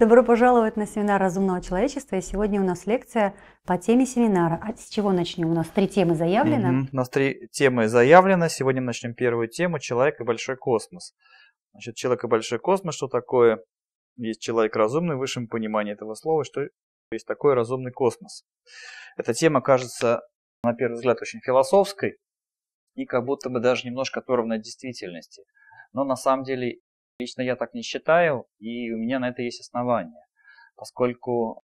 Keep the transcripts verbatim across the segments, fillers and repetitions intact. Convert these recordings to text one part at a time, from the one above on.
Добро пожаловать на семинар Разумного Человечества. И сегодня у нас лекция по теме семинара. А с чего начнем? У нас три темы заявлено. Угу. У нас три темы заявлено. Сегодня мы начнем первую тему «Человек и большой космос». Значит, «Человек и большой космос» — что такое? Есть человек разумный в высшем понимании этого слова, что есть такой разумный космос. Эта тема кажется, на первый взгляд, очень философской и как будто бы даже немножко оторванной от действительности. Но на самом деле... Лично я так не считаю, и у меня на это есть основания, поскольку,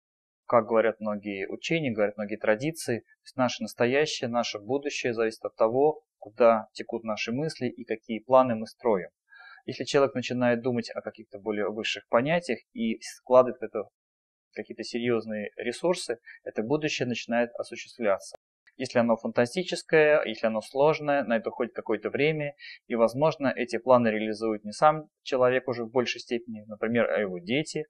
как говорят многие учения, говорят многие традиции, то есть наше настоящее, наше будущее зависит от того, куда текут наши мысли и какие планы мы строим. Если человек начинает думать о каких-то более высших понятиях и складывает в это какие-то серьезные ресурсы, это будущее начинает осуществляться. Если оно фантастическое, если оно сложное, на это уходит какое-то время, и, возможно, эти планы реализует не сам человек уже в большей степени, например, а его дети,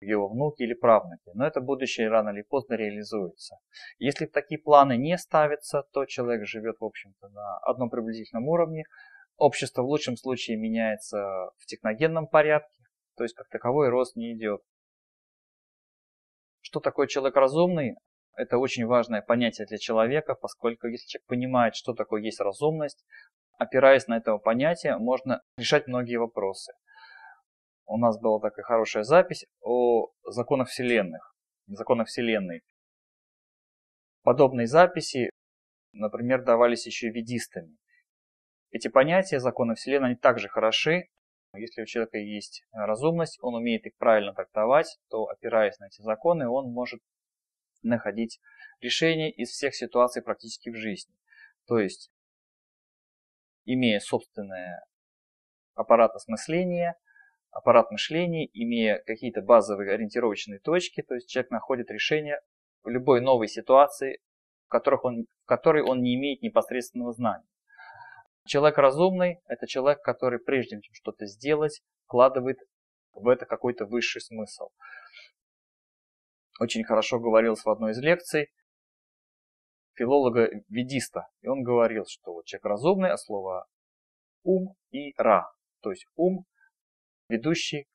его внуки или правнуки. Но это будущее рано или поздно реализуется. Если такие планы не ставятся, то человек живет, в общем-то, на одном приблизительном уровне. Общество в лучшем случае меняется в техногенном порядке, то есть как таковой рост не идет. Что такое человек разумный? Это очень важное понятие для человека, поскольку если человек понимает, что такое есть разумность, опираясь на это понятие, можно решать многие вопросы. У нас была такая хорошая запись о законах вселенных, законах Вселенной. Подобные записи, например, давались еще веддистами. Эти понятия, законы Вселенной, они также хороши. Если у человека есть разумность, он умеет их правильно трактовать, то, опираясь на эти законы, он может находить решение из всех ситуаций практически в жизни. То есть, имея собственный аппарат осмысления, аппарат мышления, имея какие-то базовые ориентировочные точки, то есть человек находит решение в любой новой ситуации, в, которых он, в которой он не имеет непосредственного знания. Человек разумный – это человек, который прежде чем что-то сделать, вкладывает в это какой-то высший смысл. Очень хорошо говорилось в одной из лекций филолога веддиста. И он говорил, что человек разумный, а слово ум и ра. То есть ум, ведущий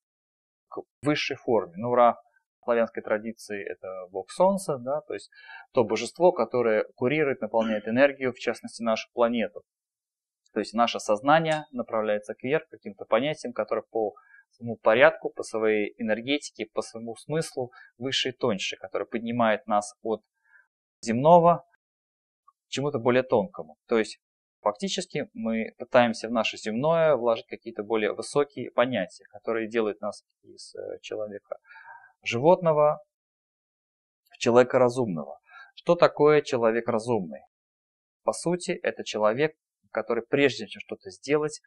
к высшей форме. Ну, ра в славянской традиции это бог солнца, да, то есть то божество, которое курирует, наполняет энергию, в частности, нашу планету. То есть наше сознание направляется кверх каким-то понятиям, которые по своему порядку, по своей энергетике, по своему смыслу выше и тоньше, который поднимает нас от земного к чему-то более тонкому. То есть фактически мы пытаемся в наше земное вложить какие-то более высокие понятия, которые делают нас из человека животного в человека разумного. Что такое человек разумный? По сути, это человек, который прежде чем что-то сделать,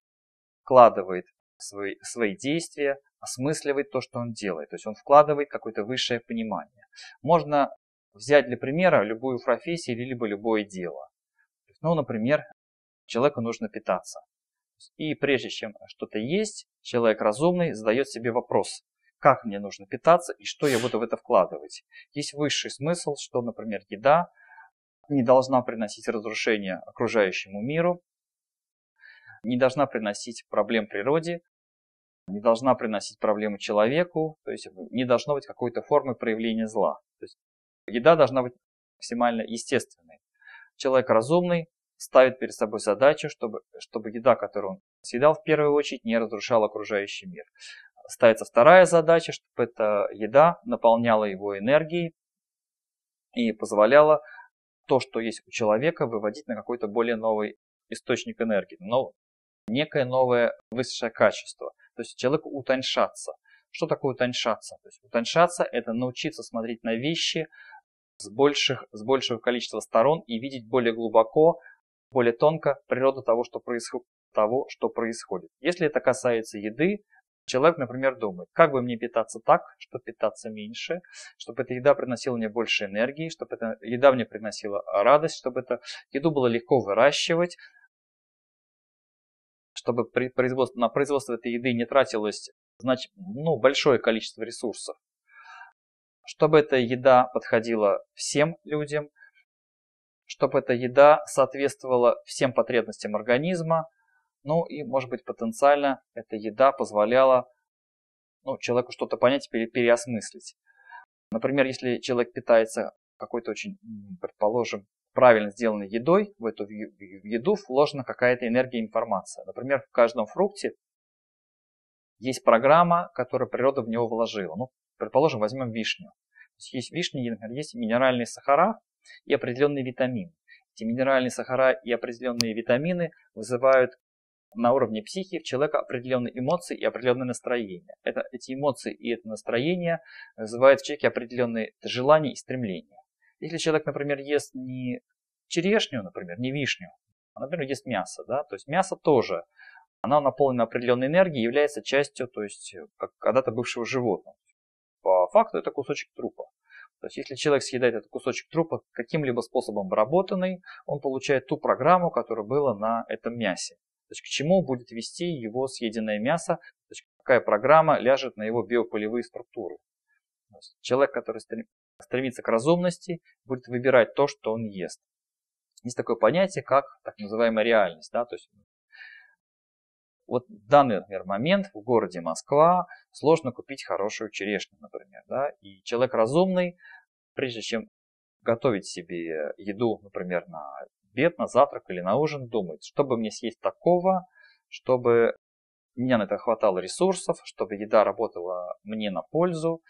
вкладывает Свои, свои действия, осмысливает то, что он делает. То есть он вкладывает какое-то высшее понимание. Можно взять для примера любую профессию или либо любое дело. Ну, например, человеку нужно питаться. И прежде чем что-то есть, человек разумный задает себе вопрос, как мне нужно питаться и что я буду в это вкладывать. Есть высший смысл, что, например, еда не должна приносить разрушение окружающему миру, не должна приносить проблем природе, не должна приносить проблемы человеку, то есть не должно быть какой-то формы проявления зла. То есть еда должна быть максимально естественной. Человек разумный ставит перед собой задачу, чтобы, чтобы еда, которую он съедал, в первую очередь не разрушала окружающий мир. Ставится вторая задача, чтобы эта еда наполняла его энергией и позволяла то, что есть у человека, выводить на какой-то более новый источник энергии, но некое новое высшее качество. То есть человеку утоньшаться. Что такое утоньшаться? То есть утоньшаться – это научиться смотреть на вещи с, больших, с большего количества сторон и видеть более глубоко, более тонко природу того, что, происход, того, что происходит. Если это касается еды, человек, например, думает, как бы мне питаться так, чтобы питаться меньше, чтобы эта еда приносила мне больше энергии, чтобы эта еда мне приносила радость, чтобы эту еду было легко выращивать, чтобы при производстве, на производство этой еды не тратилось значит, ну, большое количество ресурсов, чтобы эта еда подходила всем людям, чтобы эта еда соответствовала всем потребностям организма, ну и, может быть, потенциально эта еда позволяла ну, человеку что-то понять и переосмыслить. Например, если человек питается какой-то очень, предположим, правильно сделанной едой, в эту еду вложена какая-то энергия и информация. Например, в каждом фрукте есть программа, которую природа в него вложила. Ну, предположим, возьмем вишню. Есть вишни, например, есть минеральные сахара и определенные витамины. Эти минеральные сахара и определенные витамины вызывают на уровне психики в человека определенные эмоции и определенное настроение. Это, эти эмоции и это настроение вызывают в человеке определенные желания и стремления. Если человек, например, ест не черешню, например, не вишню, а, например, ест мясо, да, то есть мясо тоже, оно наполнено определенной энергией, является частью, то есть, как когда-то бывшего животного. По факту это кусочек трупа. То есть, если человек съедает этот кусочек трупа каким-либо способом обработанный, он получает ту программу, которая была на этом мясе. То есть, к чему будет вести его съеденное мясо, то есть, какая программа ляжет на его биополевые структуры. То есть, человек, который стремится к разумности, будет выбирать то, что он ест. Есть такое понятие, как так называемая реальность. Да? То есть, вот в данный, например, момент в городе Москва сложно купить хорошую черешню, например. Да? И человек разумный, прежде чем готовить себе еду, например, на обед, на завтрак или на ужин, думает, чтобы мне съесть такого, чтобы меня на это хватало ресурсов, чтобы еда работала мне на пользу,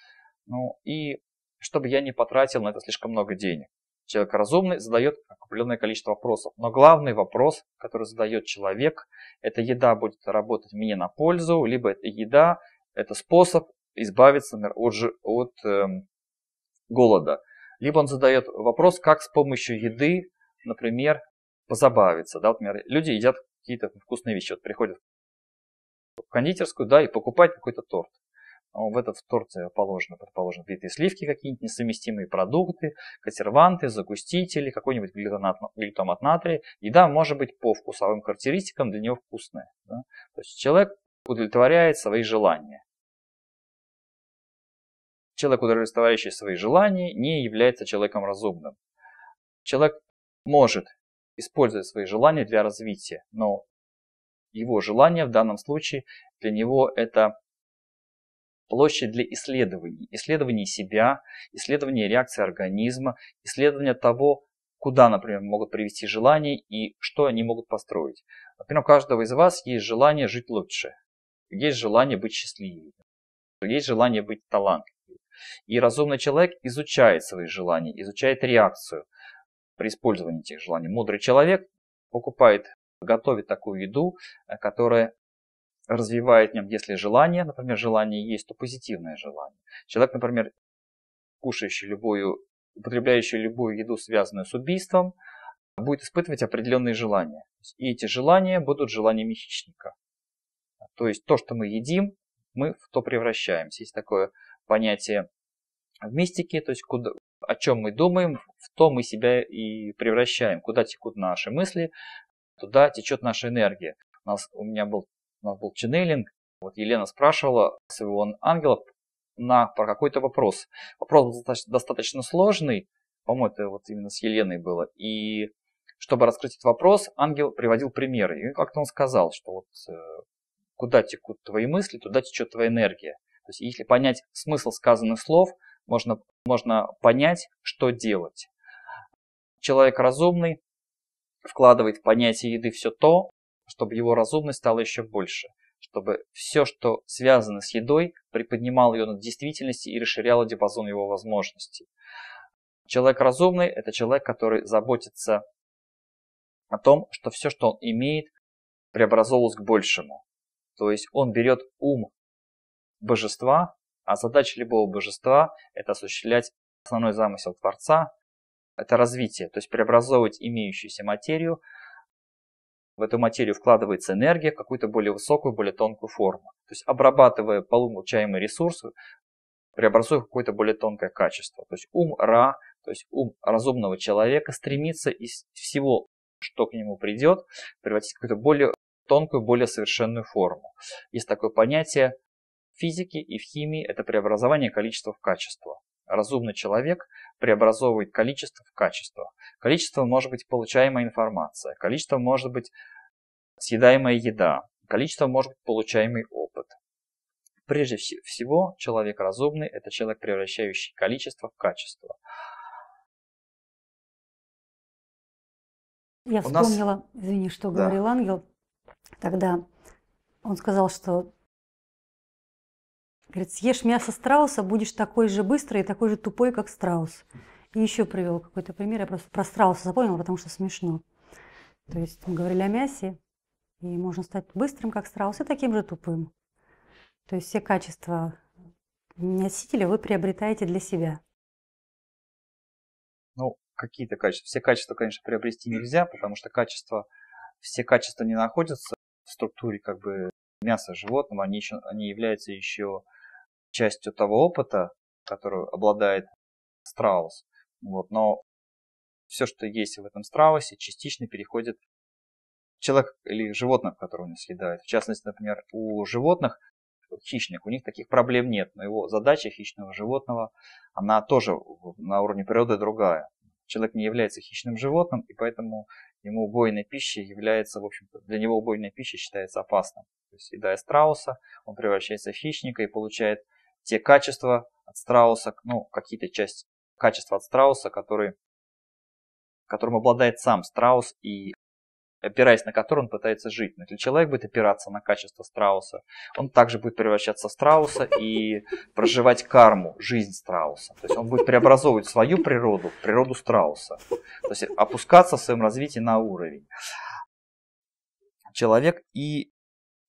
ну и чтобы я не потратил на это слишком много денег. Человек разумный задает определенное количество вопросов. Но главный вопрос, который задает человек, это еда будет работать мне на пользу, либо это еда, это способ избавиться, например, от, от э, голода. Либо он задает вопрос, как с помощью еды, например, позабавиться. Да, вот, например, люди едят какие-то вкусные вещи. Вот приходят в кондитерскую, да, и покупают какой-то торт. В этот торт положено, предположим, битые сливки, какие-нибудь несовместимые продукты, консерванты, загустители, какой-нибудь глютамат натрия. Еда может быть по вкусовым характеристикам для него вкусная. Да? То есть человек удовлетворяет свои желания. Человек, удовлетворяющий свои желания, не является человеком разумным. Человек может использовать свои желания для развития, но его желание в данном случае для него это площадь для исследований, исследований себя, исследований реакции организма, исследования того, куда, например, могут привести желания и что они могут построить. Например, у каждого из вас есть желание жить лучше, есть желание быть счастливее, есть желание быть талантливым. И разумный человек изучает свои желания, изучает реакцию при использовании этих желаний. Мудрый человек покупает, готовит такую еду, которая развивает в нем, если желание, например, желание есть, то позитивное желание. Человек, например, кушающий любую, употребляющий любую еду, связанную с убийством, будет испытывать определенные желания. И эти желания будут желаниями хищника. То есть то, что мы едим, мы в то превращаемся. Есть такое понятие в мистике, то есть куда, о чем мы думаем, в то мы себя и превращаем. Куда текут наши мысли, туда течет наша энергия. У нас, у меня был У нас был ченнелинг. Вот Елена спрашивала своего ангела на, про какой-то вопрос. Вопрос был достаточно сложный, по-моему, это вот именно с Еленой было. И чтобы раскрыть этот вопрос, ангел приводил примеры. И как-то он сказал, что вот куда текут твои мысли, туда течет твоя энергия. То есть если понять смысл сказанных слов, можно, можно понять, что делать. Человек разумный вкладывает в понятие еды все то, чтобы его разумность стала еще больше, чтобы все, что связано с едой, приподнимало ее над действительностью и расширяло диапазон его возможностей. Человек разумный – это человек, который заботится о том, что все, что он имеет, преобразовалось к большему. То есть он берет ум божества, а задача любого божества – это осуществлять основной замысел Творца, это развитие, то есть преобразовывать имеющуюся материю. В эту материю вкладывается энергия в какую-то более высокую, более тонкую форму. То есть обрабатывая получаемые ресурсы, преобразуя в какое-то более тонкое качество. То есть ум Ра, то есть ум разумного человека стремится из всего, что к нему придет, превратить в какую-то более тонкую, более совершенную форму. Есть такое понятие в физике и в химии, это преобразование количества в качество. разумный человек преобразовывает количество в качество. Количество может быть получаемая информация, количество может быть съедаемая еда, количество может быть получаемый опыт. Прежде всего, человек разумный – это человек, превращающий количество в качество. Я У вспомнила, нас... извини, что да. говорил ангел, тогда он сказал, что говорит, съешь мясо страуса, будешь такой же быстрый и такой же тупой, как страус. И еще привел какой-то пример, я просто про страуса запомнила, потому что смешно. То есть мы говорили о мясе, и можно стать быстрым, как страус, и таким же тупым. То есть все качества носителя вы приобретаете для себя. Ну, какие-то качества. Все качества, конечно, приобрести нельзя, потому что качества, все качества не находятся в структуре как бы мяса животного, они, еще, они являются еще частью того опыта, который обладает страус. Вот, но все, что есть в этом страусе, частично переходит человек или животных, которые он съедает. В частности, например, у животных, у хищных, у них таких проблем нет, но его задача хищного животного, она тоже на уровне природы другая. Человек не является хищным животным, и поэтому ему убойная пища является, в общем-то, для него убойная пища считается опасным. То есть, едая страуса, он превращается в хищника и получает те качества от страуса, ну, какие-то части качества от страуса, которые, которым обладает сам страус, и опираясь на который он пытается жить. Но если человек будет опираться на качество страуса, он также будет превращаться в страуса и проживать карму, жизнь страуса. То есть он будет преобразовывать свою природу в природу страуса. То есть опускаться в своем развитии на уровень. Человек и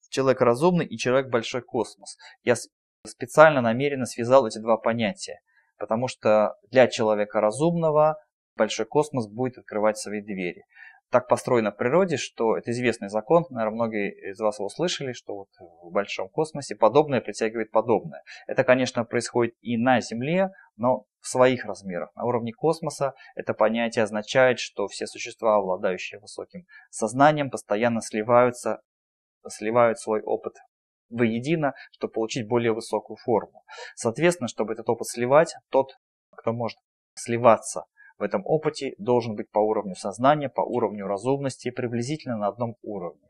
человек разумный и человек большой космос. Я специально намеренно связал эти два понятия, потому что для человека разумного большой космос будет открывать свои двери. Так построено в природе, что это известный закон, наверное, многие из вас его слышали, что вот в большом космосе подобное притягивает подобное. Это, конечно, происходит и на Земле, но в своих размерах. На уровне космоса это понятие означает, что все существа, обладающие высоким сознанием, постоянно сливаются, сливают свой опыт воедино, чтобы получить более высокую форму. Соответственно, чтобы этот опыт сливать, тот, кто может сливаться в этом опыте, должен быть по уровню сознания, по уровню разумности, приблизительно на одном уровне.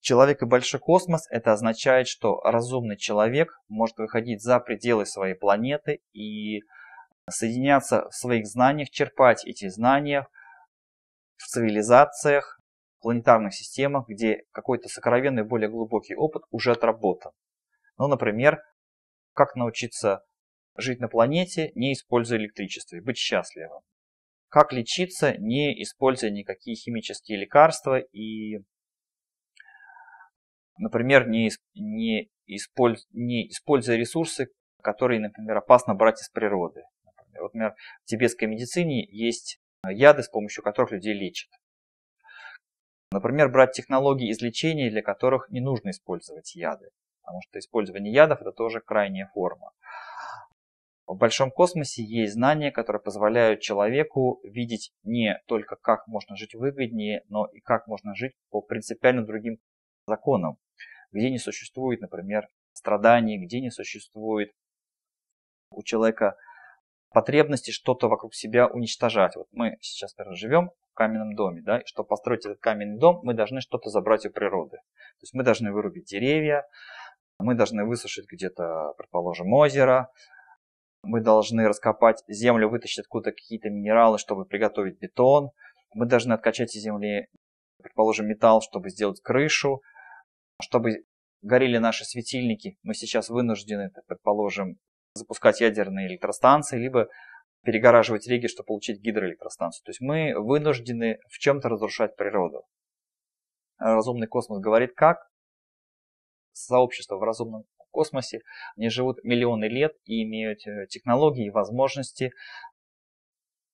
Человек и большой космос, это означает, что разумный человек может выходить за пределы своей планеты и соединяться в своих знаниях, черпать эти знания в цивилизациях, в планетарных системах, где какой-то сокровенный, более глубокий опыт уже отработан. Ну, например, как научиться жить на планете, не используя электричество, и быть счастливым. Как лечиться, не используя никакие химические лекарства и, например, не, не, использ, не используя ресурсы, которые, например, опасно брать из природы. Например, вот, например, в тибетской медицине есть яды, с помощью которых людей лечат. Например, брать технологии из лечения, для которых не нужно использовать яды, потому что использование ядов – это тоже крайняя форма. В большом космосе есть знания, которые позволяют человеку видеть не только как можно жить выгоднее, но и как можно жить по принципиально другим законам, где не существует, например, страданий, где не существует у человека потребности что-то вокруг себя уничтожать. Вот мы сейчас, например, живем в каменном доме, да, и чтобы построить этот каменный дом, мы должны что-то забрать у природы. То есть мы должны вырубить деревья, мы должны высушить где-то, предположим, озеро, мы должны раскопать землю, вытащить откуда-то какие-то минералы, чтобы приготовить бетон. Мы должны откачать из земли, предположим, металл, чтобы сделать крышу. Чтобы горели наши светильники, мы сейчас вынуждены, предположим, запускать ядерные электростанции, либо перегораживать реки, чтобы получить гидроэлектростанцию. То есть мы вынуждены в чем-то разрушать природу. Разумный космос говорит как? Сообщество в разумном космосе, они живут миллионы лет и имеют технологии и возможности,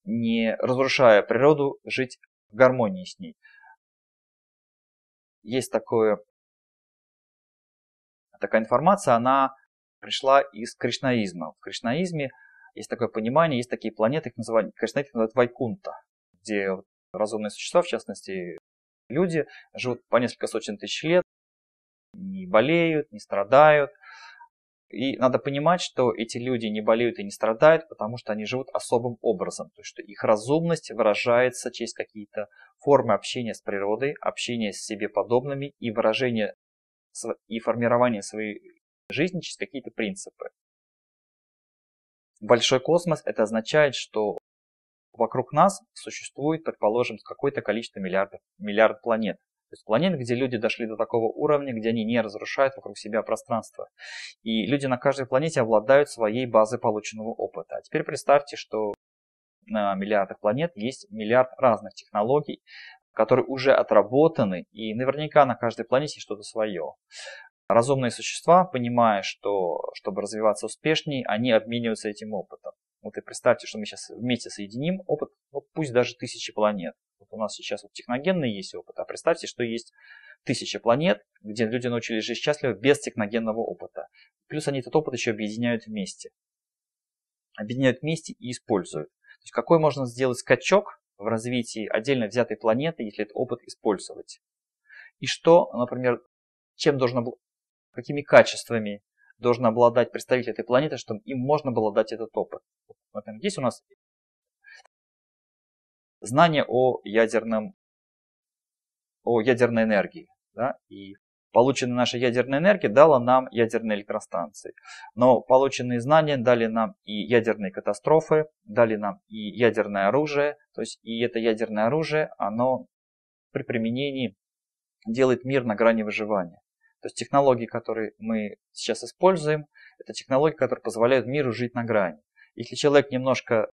не разрушая природу, жить в гармонии с ней. Есть такое, такая информация, она пришла из кришнаизма. В кришнаизме есть такое понимание, есть такие планеты, их называют, кришнаиты называют Вайкунта, где разумные существа, в частности люди, живут по несколько сотен тысяч лет, не болеют, не страдают, И надо понимать, что эти люди не болеют и не страдают, потому что они живут особым образом. То есть, что их разумность выражается через какие-то формы общения с природой, общения с себе подобными и выражение и формирование своей жизни через какие-то принципы. Большой космос — это означает, что вокруг нас существует, предположим, какое-то количество миллиардов, миллиард планет. То есть планет, где люди дошли до такого уровня, где они не разрушают вокруг себя пространство. И люди на каждой планете обладают своей базой полученного опыта. А теперь представьте, что на миллиардах планет есть миллиард разных технологий, которые уже отработаны, и наверняка на каждой планете что-то свое. Разумные существа, понимая, что чтобы развиваться успешнее, они обмениваются этим опытом. Вот и представьте, что мы сейчас вместе соединим опыт, ну, пусть даже тысячи планет. Вот у нас сейчас вот техногенный есть опыт, а представьте, что есть тысяча планет, где люди научились жить счастливо без техногенного опыта. Плюс они этот опыт еще объединяют вместе. Объединяют вместе и используют. То есть какой можно сделать скачок в развитии отдельно взятой планеты, если этот опыт использовать? И что, например, чем должно было... какими качествами должен обладать представитель этой планеты, чтобы им можно было дать этот опыт. Например, здесь у нас знание о, ядерном, о ядерной энергии. Да? И полученная наша ядерная энергия дала нам ядерные электростанции. Но полученные знания дали нам и ядерные катастрофы, дали нам и ядерное оружие. То есть и это ядерное оружие, оно при применении делает мир на грани выживания. То есть технологии, которые мы сейчас используем, это технологии, которые позволяют миру жить на грани. Если человек немножко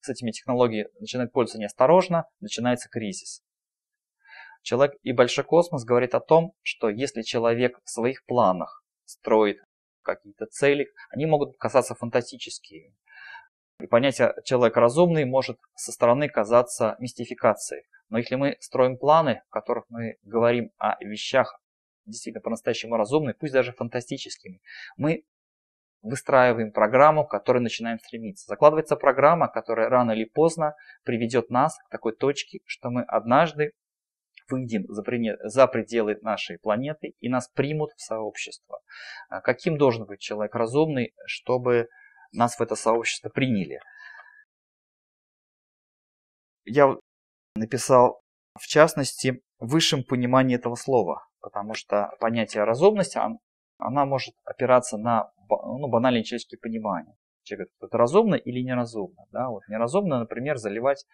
с этими технологиями начинает пользоваться неосторожно, начинается кризис. Человек и большой космос говорит о том, что если человек в своих планах строит какие-то цели, они могут казаться фантастическими. И понятие «человек разумный» может со стороны казаться мистификацией. Но если мы строим планы, в которых мы говорим о вещах, действительно по-настоящему разумными, пусть даже фантастическими. Мы выстраиваем программу, к которой начинаем стремиться. Закладывается программа, которая рано или поздно приведет нас к такой точке, что мы однажды выйдем за пределы нашей планеты и нас примут в сообщество. Каким должен быть человек разумный, чтобы нас в это сообщество приняли? Я написал, в частности, в высшем понимании этого слова. Потому что понятие разумности, она может опираться на ну, банальные человеческие понимания. Человек говорит, это разумно или неразумно. Да? Вот неразумно, например, заливать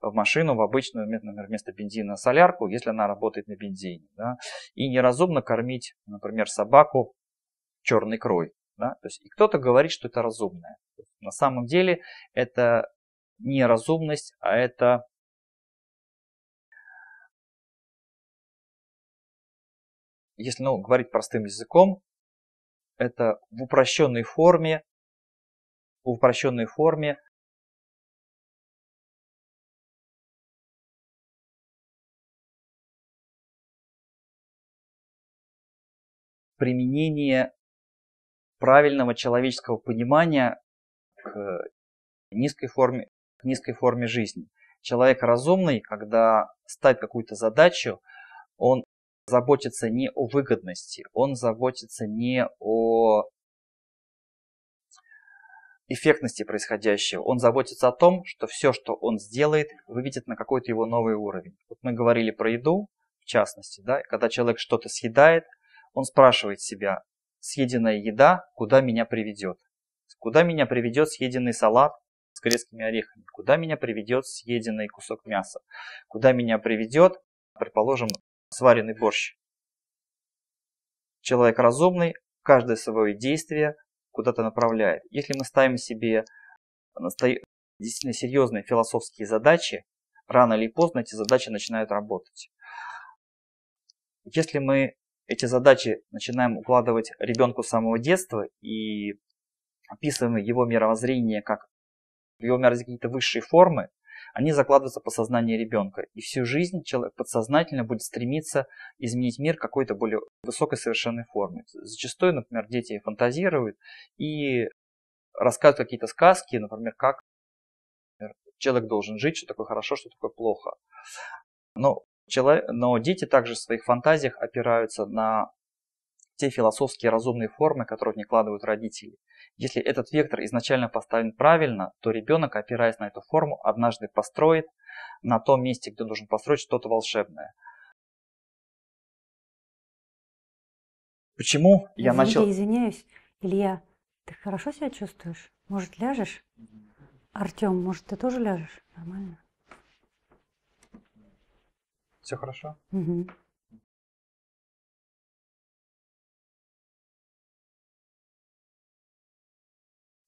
в машину в обычную, например, вместо бензина солярку, если она работает на бензине. Да? И неразумно кормить, например, собаку черной икрой. Да? То есть, и кто-то говорит, что это разумное. На самом деле это не разумность, а это... Если ну, говорить простым языком, это в упрощенной форме, в упрощенной форме применение правильного человеческого понимания к низкой форме, к низкой форме жизни. Человек разумный, когда ставит какую-то задачу, он заботится не о выгодности, он заботится не о эффектности происходящего, он заботится о том, что все, что он сделает, выведет на какой-то его новый уровень. Вот мы говорили про еду, в частности, да, когда человек что-то съедает, он спрашивает себя, съеденная еда, куда меня приведет? Куда меня приведет съеденный салат с грецкими орехами? Куда меня приведет съеденный кусок мяса? Куда меня приведет, предположим, сваренный борщ. Человек разумный, каждое свое действие куда-то направляет. Если мы ставим себе действительно серьезные философские задачи, рано или поздно эти задачи начинают работать. Если мы эти задачи начинаем укладывать ребенку с самого детства и описываем его мировоззрение как его мировоззрение какие-то высшие формы, они закладываются по сознанию ребенка. И всю жизнь человек подсознательно будет стремиться изменить мир какой-то более высокой совершенной форме. Зачастую, например, дети фантазируют и рассказывают какие-то сказки, например, как например, человек должен жить, что такое хорошо, что такое плохо. Но, человек, но дети также в своих фантазиях опираются на те философские разумные формы, которые в них вкладывают родители. Если этот вектор изначально поставлен правильно, то ребенок, опираясь на эту форму, однажды построит на том месте, где нужно построить, что-то волшебное. Почему я Извините, начал... Извиняюсь, Илья, ты хорошо себя чувствуешь? Может, ляжешь? Артем, может, ты тоже ляжешь? Нормально? Все хорошо? Угу.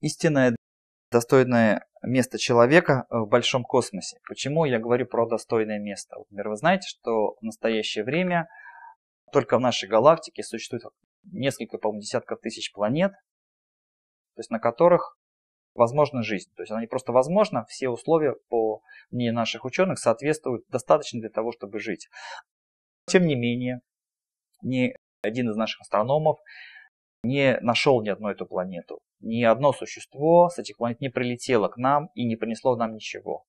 Истинное достойное место человека в большом космосе. Почему я говорю про достойное место? Например, вы знаете, что в настоящее время только в нашей галактике существует несколько, по-моему, десятков тысяч планет, то есть на которых возможна жизнь. То есть она не просто возможна, все условия, по мнению наших ученых, соответствуют достаточно для того, чтобы жить. Тем не менее, ни один из наших астрономов не нашел ни одну эту планету. Ни одно существо с этих планет не прилетело к нам и не принесло нам ничего.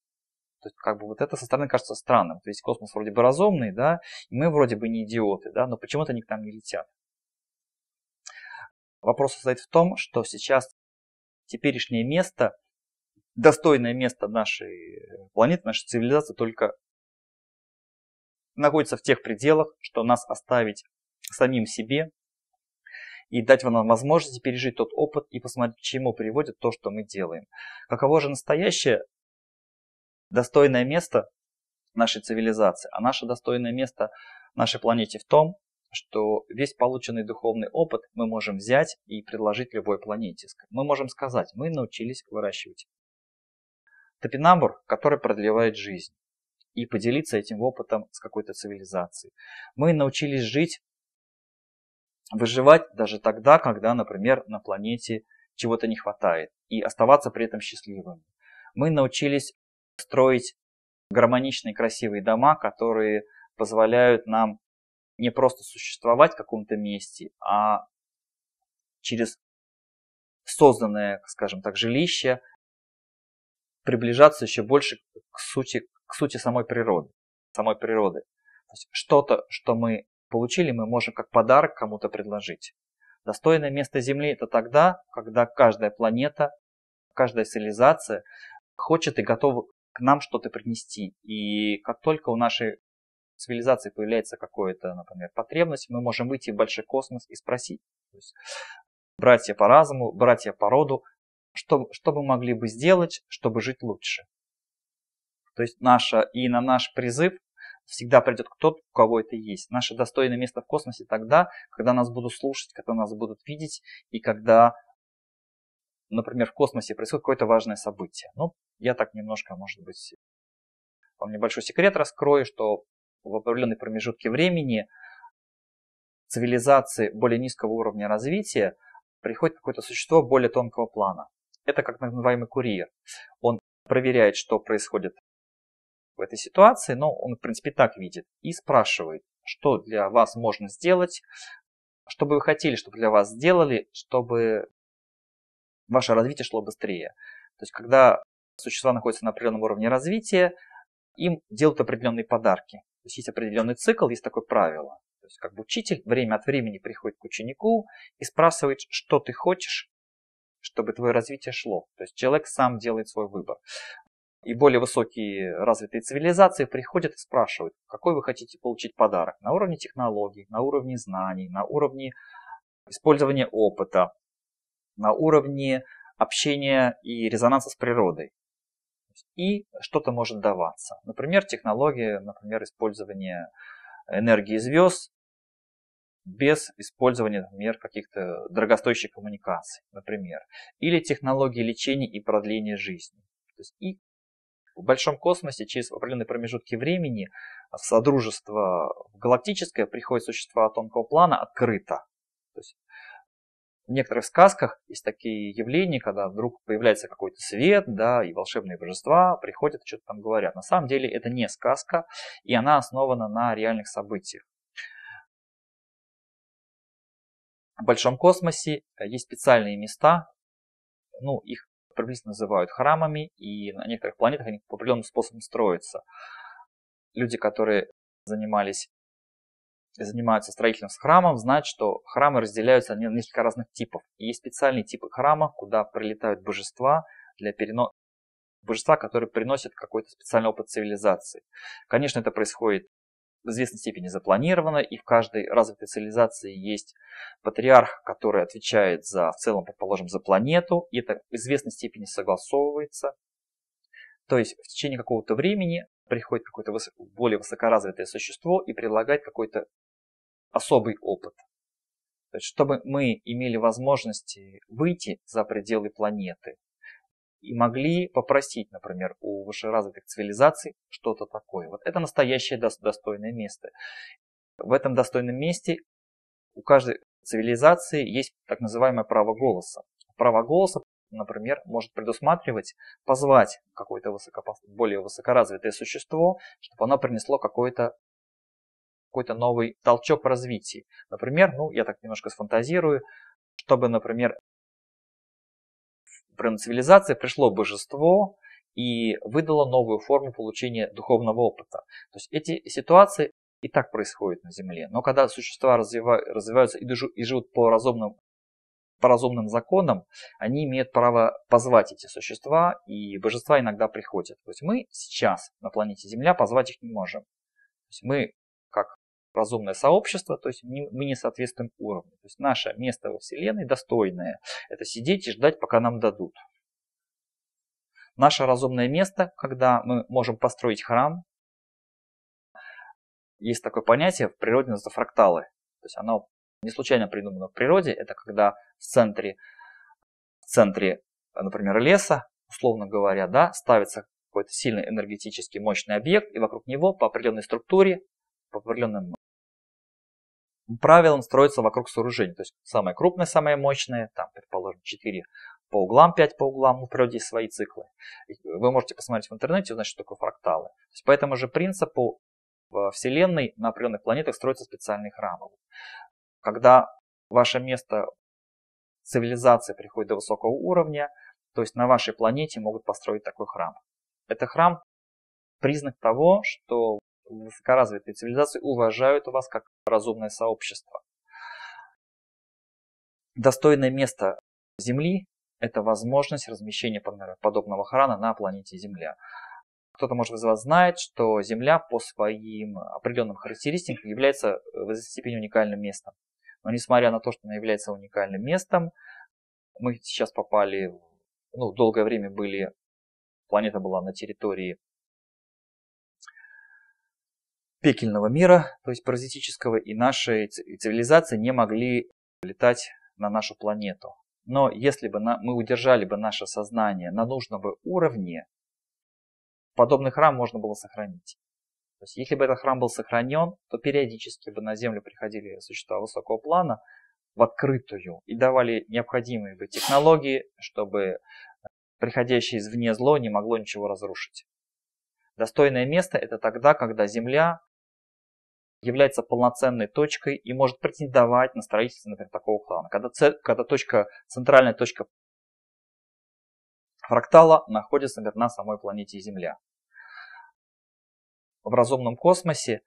То есть, как бы вот это со стороны кажется странным. То есть космос вроде бы разумный, да, и мы вроде бы не идиоты, да, но почему-то они к нам не летят. Вопрос состоит в том, что сейчас теперешнее место, достойное место нашей планеты, нашей цивилизации только находится в тех пределах, что нас оставить самим себе, и дать вам возможность пережить тот опыт и посмотреть, к чему приводит то, что мы делаем. Каково же настоящее достойное место нашей цивилизации? А наше достойное место нашей планете в том, что весь полученный духовный опыт мы можем взять и предложить любой планете. Мы можем сказать, мы научились выращивать топинамбур, который продлевает жизнь, и поделиться этим опытом с какой-то цивилизацией. Мы научились жить, выживать даже тогда, когда, например, на планете чего-то не хватает, и оставаться при этом счастливым. Мы научились строить гармоничные, красивые дома, которые позволяют нам не просто существовать в каком-то месте, а через созданное, скажем так, жилище приближаться еще больше к сути, к сути самой природы. Самой природы. То есть что-то, что мы получили, мы можем как подарок кому-то предложить. Достойное место Земли – это тогда, когда каждая планета, каждая цивилизация хочет и готова к нам что-то принести. И как только у нашей цивилизации появляется какая-то, например, потребность, мы можем выйти в большой космос и спросить. То есть, братья по разуму, братья по роду, что, что мы могли бы сделать, чтобы жить лучше? То есть наша, и на наш призыв всегда придет кто-то, у кого это есть. Наше достойное место в космосе тогда, когда нас будут слушать, когда нас будут видеть, и когда, например, в космосе происходит какое-то важное событие. Ну, я так немножко, может быть, вам небольшой секрет раскрою, что в определенные промежутки времени цивилизации более низкого уровня развития приходит какое-то существо более тонкого плана. Это как называемый курьер. Он проверяет, что происходит в этой ситуации, но он, в принципе, так видит и спрашивает, что для вас можно сделать, что бы вы хотели, чтобы для вас сделали, чтобы ваше развитие шло быстрее. То есть, когда существа находятся на определенном уровне развития, им делают определенные подарки. То есть, есть определенный цикл, есть такое правило. То есть, как бы учитель время от времени приходит к ученику и спрашивает, что ты хочешь, чтобы твое развитие шло. То есть, человек сам делает свой выбор. И более высокие развитые цивилизации приходят и спрашивают, какой вы хотите получить подарок на уровне технологий, на уровне знаний, на уровне использования опыта, на уровне общения и резонанса с природой. И что-то может даваться. Например, технология, например, использование энергии звезд без использования, например, каких-то дорогостоящих коммуникаций, например. Или технологии лечения и продления жизни. То есть и в большом космосе через определенные промежутки времени в содружество галактическое приходят существа тонкого плана открыто. То есть в некоторых сказках есть такие явления, когда вдруг появляется какой-то свет, да, и волшебные божества приходят и что-то там говорят. На самом деле это не сказка, и она основана на реальных событиях. В большом космосе есть специальные места, ну, их приблизительно называют храмами, и на некоторых планетах они по определенным способам строятся. Люди, которые занимались занимаются строительством храмов, знают, что храмы разделяются на несколько разных типов. И есть специальные типы храмов, куда прилетают божества, для перено... божества, которые приносят какой-то специальный опыт цивилизации. Конечно, это происходит в известной степени запланировано, и в каждой развитой цивилизации есть патриарх, который отвечает за, в целом, предположим, за планету, и это в известной степени согласовывается. То есть в течение какого-то времени приходит какое-то высо... более высокоразвитое существо и предлагает какой-то особый опыт. То есть, чтобы мы имели возможность выйти за пределы планеты и могли попросить, например, у высшеразвитых цивилизаций что-то такое. Вот это настоящее достойное место. В этом достойном месте у каждой цивилизации есть так называемое право голоса. Право голоса, например, может предусматривать позвать какое-то высокопос... более высокоразвитое существо, чтобы оно принесло какой-то какой-то новый толчок в развитии. Например, ну я так немножко сфантазирую, чтобы, например, прямо цивилизации пришло божество и выдало новую форму получения духовного опыта. То есть эти ситуации и так происходят на Земле. Но когда существа развиваются и живут по разумным, по разумным законам, они имеют право позвать эти существа, и божества иногда приходят. То есть мы сейчас на планете Земля позвать их не можем. То есть мы как разумное сообщество, то есть мы не соответствуем уровню. То есть наше место во Вселенной достойное – это сидеть и ждать, пока нам дадут. Наше разумное место, когда мы можем построить храм, есть такое понятие в природе называется фракталы. То есть оно не случайно придумано в природе. Это когда в центре, в центре, например, леса, условно говоря, да, ставится какой-то сильный энергетически мощный объект, и вокруг него по определенной структуре, по определенным правилам строится вокруг сооружений. То есть самое крупное, самое мощное, там, предположим, четыре по углам, пять по углам, в природе есть свои циклы. Вы можете посмотреть в интернете, узнать, что такое фракталы. То есть по этому же принципу во Вселенной на определенных планетах строятся специальные храмы. Когда ваше место цивилизации приходит до высокого уровня, то есть на вашей планете могут построить такой храм. Это храм признак того, что высокоразвитые цивилизации уважают вас как разумное сообщество. Достойное место Земли – это возможность размещения подобного храма на планете Земля. Кто-то, может, из вас знает, что Земля по своим определенным характеристикам является в известной степени уникальным местом. Но несмотря на то, что она является уникальным местом, мы сейчас попали, ну, долгое время были, планета была на территории пекельного мира, то есть паразитического, и наши цивилизации не могли летать на нашу планету. Но если бы на, мы удержали бы наше сознание на нужном бы уровне, подобный храм можно было сохранить. То есть, если бы этот храм был сохранен, то периодически бы на Землю приходили существа высокого плана в открытую и давали необходимые бы технологии, чтобы приходящее извне зло не могло ничего разрушить. Достойное место – это тогда, когда Земля является полноценной точкой и может претендовать на строительство, например, такого храма. Когда, когда точка, центральная точка фрактала находится, например, на самой планете Земля. В разумном космосе,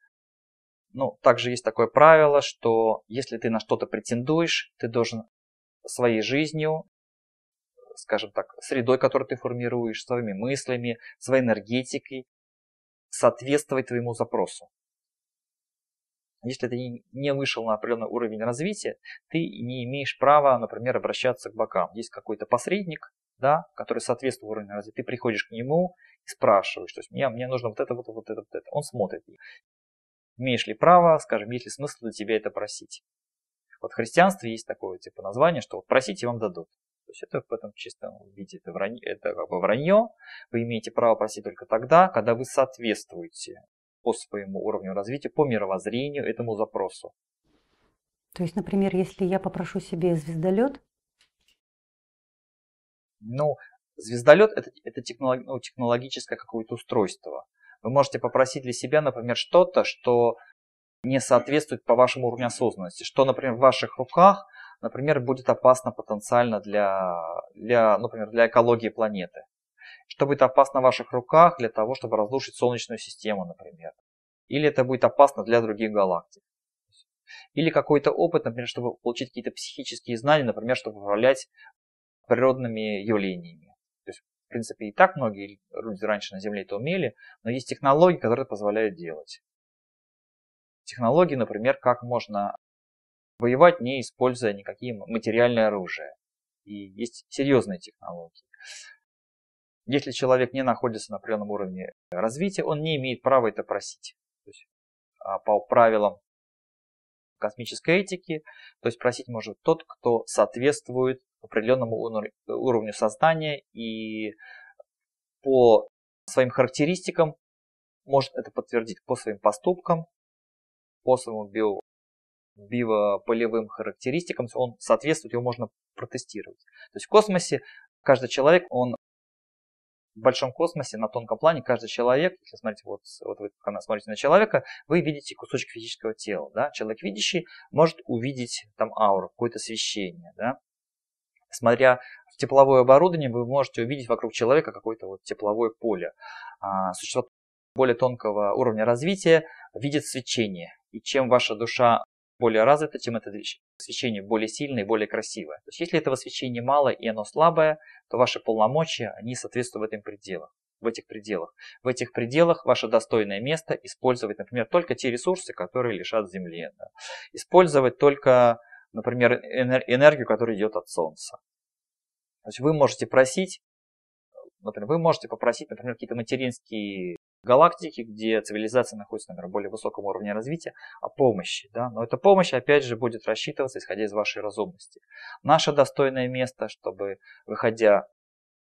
ну, также есть такое правило, что если ты на что-то претендуешь, ты должен своей жизнью, скажем так, средой, которую ты формируешь, своими мыслями, своей энергетикой, соответствовать твоему запросу. Если ты не вышел на определенный уровень развития, ты не имеешь права, например, обращаться к богам. Есть какой-то посредник, да, который соответствует уровню развития. Ты приходишь к нему и спрашиваешь, то есть мне, мне нужно вот это, вот это, вот это, вот это. Он смотрит. Имеешь ли право, скажем, есть ли смысл для тебя это просить? Вот в христианстве есть такое типа название, что вот просите, вам дадут. То есть это в этом чистом виде это, вранье, это как бы вранье. Вы имеете право просить только тогда, когда вы соответствуете по своему уровню развития, по мировоззрению этому запросу. То есть, например, если я попрошу себе звездолет? Ну, звездолет это, это технолог, ну, технологическое какое-то устройство. Вы можете попросить для себя, например, что-то, что не соответствует по вашему уровню осознанности, что, например, в ваших руках, например, будет опасно потенциально для, для, например, для экологии планеты. Что будет опасно в ваших руках для того, чтобы разрушить Солнечную систему, например. Или это будет опасно для других галактик. Или какой-то опыт, например, чтобы получить какие-то психические знания, например, чтобы управлять природными явлениями. То есть, в принципе, и так многие люди раньше на Земле это умели, но есть технологии, которые позволяют делать. Технологии, например, как можно воевать, не используя никакие материальное оружие. И есть серьезные технологии. Если человек не находится на определенном уровне развития, он не имеет права это просить. То есть, по правилам космической этики, то есть просить может тот, кто соответствует определенному уровню сознания и по своим характеристикам может это подтвердить по своим поступкам, по своему био, биополевым характеристикам. Он соответствует, его можно протестировать. То есть в космосе каждый человек, он в большом космосе, на тонком плане, каждый человек, если смотрите, вот, вот вы когда смотрите на человека, вы видите кусочек физического тела. Да? Человек видящий может увидеть там ауру, какое-то свечение. Да? Смотря в тепловое оборудование, вы можете увидеть вокруг человека какое-то вот тепловое поле. А, существо более тонкого уровня развития видит свечение. И чем ваша душа более развита, тем это свечение более сильное и более красивое. То есть, если этого свечения мало и оно слабое, то ваши полномочия, они соответствуют этим пределам, в этих пределах. В этих пределах ваше достойное место использовать, например, только те ресурсы, которые лежат Земле. Да? Использовать только, например, энергию, которая идет от Солнца. То есть, вы можете просить, например, вы можете попросить, например, какие-то материнские галактики, где цивилизация находится, например, в более высоком уровне развития, о помощи. Да? Но эта помощь, опять же, будет рассчитываться, исходя из вашей разумности. Наше достойное место, чтобы, выходя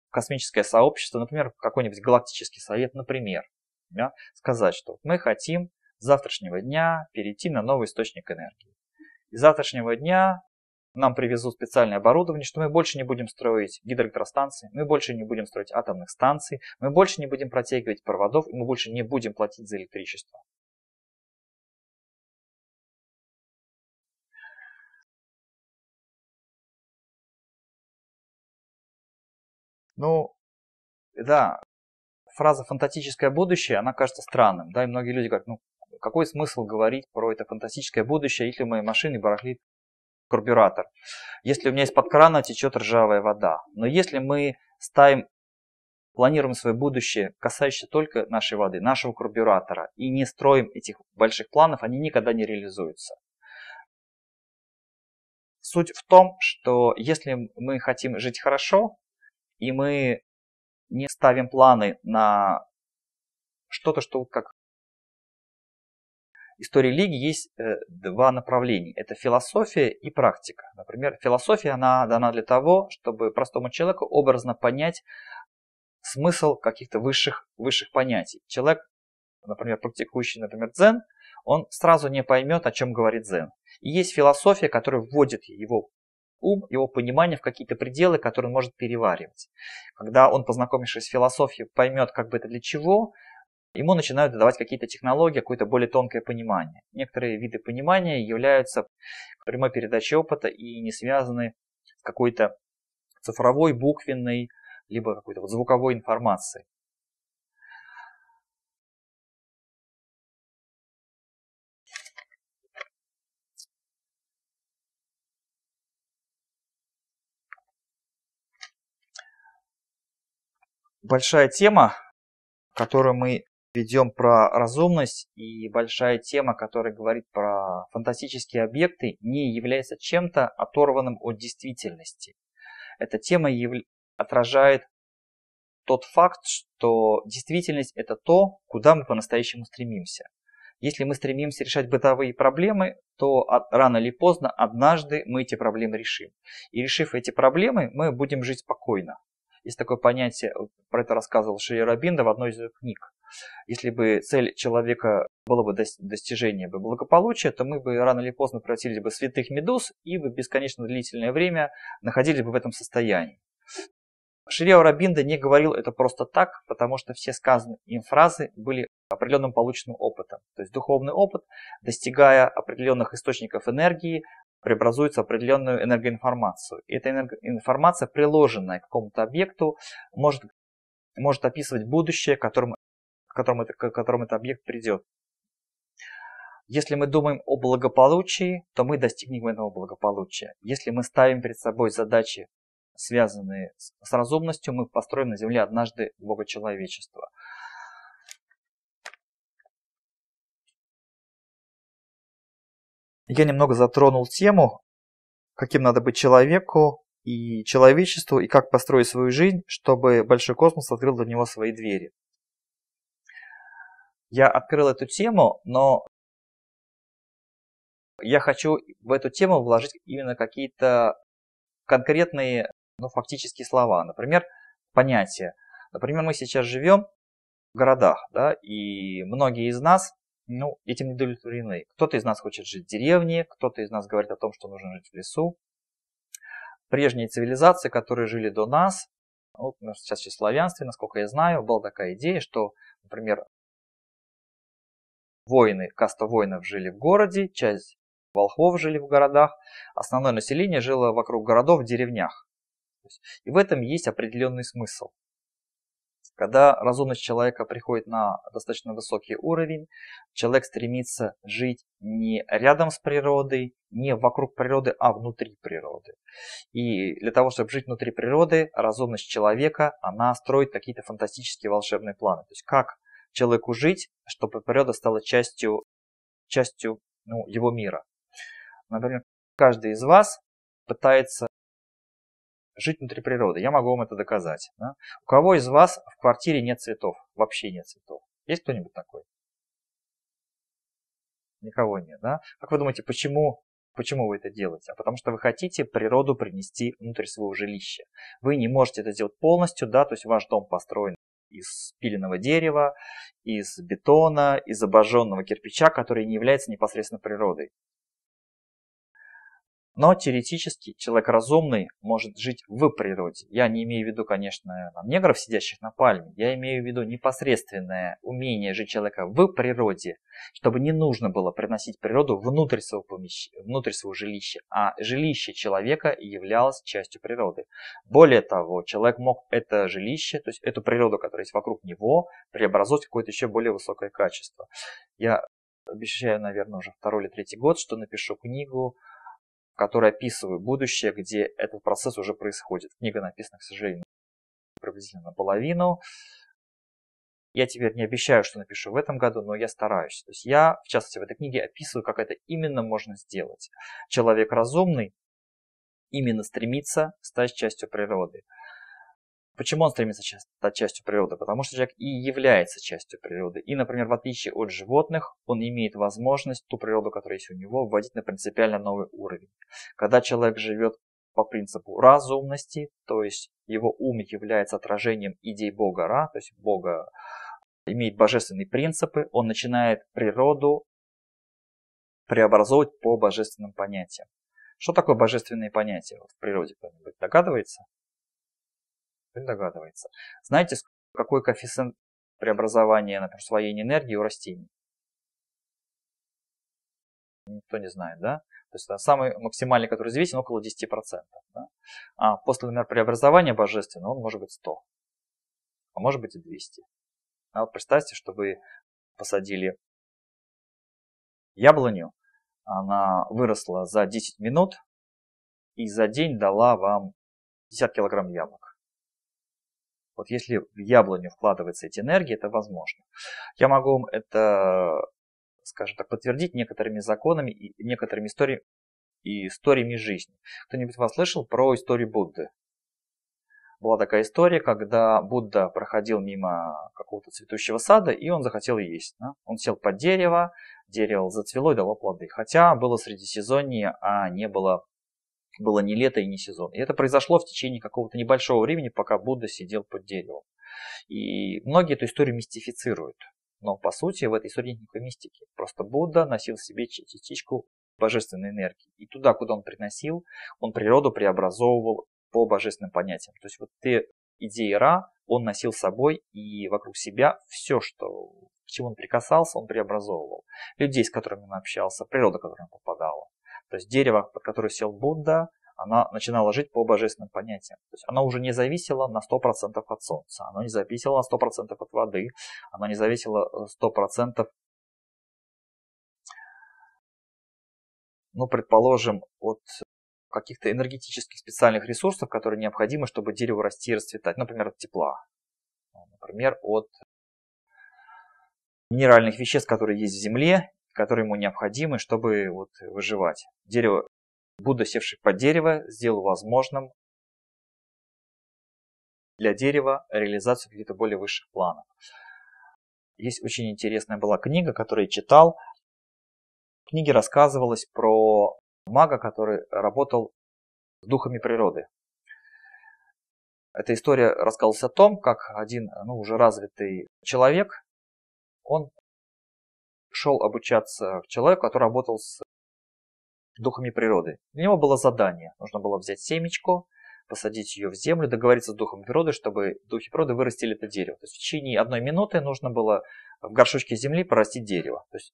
в космическое сообщество, например, какой-нибудь галактический совет, например, да, сказать, что мы хотим с завтрашнего дня перейти на новый источник энергии. И с завтрашнего дня нам привезут специальное оборудование, что мы больше не будем строить гидроэлектростанции, мы больше не будем строить атомных станций, мы больше не будем протягивать проводов, и мы больше не будем платить за электричество. Ну, да, фраза «фантастическое будущее», она кажется странным, да, и многие люди говорят, ну, какой смысл говорить про это фантастическое будущее, если у моей машины барахлит карбюратор, если у меня из-под крана течет ржавая вода. Но если мы ставим, планируем свое будущее, касающееся только нашей воды, нашего карбюратора, и не строим этих больших планов, они никогда не реализуются. Суть в том, что если мы хотим жить хорошо, и мы не ставим планы на что-то, что как в истории религии есть два направления. Это философия и практика. Например, философия, она дана для того, чтобы простому человеку образно понять смысл каких-то высших, высших понятий. Человек, например, практикующий, например, дзен, он сразу не поймет, о чем говорит дзен. И есть философия, которая вводит его ум, его понимание в какие-то пределы, которые он может переваривать. Когда он, познакомившись с философией, поймет, как бы это для чего, ему начинают давать какие-то технологии, какое-то более тонкое понимание. Некоторые виды понимания являются прямой передачей опыта и не связаны с какой-то цифровой, буквенной, либо какой-то вот звуковой информацией. Большая тема, которую мы ведем про разумность, и большая тема, которая говорит про фантастические объекты, не является чем-то оторванным от действительности. Эта тема яв... отражает тот факт, что действительность – это то, куда мы по-настоящему стремимся. Если мы стремимся решать бытовые проблемы, то от... рано или поздно однажды мы эти проблемы решим. И решив эти проблемы, мы будем жить спокойно. Есть такое понятие, про это рассказывал Шри Ауробиндо в одной из ее книг. Если бы цель человека было бы достижение бы благополучия, то мы бы рано или поздно превратились бы в святых медуз и бы бесконечно длительное время находились бы в этом состоянии. Шри Ауробиндо не говорил это просто так, потому что все сказанные им фразы были определенным полученным опытом. То есть духовный опыт, достигая определенных источников энергии, преобразуется в определенную энергоинформацию. И эта энергоинформация, приложенная к какому-то объекту, может, может описывать будущее, к которому, к которому, это, к которому этот объект придет. Если мы думаем о благополучии, то мы достигнем этого благополучия. Если мы ставим перед собой задачи, связанные с разумностью, мы построим на Земле однажды Бога человечества. Я немного затронул тему, каким надо быть человеку и человечеству, и как построить свою жизнь, чтобы большой космос открыл для него свои двери. Я открыл эту тему, но я хочу в эту тему вложить именно какие-то конкретные, ну, фактические слова. Например, понятия. Например, мы сейчас живем в городах, да, и многие из нас, ну, этим не удовлетворены. Кто-то из нас хочет жить в деревне, кто-то из нас говорит о том, что нужно жить в лесу. Прежние цивилизации, которые жили до нас, ну, сейчас в славянстве, насколько я знаю, была такая идея, что, например, воины, каста воинов жили в городе, часть волхвов жили в городах, основное население жило вокруг городов, в деревнях. И в этом есть определенный смысл. Когда разумность человека приходит на достаточно высокий уровень, человек стремится жить не рядом с природой, не вокруг природы, а внутри природы. И для того, чтобы жить внутри природы, разумность человека, она строит какие-то фантастические волшебные планы. То есть как человеку жить, чтобы природа стала частью, частью ну, его мира. Например, каждый из вас пытается жить внутри природы. Я могу вам это доказать. Да? У кого из вас в квартире нет цветов? Вообще нет цветов. Есть кто-нибудь такой? Никого нет, да? Как вы думаете, почему, почему вы это делаете? А потому что вы хотите природу принести внутрь своего жилища. Вы не можете это сделать полностью, да, то есть ваш дом построен из пиленого дерева, из бетона, из обожженного кирпича, который не является непосредственно природой. Но теоретически человек разумный может жить в природе. Я не имею в виду, конечно, негров, сидящих на пальме. Я имею в виду непосредственное умение жить человека в природе, чтобы не нужно было приносить природу внутрь своего, помещ... внутрь своего жилища, а жилище человека являлось частью природы. Более того, человек мог это жилище, то есть эту природу, которая есть вокруг него, преобразовать в какое-то еще более высокое качество. Я обещаю, наверное, уже второй или третий год, что напишу книгу, которые описывают будущее, где этот процесс уже происходит. Книга написана, к сожалению, приблизительно наполовину. Я теперь не обещаю, что напишу в этом году, но я стараюсь. То есть я, в частности, в этой книге описываю, как это именно можно сделать. Человек разумный именно стремится стать частью природы. Почему он стремится стать частью природы? Потому что человек и является частью природы. И, например, в отличие от животных, он имеет возможность ту природу, которая есть у него, вводить на принципиально новый уровень. Когда человек живет по принципу разумности, то есть его ум является отражением идей Бога Ра, то есть Бога имеет божественные принципы, он начинает природу преобразовывать по божественным понятиям. Что такое божественные понятия вот в природе? Кто-нибудь догадывается? Догадывается. Знаете, какой коэффициент преобразования, например, усвоения энергии у растений? Никто не знает, да? То есть самый максимальный, который известен, около десяти процентов. Да? А после, например, преобразования божественного, он может быть сто, а может быть и двести. А вот представьте, что вы посадили яблоню, она выросла за десять минут и за день дала вам пятьдесят килограмм яблок. Вот если в яблоню вкладывается эта энергия, это возможно. Я могу вам это, скажем так, подтвердить некоторыми законами и некоторыми историями, и историями жизни. Кто-нибудь вас слышал про историю Будды? Была такая история, когда Будда проходил мимо какого-то цветущего сада, и он захотел есть. Да? Он сел под дерево, дерево зацвело и дало плоды. Хотя было средисезонье, а не было... Было не лето и не сезон. И это произошло в течение какого-то небольшого времени, пока Будда сидел под деревом. И многие эту историю мистифицируют. Но по сути в этой истории нет никакой мистики. Просто Будда носил в себе частичку божественной энергии. И туда, куда он приносил, он природу преобразовывал по божественным понятиям. То есть вот те идеи Ра он носил с собой, и вокруг себя все, что, к чему он прикасался, он преобразовывал. Людей, с которыми он общался, природа, к которой он попадала. То есть дерево, под которое сел Будда, оно начинало жить по божественным понятиям. То есть оно уже не зависело на сто процентов от солнца, оно не зависело на сто процентов от воды, оно не зависело сто процентов ну, предположим, от каких-то энергетических специальных ресурсов, которые необходимы, чтобы дерево расти и расцветать, например, от тепла, например, от минеральных веществ, которые есть в земле, которые ему необходимы, чтобы вот выживать. Дерево, Будда, севший под дерево, сделал возможным для дерева реализацию каких-то более высших планов. Есть очень интересная была книга, которую я читал. В книге рассказывалось про мага, который работал с духами природы. Эта история рассказывалась о том, как один ну, уже развитый человек, он шел обучаться к человеку, который работал с духами природы. Для него было задание. Нужно было взять семечку, посадить ее в землю, договориться с духом природы, чтобы духи природы вырастили это дерево. То есть в течение одной минуты нужно было в горшочке земли прорастить дерево. То есть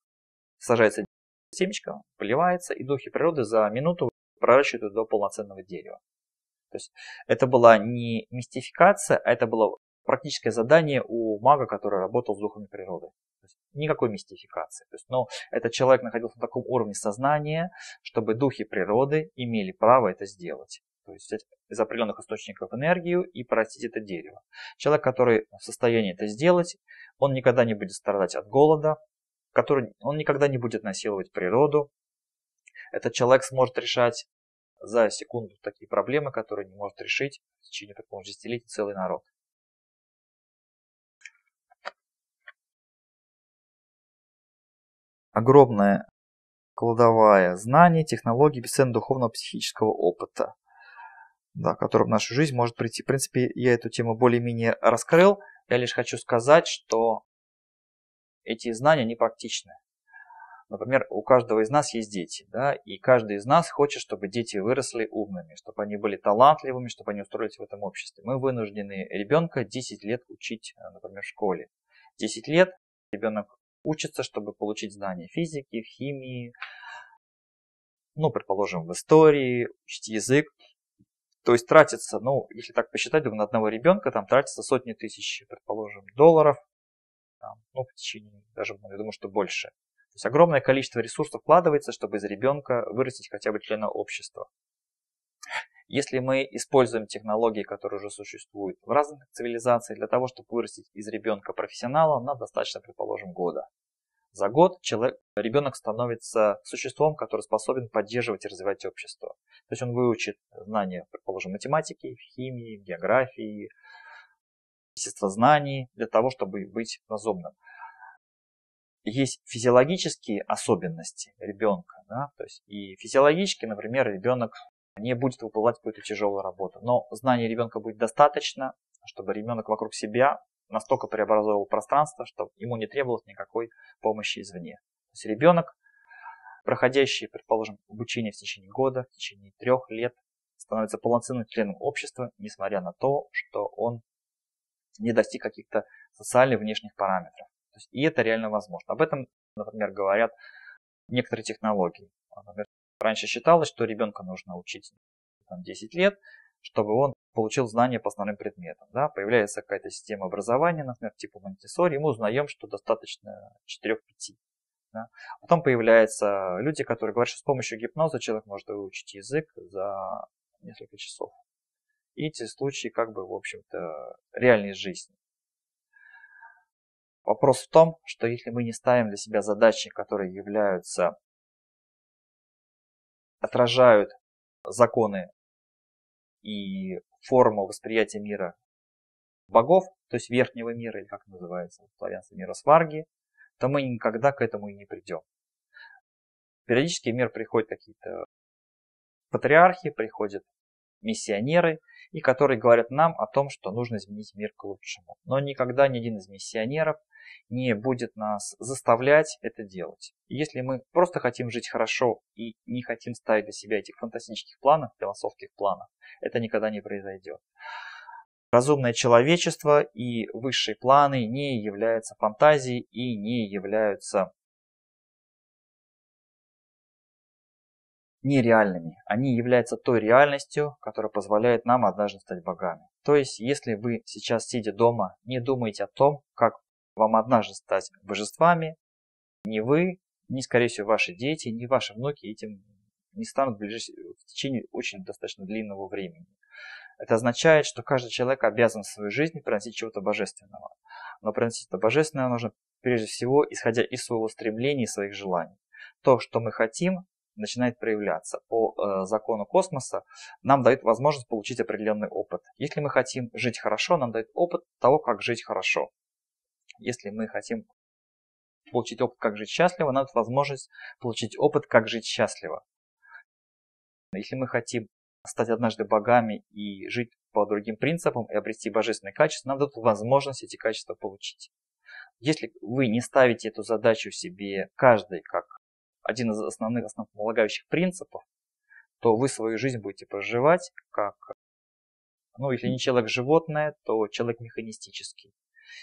сажается семечко, поливается, и духи природы за минуту проращивают до полноценного дерева. То есть это была не мистификация, а это было практическое задание у мага, который работал с духами природы. То есть никакой мистификации. То есть, но этот человек находился на таком уровне сознания, чтобы духи природы имели право это сделать. То есть из определенных источников энергию и прорастить это дерево. Человек, который в состоянии это сделать, он никогда не будет страдать от голода, который, он никогда не будет насиловать природу. Этот человек сможет решать за секунду такие проблемы, которые не может решить в течение такого десятилетия целый народ. Огромная кладовая знаний, технологий, бесценного духовного психического опыта, да, который в нашу жизнь может прийти. В принципе, я эту тему более-менее раскрыл. Я лишь хочу сказать, что эти знания, они практичны. Например, у каждого из нас есть дети, да, и каждый из нас хочет, чтобы дети выросли умными, чтобы они были талантливыми, чтобы они устроились в этом обществе. Мы вынуждены ребенка десять лет учить, например, в школе. десять лет ребенок учится, чтобы получить знания физики, химии, ну, предположим, в истории, учить язык. То есть тратится, ну, если так посчитать, на одного ребенка там тратится сотни тысяч, предположим, долларов, там, ну, в течение, даже, я думаю, что больше. То есть огромное количество ресурсов вкладывается, чтобы из ребенка вырастить хотя бы члена общества. Если мы используем технологии, которые уже существуют в разных цивилизациях, для того, чтобы вырастить из ребенка профессионала, нам достаточно, предположим, года. За год человек, ребенок становится существом, который способен поддерживать и развивать общество. То есть он выучит знания, предположим, математики, химии, географии, естествознаний для того, чтобы быть разумным. Есть физиологические особенности ребенка. Да? То есть и физиологически, например, ребенок не будет выполнять какую-то тяжелую работу. Но знаний ребенка будет достаточно, чтобы ребенок вокруг себя настолько преобразовывал пространство, что ему не требовалось никакой помощи извне. То есть ребенок, проходящий, предположим, обучение в течение года, в течение трех лет, становится полноценным членом общества, несмотря на то, что он не достиг каких-то социальных внешних параметров. То есть, и это реально возможно. Об этом, например, говорят некоторые технологии. Например, раньше считалось, что ребенка нужно учить там, десять лет, чтобы он получил знания по основным предметам. Да? Появляется какая-то система образования, например, типа Монтессори, и мы узнаем, что достаточно четырёх-пяти. Да? Потом появляются люди, которые говорят, что с помощью гипноза человек может выучить язык за несколько часов. И эти случаи, как бы, в общем-то, реальной жизни. Вопрос в том, что если мы не ставим для себя задачи, которые являются, отражают законы и форму восприятия мира богов, то есть верхнего мира, или как называется, славянство мира сварги, то мы никогда к этому и не придем. Периодически в мир приходят какие-то патриархи, приходят миссионеры, и которые говорят нам о том, что нужно изменить мир к лучшему. Но никогда ни один из миссионеров не будет нас заставлять это делать. И если мы просто хотим жить хорошо и не хотим ставить для себя этих фантастических планов, философских планов, это никогда не произойдет. Разумное человечество и высшие планы не являются фантазией и не являются нереальными. Они являются той реальностью, которая позволяет нам однажды стать богами. То есть, если вы сейчас, сидя дома, не думаете о том, как вам однажды стать божествами, ни вы, ни, скорее всего, ваши дети, ни ваши внуки этим не станут в, ближайшее, в течение очень достаточно длинного времени. Это означает, что каждый человек обязан в свою жизнь приносить чего-то божественного. Но приносить это божественное нужно прежде всего, исходя из своего стремления и своих желаний. То, что мы хотим, начинает проявляться. По э, закону космоса нам дает возможность получить определенный опыт. Если мы хотим жить хорошо, нам дает опыт того, как жить хорошо. Если мы хотим получить опыт, как жить счастливо, нам дает возможность получить опыт, как жить счастливо. Если мы хотим стать однажды богами и жить по другим принципам и обрести божественные качества, нам дадут возможность эти качества получить. Если вы не ставите эту задачу себе каждый как один из основных основополагающих принципов, то вы свою жизнь будете проживать как, ну, если не человек-животное, то человек механистический.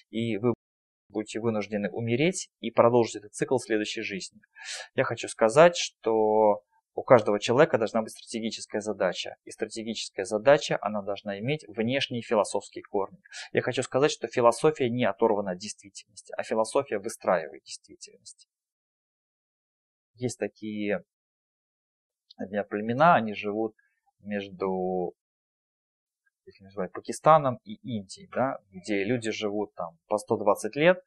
И вы будете вынуждены умереть и продолжить этот цикл в следующей жизни. Я хочу сказать, что у каждого человека должна быть стратегическая задача. И стратегическая задача, она должна иметь внешние философские корни. Я хочу сказать, что философия не оторвана от действительности, а философия выстраивает действительность. Есть такие племена, они живут между называют, Пакистаном и Индией, да, где люди живут там, по сто двадцать лет,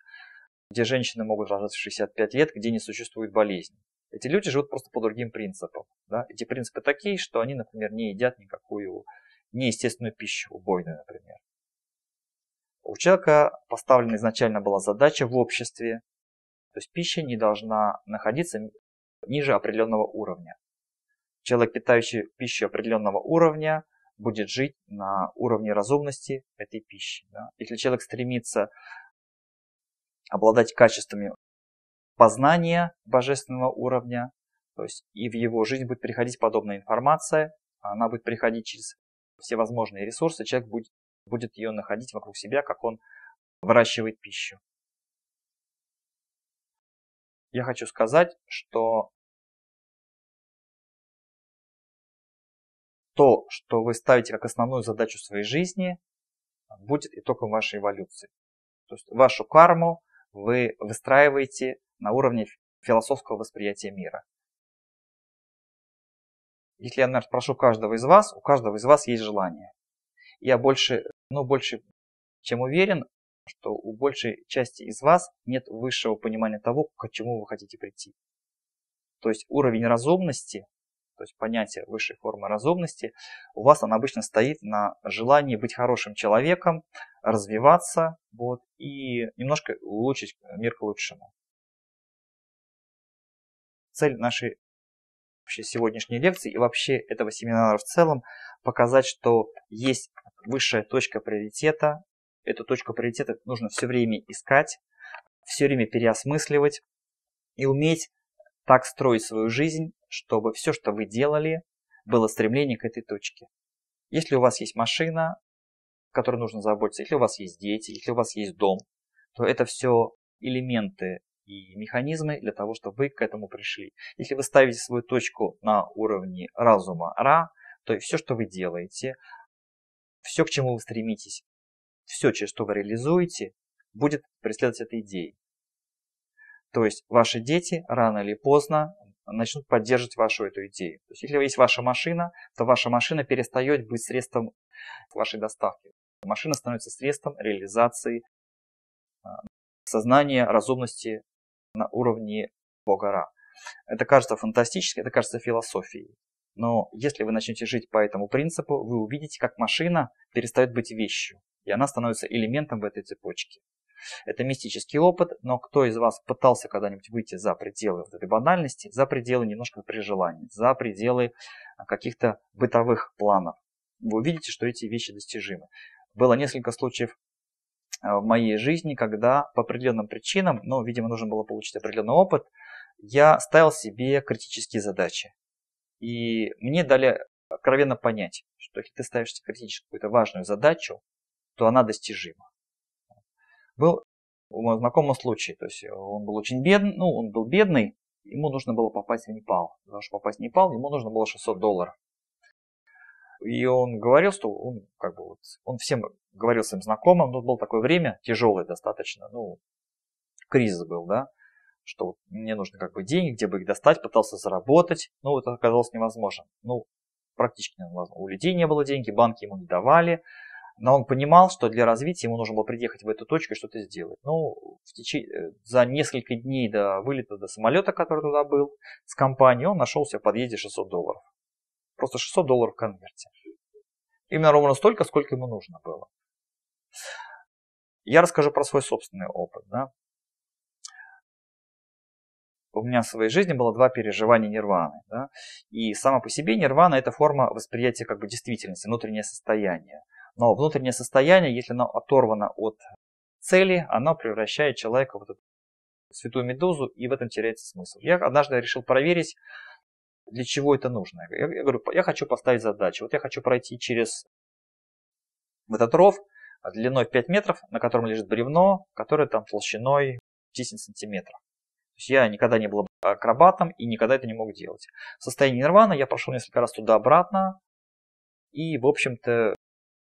где женщины могут рождаться в шестьдесят пять лет, где не существует болезней. Эти люди живут просто по другим принципам. Да? Эти принципы такие, что они, например, не едят никакую неестественную пищу, убойную, например. У человека поставлена изначально была задача в обществе, то есть пища не должна находиться ниже определенного уровня. Человек, питающий пищу определенного уровня, будет жить на уровне разумности этой пищи. Да? Если человек стремится обладать качествами познание божественного уровня, то есть и в его жизнь будет приходить подобная информация, она будет приходить через всевозможные ресурсы, человек будет, будет ее находить вокруг себя, как он выращивает пищу. Я хочу сказать, что то, что вы ставите как основную задачу своей жизни, будет итогом вашей эволюции. То есть вашу карму вы выстраиваете на уровне философского восприятия мира. Если я, наверное, спрошу каждого из вас, у каждого из вас есть желание. Я больше, ну, больше чем уверен, что у большей части из вас нет высшего понимания того, к чему вы хотите прийти. То есть уровень разумности, то есть понятие высшей формы разумности, у вас она обычно стоит на желании быть хорошим человеком, развиваться вот, и немножко улучшить мир к лучшему. Цель нашей вообще сегодняшней лекции и вообще этого семинара в целом показать, что есть высшая точка приоритета. Эту точку приоритета нужно все время искать, все время переосмысливать и уметь так строить свою жизнь, чтобы все, что вы делали, было стремление к этой точке. Если у вас есть машина, о которой нужно заботиться, если у вас есть дети, если у вас есть дом, то это все элементы и механизмы для того, чтобы вы к этому пришли. Если вы ставите свою точку на уровне разума Ра, то все, что вы делаете, все, к чему вы стремитесь, все, через что вы реализуете, будет преследовать этой идеей. То есть ваши дети рано или поздно начнут поддерживать вашу эту идею. То есть, если есть ваша машина, то ваша машина перестает быть средством вашей доставки. Машина становится средством реализации сознания, разумности на уровне Бога Ра. Это кажется фантастически, это кажется философией. Но если вы начнете жить по этому принципу, вы увидите, как машина перестает быть вещью, и она становится элементом в этой цепочке. Это мистический опыт, но кто из вас пытался когда-нибудь выйти за пределы вот этой банальности, за пределы немножко при желании, за пределы каких-то бытовых планов? Вы увидите, что эти вещи достижимы. Было несколько случаев в моей жизни, когда по определенным причинам, ну, видимо, нужно было получить определенный опыт, я ставил себе критические задачи. И мне дали откровенно понять, что если ты ставишь критическую какую-то важную задачу, то она достижима. Был у моего знакомого случай, то есть он был очень бедный, ну, он был бедный, ему нужно было попасть в Непал. Потому что попасть в Непал, ему нужно было шестьсот долларов. И он говорил, что он, как бы, вот, он всем говорил своим знакомым, но было такое время, тяжелое достаточно, ну, кризис был, да, что вот мне нужно как бы деньги, где бы их достать, пытался заработать, но вот это оказалось невозможно. Ну, практически невозможно. У людей не было денег, банки ему не давали, но он понимал, что для развития ему нужно было приехать в эту точку и что-то сделать. Ну, в течение, за несколько дней до вылета, до самолета, который туда был, с компанией, он нашел себе в подъезде шестьсот долларов. Просто шестьсот долларов в конверте. Именно ровно столько, сколько ему нужно было. Я расскажу про свой собственный опыт. Да? У меня в своей жизни было два переживания нирваны. Да? И сама по себе нирвана – это форма восприятия как бы действительности, внутреннее состояние. Но внутреннее состояние, если оно оторвано от цели, оно превращает человека в эту святую медузу, и в этом теряется смысл. Я однажды решил проверить, для чего это нужно. Я, я говорю, я хочу поставить задачу. Вот я хочу пройти через этот ров длиной пять метров, на котором лежит бревно, которое там толщиной десять сантиметров. То есть я никогда не был акробатом и никогда это не мог делать. В состоянии нирваны я прошел несколько раз туда-обратно, и, в общем-то,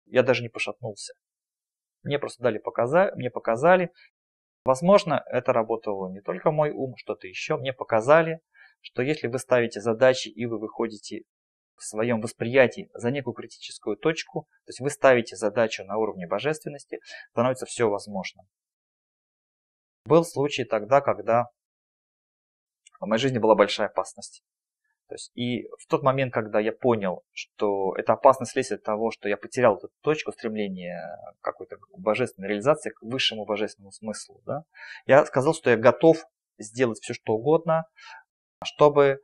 я даже не пошатнулся. Мне просто дали показа... мне показали. Возможно, это работало не только мой ум, что-то еще. Мне показали, что если вы ставите задачи и вы выходите в своем восприятии за некую критическую точку, то есть вы ставите задачу на уровне божественности, становится все возможным. Был случай тогда, когда в моей жизни была большая опасность. То есть, и в тот момент, когда я понял, что это опасность следствие того, что я потерял эту точку стремления к какой-то божественной реализации, к высшему божественному смыслу, да, я сказал, что я готов сделать все, что угодно, чтобы,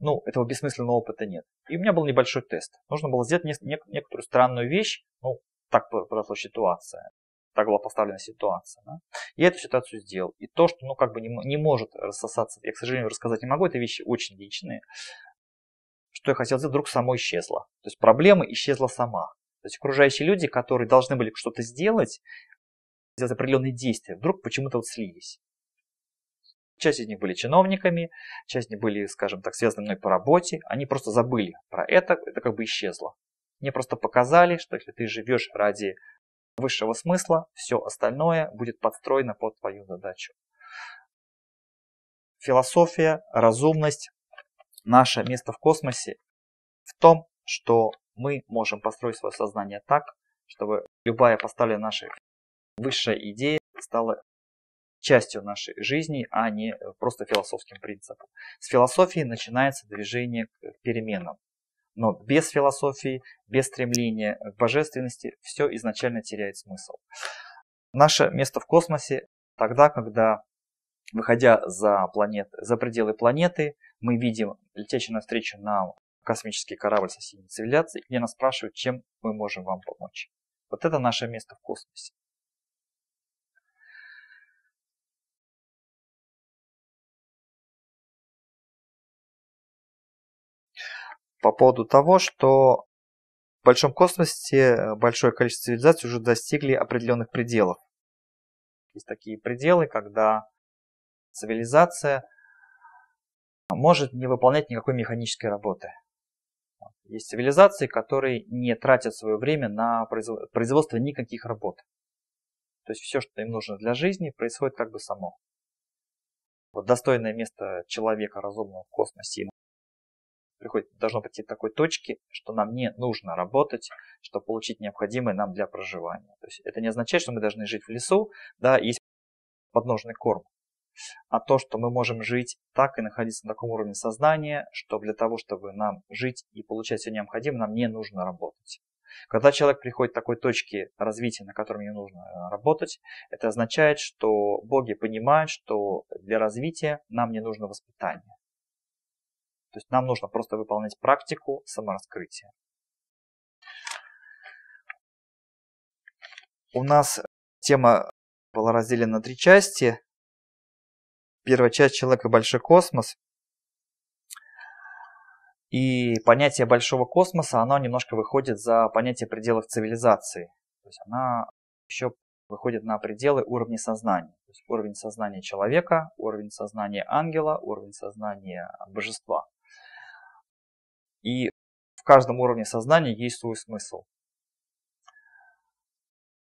ну, этого бессмысленного опыта нет. И у меня был небольшой тест. Нужно было сделать нек нек некоторую странную вещь, ну, так произошла ситуация. Так была поставлена ситуация. Да? Я эту ситуацию сделал. И то, что ну, как бы не, не может рассосаться, я, к сожалению, рассказать не могу, это вещи очень личные. Что я хотел сделать, вдруг само исчезло. То есть проблема исчезла сама. То есть окружающие люди, которые должны были что-то сделать, сделать определенные действия, вдруг почему-то вот слились. Часть из них были чиновниками, часть из них были, скажем так, связаны мной по работе. Они просто забыли про это, это как бы исчезло. Мне просто показали, что если ты живешь ради высшего смысла, все остальное будет подстроено под твою задачу. Философия, разумность, наше место в космосе в том, что мы можем построить свое сознание так, чтобы любая поставленная наша высшая идея стала частью нашей жизни, а не просто философским принципом. С философии начинается движение к переменам. Но без философии, без стремления к божественности все изначально теряет смысл. Наше место в космосе тогда, когда, выходя за, планет, за пределы планеты, мы видим летящий навстречу нам космический корабль соседней цивилизации, где нас спрашивают, чем мы можем вам помочь. Вот это наше место в космосе. По поводу того, что в большом космосе большое количество цивилизаций уже достигли определенных пределов. Есть такие пределы, когда цивилизация может не выполнять никакой механической работы. Есть цивилизации, которые не тратят свое время на производство никаких работ. То есть все, что им нужно для жизни, происходит как бы само. Вот достойное место человека разумного в космосе приходит, должно прийти к такой точке, что нам не нужно работать, чтобы получить необходимое нам для проживания. То есть это не означает, что мы должны жить в лесу, да, есть подножный корм. А то, что мы можем жить так и находиться на таком уровне сознания, что для того, чтобы нам жить и получать все необходимое, нам не нужно работать. Когда человек приходит к такой точке развития, на которой не нужно работать, это означает, что боги понимают, что для развития нам не нужно воспитание. То есть нам нужно просто выполнять практику самораскрытия. У нас тема была разделена на три части. Первая часть «Человек и большой космос». И понятие большого космоса, оно немножко выходит за понятие пределов цивилизации. То есть она еще выходит на пределы уровня сознания. То есть уровень сознания человека, уровень сознания ангела, уровень сознания божества. И в каждом уровне сознания есть свой смысл.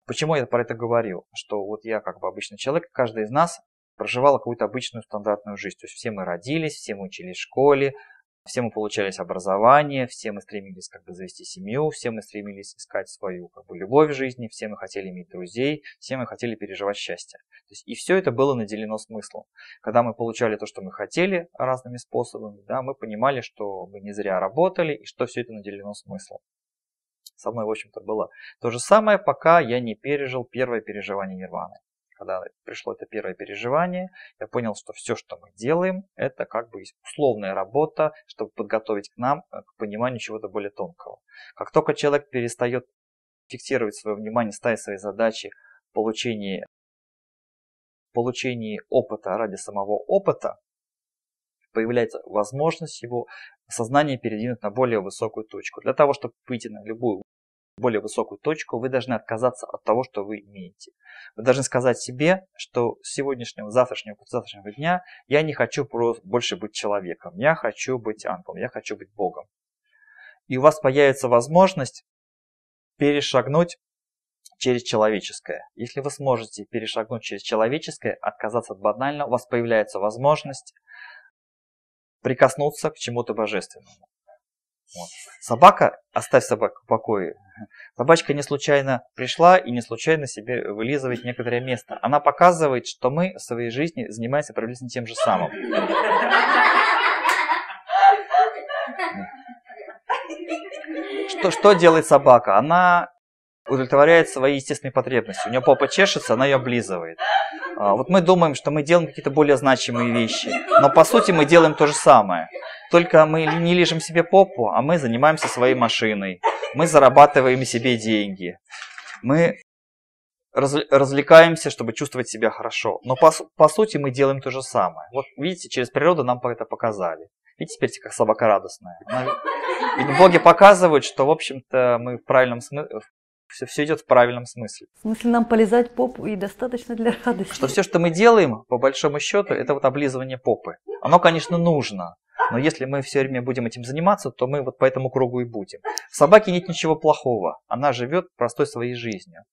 Почему я про это говорил? Что вот я как бы обычный человек, каждый из нас проживала какую-то обычную стандартную жизнь. То есть все мы родились, все мы учились в школе, все мы получались образование, все мы стремились как бы завести семью, все мы стремились искать свою как бы любовь в жизни, все мы хотели иметь друзей, все мы хотели переживать счастье. То есть, и все это было наделено смыслом. Когда мы получали то, что мы хотели разными способами, да, мы понимали, что мы не зря работали и что все это наделено смыслом. Со мной, в общем-то, было то же самое, пока я не пережил первое переживание нирваны. Когда пришло это первое переживание, я понял, что все, что мы делаем, это как бы условная работа, чтобы подготовить к нам к пониманию чего-то более тонкого. Как только человек перестает фиксировать свое внимание, ставить свои задачи в получении, в получении опыта ради самого опыта, появляется возможность его сознание передвинуть на более высокую точку. Для того, чтобы выйти на любую более высокую точку, вы должны отказаться от того, что вы имеете. Вы должны сказать себе, что с сегодняшнего, завтрашнего, завтрашнего дня я не хочу больше быть человеком, я хочу быть ангелом, я хочу быть Богом. И у вас появится возможность перешагнуть через человеческое. Если вы сможете перешагнуть через человеческое, отказаться от банального, у вас появляется возможность прикоснуться к чему-то божественному. Вот. Собака, оставь собаку в покое. Собачка не случайно пришла и не случайно себе вылизывает некоторое место. Она показывает, что мы в своей жизни занимаемся приблизительно тем же самым. Что, что делает собака? Она удовлетворяет свои естественные потребности. У нее попа чешется, она ее облизывает. Вот мы думаем, что мы делаем какие-то более значимые вещи, но по сути мы делаем то же самое. Только мы не лижем себе попу, а мы занимаемся своей машиной. Мы зарабатываем себе деньги. Мы раз, развлекаемся, чтобы чувствовать себя хорошо. Но по, по сути мы делаем то же самое. Вот видите, через природу нам это показали. Видите, теперь как собака радостная. Она, ведь боги показывают, что в общем-то мы в правильном смысле... Все, все идет в правильном смысле. В смысле нам полизать попу и достаточно для радости. Что все, что мы делаем, по большому счету, это вот облизывание попы. Оно, конечно, нужно. Но если мы все время будем этим заниматься, то мы вот по этому кругу и будем. В собаке нет ничего плохого. Она живет простой своей жизнью.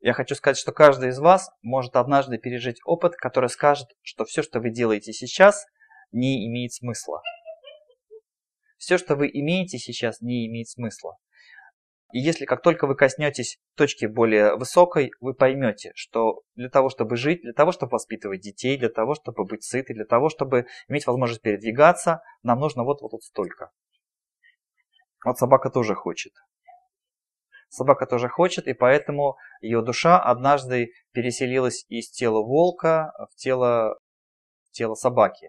Я хочу сказать, что каждый из вас может однажды пережить опыт, который скажет, что все, что вы делаете сейчас, не имеет смысла. Все, что вы имеете сейчас, не имеет смысла. И если как только вы коснетесь точки более высокой, вы поймете, что для того, чтобы жить, для того, чтобы воспитывать детей, для того, чтобы быть сытым, для того, чтобы иметь возможность передвигаться, нам нужно вот вот столько. Вот собака тоже хочет. Собака тоже хочет, и поэтому ее душа однажды переселилась из тела волка в тело, в тело собаки.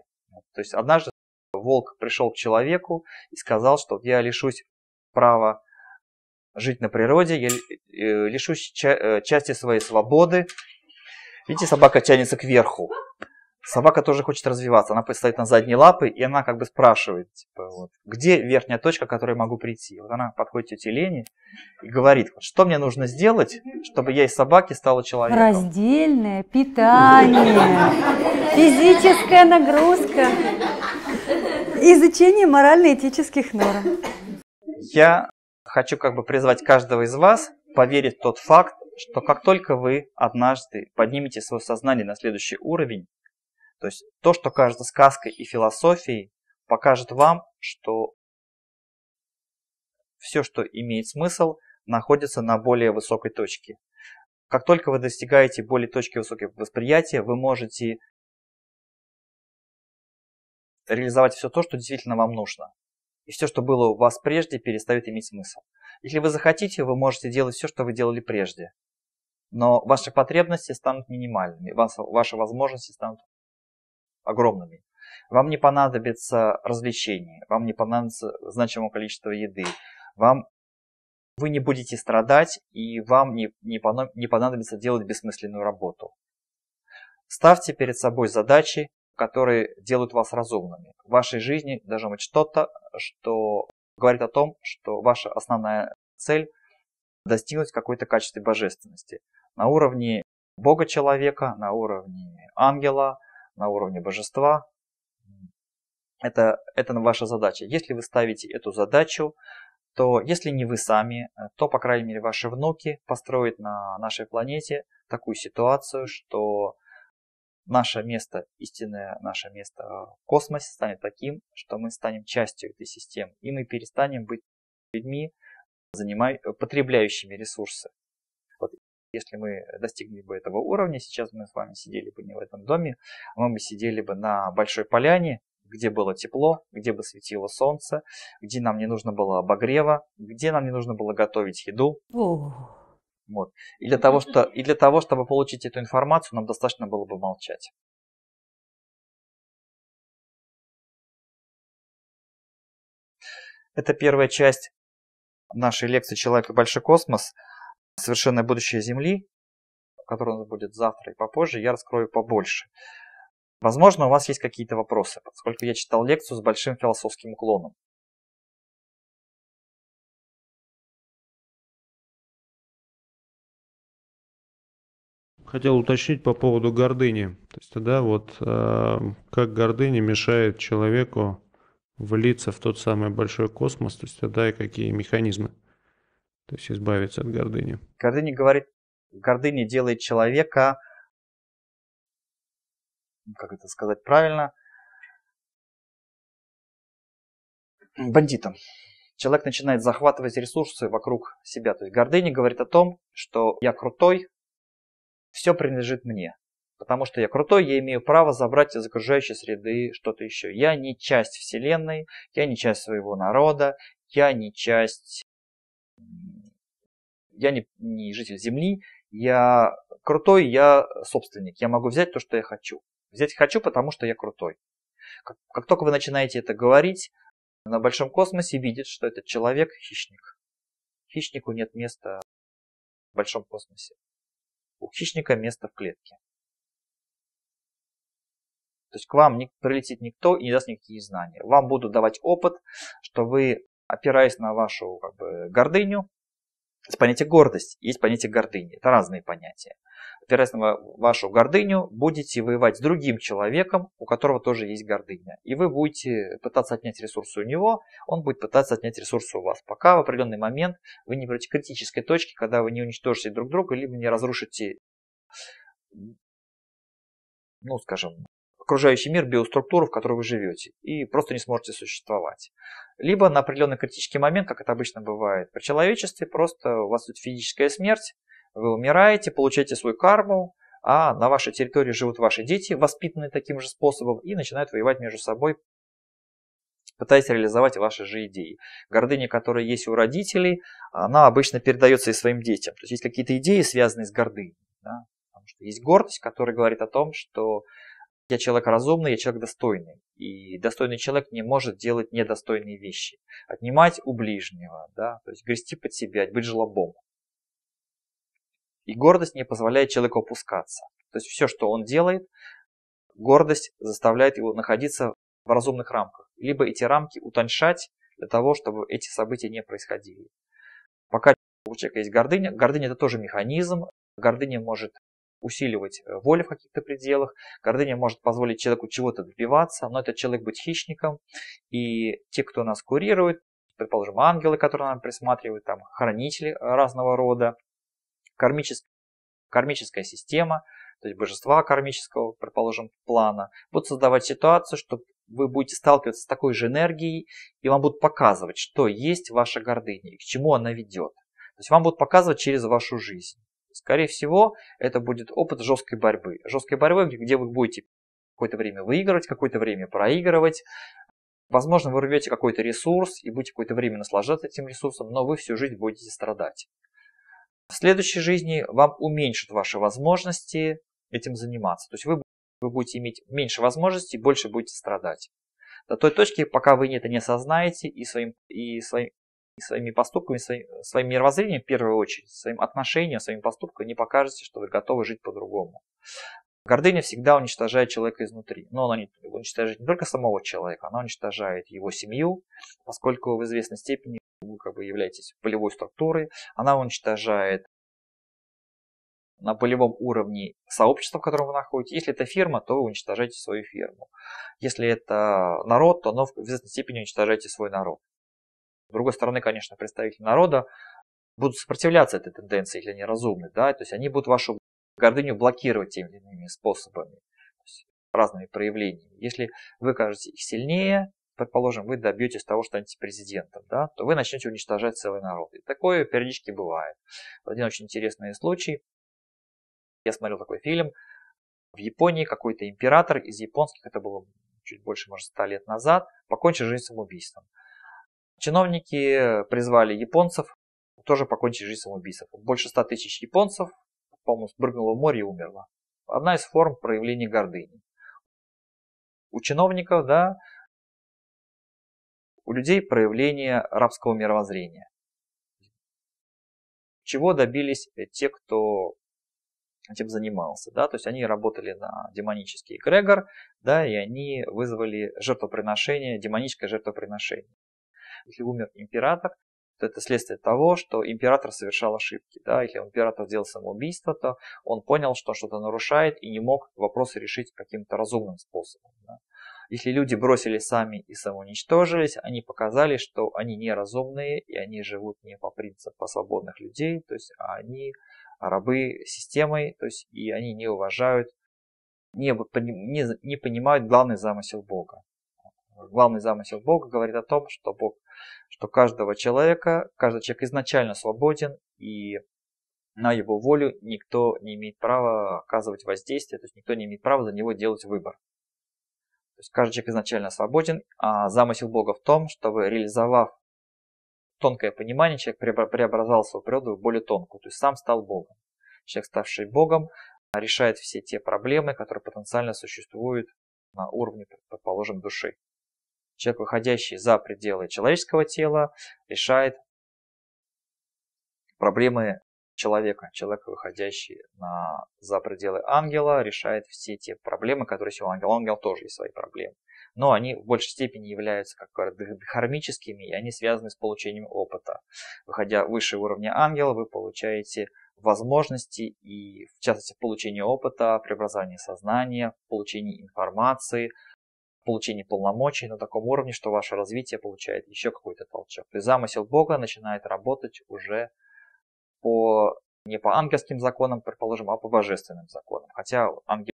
То есть однажды волк пришел к человеку и сказал, что я лишусь права жить на природе, я лишусь ча- части своей свободы. Видите, собака тянется кверху. Собака тоже хочет развиваться. Она стоит на задние лапы, и она как бы спрашивает, типа, вот, где верхняя точка, к которой я могу прийти. Вот она подходит к тете Лене и говорит, что мне нужно сделать, чтобы я из собаки стала человеком. Раздельное питание, физическая нагрузка, изучение морально-этических норм. Я хочу как бы призвать каждого из вас поверить в тот факт, что как только вы однажды поднимете свое сознание на следующий уровень, то есть то, что кажется сказкой и философией, покажет вам, что все, что имеет смысл, находится на более высокой точке. Как только вы достигаете более точки высокого восприятия, вы можете реализовать все то, что действительно вам нужно. И все, что было у вас прежде, перестает иметь смысл. Если вы захотите, вы можете делать все, что вы делали прежде. Но ваши потребности станут минимальными, ваши возможности станут огромными. Вам не понадобится развлечений, вам не понадобится значимого количества еды, вам, вы не будете страдать и вам не, не, не понадобится делать бессмысленную работу. Ставьте перед собой задачи, которые делают вас разумными. В вашей жизни должно быть что-то, что говорит о том, что ваша основная цель – достигнуть какой-то качества божественности. На уровне Бога-человека, на уровне ангела, на уровне божества. Это, это ваша задача. Если вы ставите эту задачу, то если не вы сами, то, по крайней мере, ваши внуки построят на нашей планете такую ситуацию, что наше место, истинное наше место в космосе станет таким, что мы станем частью этой системы, и мы перестанем быть людьми, занимай, потребляющими ресурсы. Вот, если мы достигли бы этого уровня, сейчас мы с вами сидели бы не в этом доме, а мы бы сидели бы на большой поляне, где было тепло, где бы светило солнце, где нам не нужно было обогрева, где нам не нужно было готовить еду. Вот. И, для того, что, и для того, чтобы получить эту информацию, нам достаточно было бы молчать. Это первая часть нашей лекции «Человек и большой космос. Совершенное будущее Земли», которая у нас будет завтра и попозже, я раскрою побольше. Возможно, у вас есть какие-то вопросы, поскольку я читал лекцию с большим философским уклоном. Хотел уточнить по поводу гордыни. То есть тогда вот э, как гордыня мешает человеку влиться в тот самый большой космос, то есть тогда и какие механизмы, то есть избавиться от гордыни. Гордыня говорит, гордыня делает человека, как это сказать правильно, бандитом. Человек начинает захватывать ресурсы вокруг себя. То есть гордыня говорит о том, что я крутой, все принадлежит мне. Потому что я крутой, я имею право забрать из окружающей среды что-то еще. Я не часть Вселенной, я не часть своего народа, я не часть... Я не, не житель Земли, я крутой, я собственник. Я могу взять то, что я хочу. Взять хочу, потому что я крутой. Как, как только вы начинаете это говорить, на большом космосе видит, что этот человек хищник. Хищнику нет места в большом космосе. У хищника место в клетке. То есть к вам не прилетит никто и не даст никакие знания. Вам будут давать опыт, что вы, опираясь на вашу как бы, гордыню, есть понятие гордость, есть понятие гордыни. Это разные понятия. Опираясь на вашу гордыню, будете воевать с другим человеком, у которого тоже есть гордыня. И вы будете пытаться отнять ресурсы у него, он будет пытаться отнять ресурсы у вас. Пока в определенный момент вы не придете к критической точке, когда вы не уничтожите друг друга, либо не разрушите, ну скажем, окружающий мир, биоструктуру, в которой вы живете, и просто не сможете существовать. Либо на определенный критический момент, как это обычно бывает при человечестве, просто у вас тут физическая смерть, вы умираете, получаете свою карму, а на вашей территории живут ваши дети, воспитанные таким же способом, и начинают воевать между собой, пытаясь реализовать ваши же идеи. Гордыня, которая есть у родителей, она обычно передается и своим детям. То есть есть какие-то идеи, связанные с гордыней. Да? Потому что есть гордость, которая говорит о том, что я человек разумный, я человек достойный. И достойный человек не может делать недостойные вещи. Отнимать у ближнего, да, то есть грести под себя, быть жлобом. И гордость не позволяет человеку опускаться. То есть все, что он делает, гордость заставляет его находиться в разумных рамках. Либо эти рамки утоньшать для того, чтобы эти события не происходили. Пока у человека есть гордыня, гордыня это тоже механизм, гордыня может усиливать волю в каких-то пределах. Гордыня может позволить человеку чего-то добиваться, но этот человек быть хищником. И те, кто нас курирует, предположим, ангелы, которые нам присматривают, там, хранители разного рода, кармичес... кармическая система, то есть божества кармического, предположим, плана, будут создавать ситуацию, что вы будете сталкиваться с такой же энергией, и вам будут показывать, что есть ваша гордыня и к чему она ведет. То есть вам будут показывать через вашу жизнь. Скорее всего, это будет опыт жесткой борьбы. Жесткой борьбы, где вы будете какое-то время выигрывать, какое-то время проигрывать. Возможно, вы рвете какой-то ресурс и будете какое-то время наслаждаться этим ресурсом, но вы всю жизнь будете страдать. В следующей жизни вам уменьшат ваши возможности этим заниматься. То есть вы, вы будете иметь меньше возможностей, больше будете страдать. До той точки, пока вы это не осознаете и своим... И своим И своими поступками, своим, своим мировоззрением, в первую очередь, своим отношением, своим поступком не покажете, что вы готовы жить по-другому. Гордыня всегда уничтожает человека изнутри. Но она уничтожает не только самого человека, она уничтожает его семью, поскольку в известной степени вы как бы являетесь полевой структурой. Она уничтожает на полевом уровне сообщество, в котором вы находитесь. Если это фирма, то вы уничтожаете свою фирму. Если это народ, то оно в известной степени уничтожаете свой народ. С другой стороны, конечно, представители народа будут сопротивляться этой тенденции, если они разумны, да, то есть они будут вашу гордыню блокировать теми или иными способами, разными проявлениями. Если вы кажете их сильнее, предположим, вы добьетесь того, что станете президентом, да, то вы начнете уничтожать целый народ. И такое периодически бывает. Один очень интересный случай. Я смотрел такой фильм. В Японии какой-то император из японских, это было чуть больше, может, ста лет назад, покончил жизнь самоубийством. Чиновники призвали японцев тоже покончить жизнь самоубийством. Больше ста тысяч японцев, по-моему, спрыгнуло в море и умерло. Одна из форм проявления гордыни. У чиновников, да, у людей проявление рабского мировоззрения. Чего добились те, кто этим занимался, да, то есть они работали на демонический эгрегор, да, и они вызвали жертвоприношение, демоническое жертвоприношение. Если умер император, то это следствие того, что император совершал ошибки, да, если император делал самоубийство, то он понял, что что-то нарушает и не мог вопросы решить каким-то разумным способом, да. Если люди бросили сами и самоуничтожились, они показали, что они неразумные и они живут не по принципу свободных людей, то есть они рабы системой, то есть и они не уважают, не, не, не понимают главный замысел Бога. Главный замысел Бога говорит о том, что Бог, что каждого человека, каждый человек изначально свободен, и на его волю никто не имеет права оказывать воздействие, то есть никто не имеет права за него делать выбор. То есть каждый человек изначально свободен, а замысел Бога в том, чтобы, реализовав тонкое понимание, человек преобразовал свою природу в более тонкую, то есть сам стал Богом. Человек, ставший Богом, решает все те проблемы, которые потенциально существуют на уровне, предположим, души. Человек, выходящий за пределы человеческого тела, решает проблемы человека. Человек, выходящий на, за пределы ангела, решает все те проблемы, которые есть у ангела. Ангел тоже есть свои проблемы. Но они в большей степени являются, как говорят, дхармическими, и они связаны с получением опыта. Выходя выше уровня ангела, вы получаете возможности и, в частности, получение опыта, преобразование сознания, получение информации, получение полномочий на таком уровне, что ваше развитие получает еще какой-то толчок. То есть замысел Бога начинает работать уже по, не по ангельским законам, предположим, а по божественным законам. Хотя ангел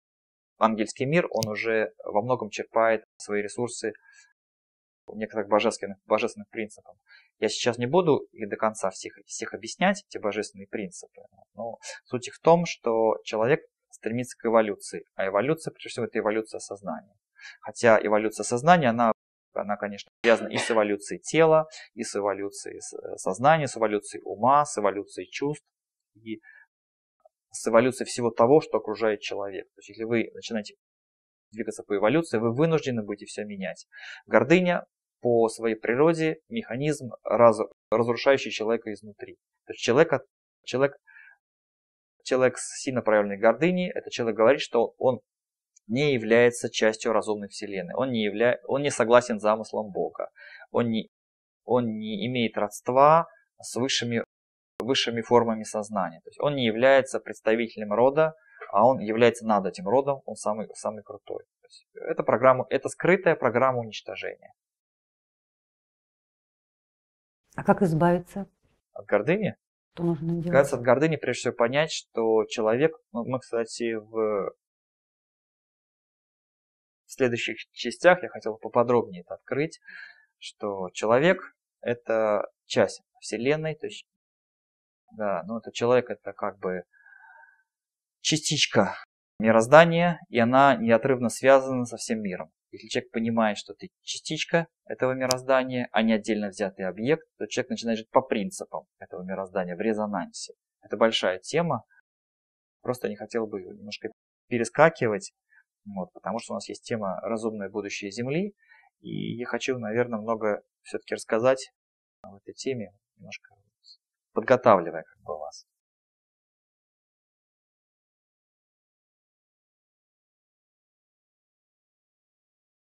Ангельский мир, он уже во многом черпает свои ресурсы в некоторых божественных, божественных принципах. Я сейчас не буду и до конца всех, всех объяснять эти божественные принципы, но суть их в том, что человек стремится к эволюции, а эволюция, прежде всего, это эволюция сознания. Хотя эволюция сознания, она, она, конечно, связана и с эволюцией тела, и с эволюцией сознания, с эволюцией ума, с эволюцией чувств, и с эволюцией всего того, что окружает человек. То есть, если вы начинаете двигаться по эволюции, вы вынуждены будете все менять. Гордыня по своей природе механизм, разрушающий человека изнутри. То есть, человек, человек, человек с сильно проявленной гордыней, это человек говорит, что он не является частью разумной вселенной, он не, явля... он не согласен с замыслом Бога, он не, он не имеет родства с высшими высшими формами сознания. То есть он не является представителем рода, а он является над этим родом, он самый, самый крутой. То есть это, программа, это скрытая программа уничтожения. А как избавиться? От гордыни? Что нужно делать? Кажется, от гордыни прежде всего понять, что человек, ну, мы, кстати, в... в следующих частях, я хотел поподробнее это открыть, что человек – это часть Вселенной, то есть да, ну это человек, это как бы частичка мироздания, и она неотрывно связана со всем миром. Если человек понимает, что ты частичка этого мироздания, а не отдельно взятый объект, то человек начинает жить по принципам этого мироздания, в резонансе. Это большая тема, просто не хотел бы немножко перескакивать, вот, потому что у нас есть тема «Разумное будущее Земли», и я хочу, наверное, много все-таки рассказать об этой теме, немножко подготавливая как бы вас.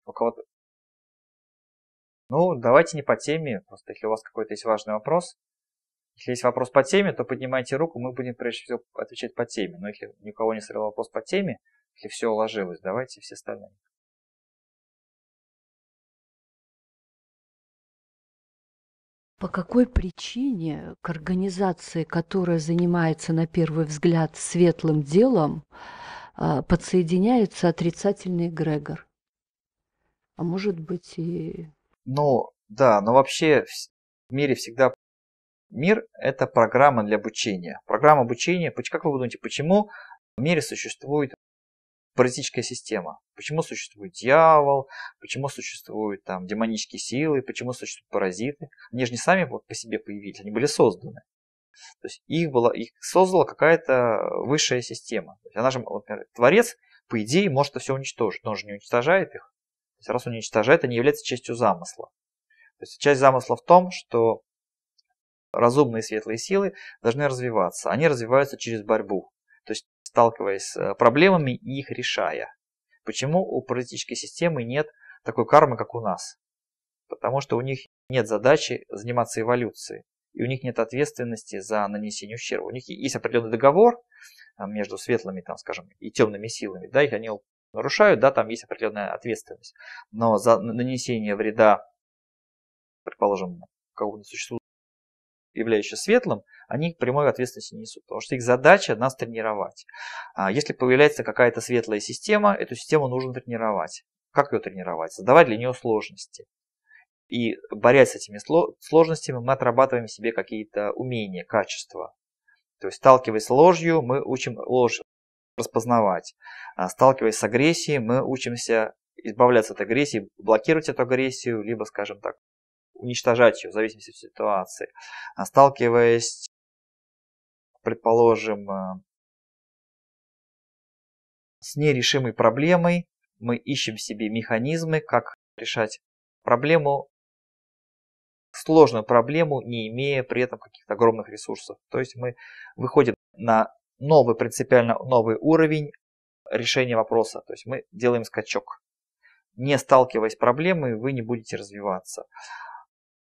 У кого-то... Ну, давайте не по теме, просто если у вас какой-то есть важный вопрос. Если есть вопрос по теме, то поднимайте руку, мы будем прежде всего отвечать по теме. Но если ни у кого не стоял вопрос по теме, если все уложилось, давайте все остальные. По какой причине к организации, которая занимается на первый взгляд светлым делом, подсоединяется отрицательный эгрегор? А может быть и... Ну да, но вообще в мире всегда... Мир – это программа для обучения. Программа обучения, как вы думаете, почему в мире существует паразитическая система? Почему существует дьявол? Почему существуют там демонические силы? Почему существуют паразиты? Они же не сами по себе появились, они были созданы. То есть их, была, их создала какая-то высшая система. Она же, например, творец, по идее, может это все уничтожить, но он же не уничтожает их. То есть, раз он уничтожает, они являются частью замысла. То есть часть замысла в том, что разумные светлые силы должны развиваться. Они развиваются через борьбу, то есть сталкиваясь с проблемами и их решая. Почему у паразитической системы нет такой кармы, как у нас? Потому что у них нет задачи заниматься эволюцией, и у них нет ответственности за нанесение ущерба. У них есть определенный договор между светлыми, там, скажем, и темными силами, да, их они нарушают, да, там есть определенная ответственность. Но за нанесение вреда, предположим, какому-то существу, являющиеся светлым, они прямой ответственности не несут, потому что их задача нас тренировать. Если появляется какая-то светлая система, эту систему нужно тренировать. Как ее тренировать? Создавать для нее сложности. И борясь с этими сложностями, мы отрабатываем себе какие-то умения, качества. То есть сталкиваясь с ложью, мы учим ложь распознавать. Сталкиваясь с агрессией, мы учимся избавляться от агрессии, блокировать эту агрессию, либо, скажем так, уничтожать ее в зависимости от ситуации. Сталкиваясь, предположим, с нерешимой проблемой, мы ищем в себе механизмы, как решать проблему, сложную проблему, не имея при этом каких-то огромных ресурсов. То есть мы выходим на новый, принципиально новый уровень решения вопроса. То есть мы делаем скачок. Не сталкиваясь с проблемой, вы не будете развиваться.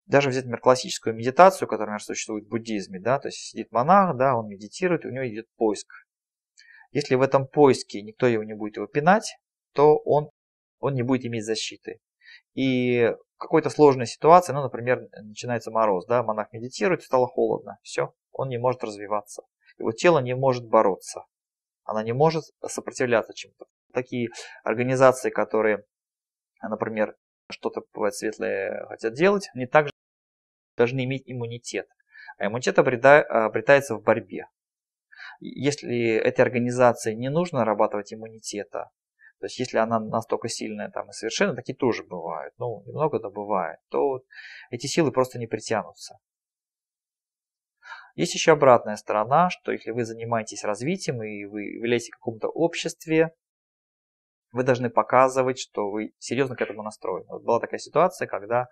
Даже взять, например, классическую медитацию, которая, например, существует в буддизме, да, то есть сидит монах, да, он медитирует, и у него идет поиск. Если в этом поиске никто его не будет его пинать, то он, он не будет иметь защиты. И в какой-то сложной ситуации, ну, например, начинается мороз, да, монах медитирует, стало холодно, все, он не может развиваться. Его тело не может бороться, оно не может сопротивляться чему-то. Такие организации, которые, например, что-то бывает светлое хотят делать, они также должны иметь иммунитет. А иммунитет обретается в борьбе. Если этой организации не нужно нарабатывать иммунитета, то есть если она настолько сильная там, и совершенно, такие тоже бывают, ну, немного это бывает, то эти силы просто не притянутся. Есть еще обратная сторона, что если вы занимаетесь развитием и вы являетесь в каком-то обществе, вы должны показывать, что вы серьезно к этому настроены. Вот была такая ситуация, когда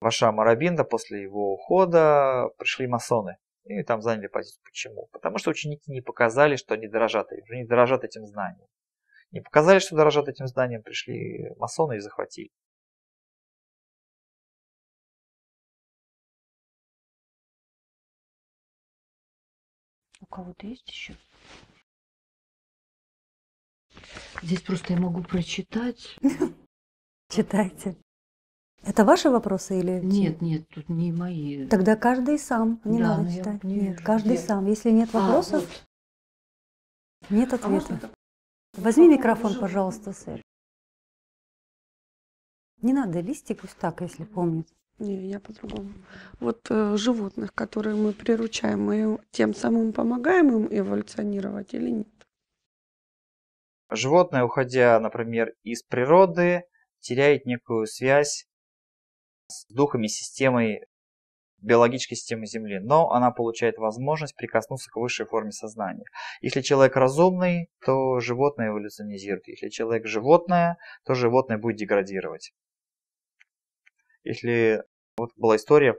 в Оша Рабинда после его ухода пришли масоны и там заняли позицию. Почему? Потому что ученики не показали, что они дорожат, что они дорожат этим знанием. Не показали, что дорожат этим знанием, пришли масоны и захватили. У кого-то есть еще? Здесь просто я могу прочитать. Читайте. Это ваши вопросы или... Нет, нет, тут не мои. Тогда каждый сам. Не да, надо читать. Я... Нет, каждый я... сам. Если нет вопросов, а, вот. Нет ответа. А возьми а микрофон, уже... пожалуйста, Сэр. Не надо листик, пусть так, если помнит. Не, я по-другому. Вот э, животных, которые мы приручаем, мы тем самым помогаем им эволюционировать или нет? Животное, уходя, например, из природы, теряет некую связь с духами системы, биологической системы Земли, но она получает возможность прикоснуться к высшей форме сознания. Если человек разумный, то животное эволюционизирует. Если человек животное, то животное будет деградировать. Если вот была история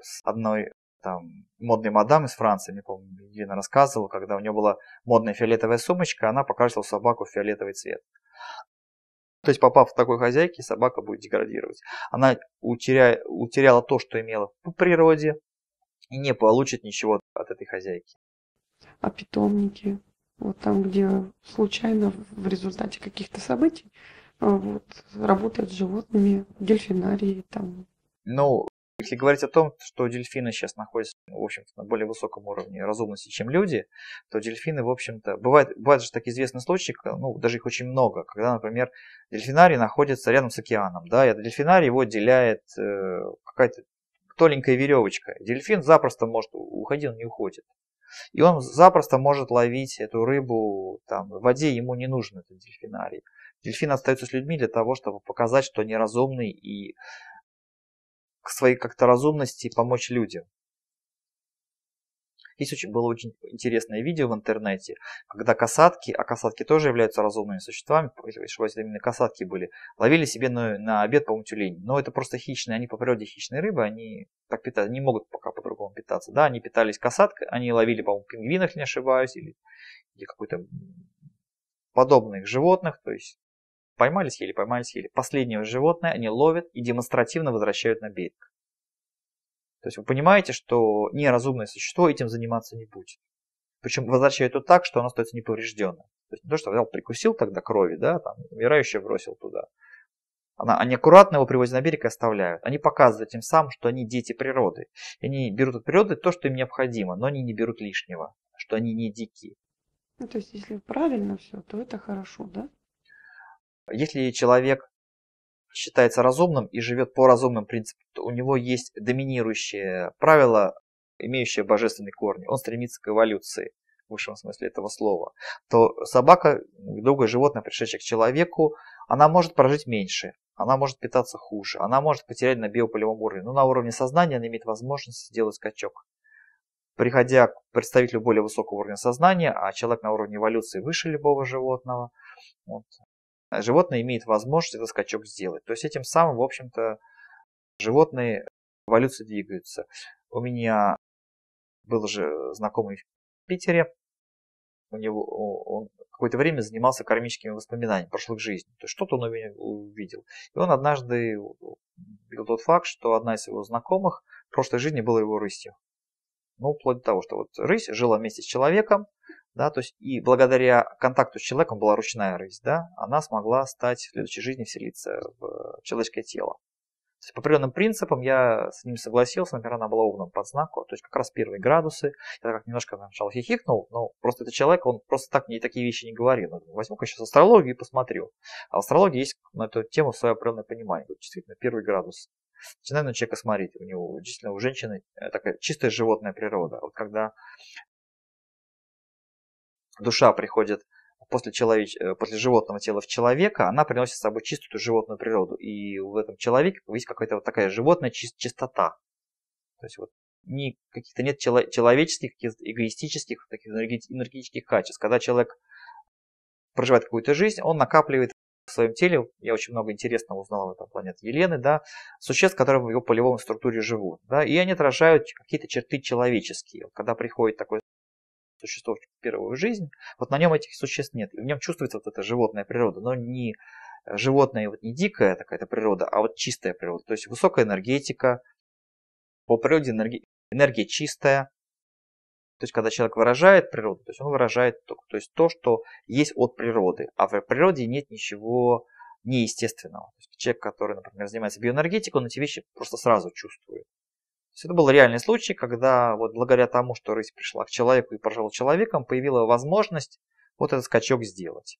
с одной там, модной мадам из Франции, не помню, Елена рассказывала, когда у нее была модная фиолетовая сумочка, она покрасила собаку в фиолетовый цвет. То есть, попав в такой хозяйке, собака будет деградировать. Она утеря... утеряла то, что имела в природе, и не получит ничего от этой хозяйки. А питомники, вот там, где случайно в результате каких-то событий вот, работают с животными, дельфинарии там. Ну, Если говорить о том, что дельфины сейчас находятся, в общем-то, на более высоком уровне разумности, чем люди, то дельфины, в общем-то, бывают, бывают же такие известные случаи, ну, даже их очень много, когда, например, дельфинарий находится рядом с океаном, да, и от дельфинария его отделяет э, какая-то толенькая веревочка. Дельфин запросто может уходить, он не уходит. И он запросто может ловить эту рыбу, там, в воде ему не нужен этот дельфинарий. Дельфины остаются с людьми для того, чтобы показать, что они разумны и к своей как-то разумности помочь людям. Здесь очень, было очень интересное видео в интернете, когда касатки, а касатки тоже являются разумными существами, если именно касатки были, ловили себе на, на обед, по-моему, тюлень. Но это просто хищные, они по природе хищные рыбы, они так питаются, не могут пока по-другому питаться. Да, они питались касаткой, они ловили, по-моему, пингвинов, не ошибаюсь, или, или какой-то подобных животных, то есть поймали, съели, поймали, съели. Последнее животное они ловят и демонстративно возвращают на берег. То есть вы понимаете, что неразумное существо этим заниматься не будет. Причем возвращают то так, что оно остается неповрежденным. То есть не то, что взял, прикусил тогда крови, да, там, умирающего бросил туда. Она, они аккуратно его привозят на берег и оставляют. Они показывают тем самым, что они дети природы. И они берут от природы то, что им необходимо, но они не берут лишнего, что они не дикие. Ну, то есть если правильно все, то это хорошо, да? Если человек считается разумным и живет по разумным принципам, то у него есть доминирующее правило, имеющее божественный корень. Он стремится к эволюции, в высшем смысле этого слова. То собака, другое животное, пришедшее к человеку, она может прожить меньше, она может питаться хуже, она может потерять на биополевом уровне. Но на уровне сознания она имеет возможность сделать скачок. Приходя к представителю более высокого уровня сознания, а человек на уровне эволюции выше любого животного, вот, животное имеет возможность этот скачок сделать. То есть этим самым, в общем-то, животные в эволюции двигаются. У меня был же знакомый в Питере, у него, он какое-то время занимался кармическими воспоминаниями прошлых жизней. То есть что-то он увидел. И он однажды увидел тот факт, что одна из его знакомых в прошлой жизни была его рысью. Ну, вплоть до того, что вот рысь жила вместе с человеком, да, то есть и благодаря контакту с человеком была ручная рысь, да, она смогла стать в следующей жизни, вселиться в человеческое тело. То есть по определенным принципам я с ним согласился, например, она была овном под знаку, то есть как раз первые градусы, я как немножко сначала хихикнул, но просто этот человек, он просто так мне такие вещи не говорил. Возьму-ка сейчас астрологию и посмотрю. А в астрологии есть на эту тему свое определенное понимание, действительно, первый градус. Начинаю на человека смотреть, у него действительно у женщины такая чистая животная природа. Вот когда душа приходит после, человеч... после животного тела в человека, она приносит с собой чистую животную природу. И в этом человеке есть какая-то вот такая животная чистота. То есть вот ни каких-то нет человеческих, каких-то эгоистических, таких энергетических качеств. Когда человек проживает какую-то жизнь, он накапливает в своем теле, я очень много интересного узнал в этом планете Елены, да, существ, которые в его полевом структуре живут, да, и они отражают какие-то черты человеческие. Когда приходит такое существо в первую жизнь, вот на нем этих существ нет, и в нем чувствуется вот эта животная природа, но не животная, вот не дикая такая-то природа, а вот чистая природа, то есть высокая энергетика, по природе энергия, энергия чистая. То есть, когда человек выражает природу, то есть он выражает то, то, есть то, что есть от природы, а в природе нет ничего неестественного. То есть человек, который, например, занимается биоэнергетикой, он эти вещи просто сразу чувствует. То есть это был реальный случай, когда вот благодаря тому, что рысь пришла к человеку и прожила человеком, появилась возможность вот этот скачок сделать.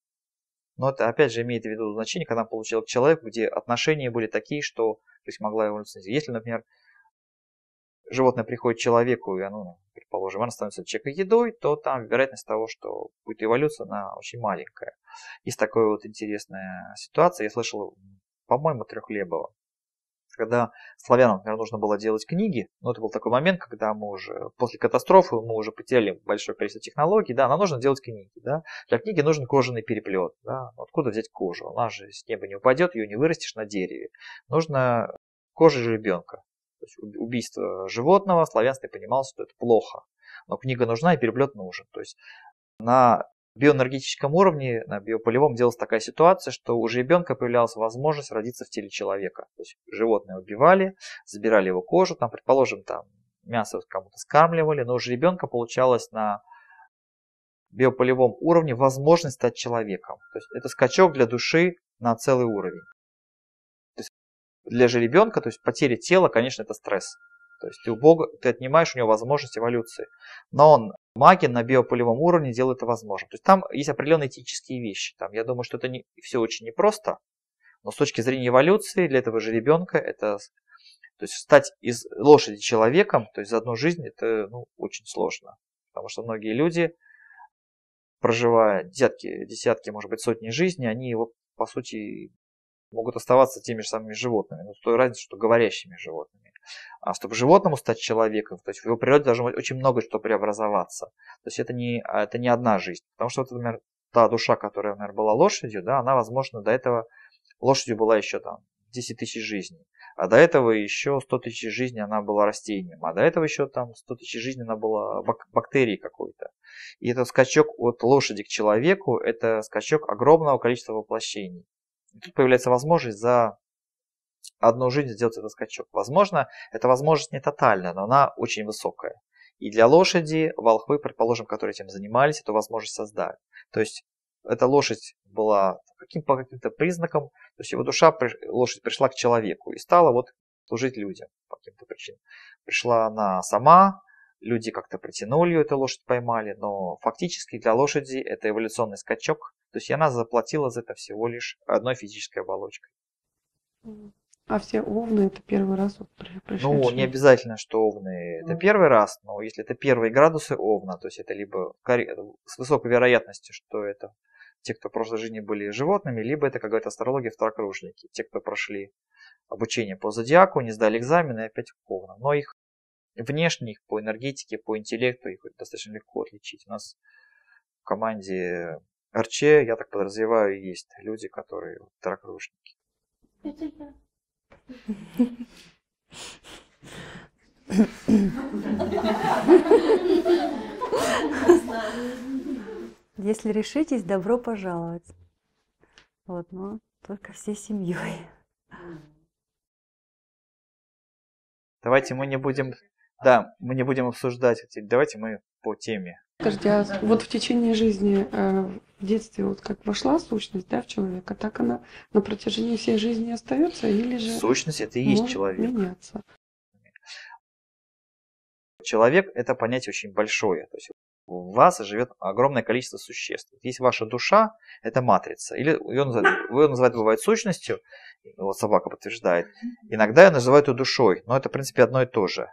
Но это, опять же, имеет в виду значение, когда она получила к человеку, где отношения были такие, что рысь могла эволюционировать. Если, например, животное приходит к человеку, и оно, предположим, оно становится человеком едой, то там вероятность того, что будет эволюция, она очень маленькая. Есть такая вот интересная ситуация, я слышал, по-моему, Трехлебова, когда славянам, например, нужно было делать книги, но это был такой момент, когда мы уже, после катастрофы, мы уже потеряли большое количество технологий, да, нам нужно делать книги, да, для книги нужен кожаный переплет, да, откуда взять кожу, она же с неба не упадет, ее не вырастешь на дереве, нужно кожа жеребенка. То есть убийство животного, славянство понимал, что это плохо. Но книга нужна и переплет нужен. То есть на биоэнергетическом уровне, на биополевом делалась такая ситуация, что у жеребенка появлялась возможность родиться в теле человека. То есть животное убивали, забирали его кожу, там, предположим, там, мясо кому-то скармливали, но у жеребенка получалось на биополевом уровне возможность стать человеком. То есть это скачок для души на целый уровень. для же ребенка, то есть потеря тела, конечно, это стресс. То есть ты, у Бога, ты отнимаешь у него возможность эволюции. Но он, маги, на биополевом уровне делает это возможным. То есть там есть определенные этические вещи. Там, я думаю, что это не, все очень непросто. Но с точки зрения эволюции для этого же ребенка это... То есть стать из лошади человеком, то есть за одну жизнь, это ну, очень сложно. Потому что многие люди, проживая десятки, десятки, может быть, сотни жизней, они его, по сути, могут оставаться теми же самыми животными. Но с той разницей, что говорящими животными. А чтобы животному стать человеком, то есть в его природе должно быть очень много что преобразоваться. То есть это не, это не одна жизнь. Потому что, например, та душа, которая, например, была лошадью, да, она, возможно, до этого лошадью была еще там десять тысяч жизней. А до этого еще сто тысяч жизней она была растением. А до этого еще там сто тысяч жизней она была бак- бактерией какой-то. И этот скачок от лошади к человеку, это скачок огромного количества воплощений. И тут появляется возможность за одну жизнь сделать этот скачок. Возможно, эта возможность не тотальная, но она очень высокая. И для лошади, волхвы, предположим, которые этим занимались, эту возможность создали. То есть эта лошадь была каким, по каким-то признакам, то есть его душа, лошадь пришла к человеку и стала вот служить людям по каким-то причинам. Пришла она сама, люди как-то притянули ее, эту лошадь поймали, но фактически для лошади это эволюционный скачок, то есть она заплатила за это всего лишь одной физической оболочкой. А все овны это первый раз пришедшие? Ну, не обязательно, что овны это первый раз, но если это первые градусы овна, то есть это либо с высокой вероятностью, что это те, кто в прошлой жизни были животными, либо это какая-то астрология второкружники. Те, кто прошли обучение по зодиаку, не сдали экзамены, опять к овнам. Но их внешне, их по энергетике, по интеллекту, их достаточно легко отличить. У нас в команде РЧ, я так подразумеваю, есть люди, которые второкружники. Это я. Если решитесь, добро пожаловать. Вот, но только всей семьей. Давайте мы не будем, да, мы не будем обсуждать. Давайте мы по теме. Скажите, а вот в течение жизни в детстве вот как вошла сущность, да, в человека, так она на протяжении всей жизни остается, или же сущность это и есть человек. Меняться? Человек это понятие очень большое. То есть в вас живет огромное количество существ. Есть ваша душа, это матрица. Или ее называют, ее называют бывает сущностью, вот собака подтверждает. Иногда ее называют ее душой, но это в принципе одно и то же.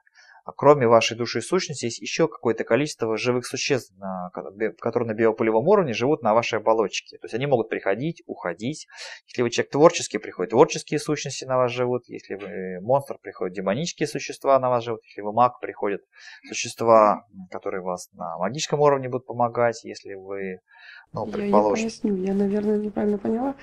А кроме вашей души и сущности есть еще какое-то количество живых существ, которые на биополевом уровне живут на вашей оболочке. То есть они могут приходить, уходить. Если вы человек творческий, приходят творческие сущности на вас живут. Если вы монстр, приходят демонические существа на вас живут. Если вы маг, приходят существа, которые вас на магическом уровне будут помогать. Если вы, ну, предположим... Я поясню, я, наверное, неправильно поняла.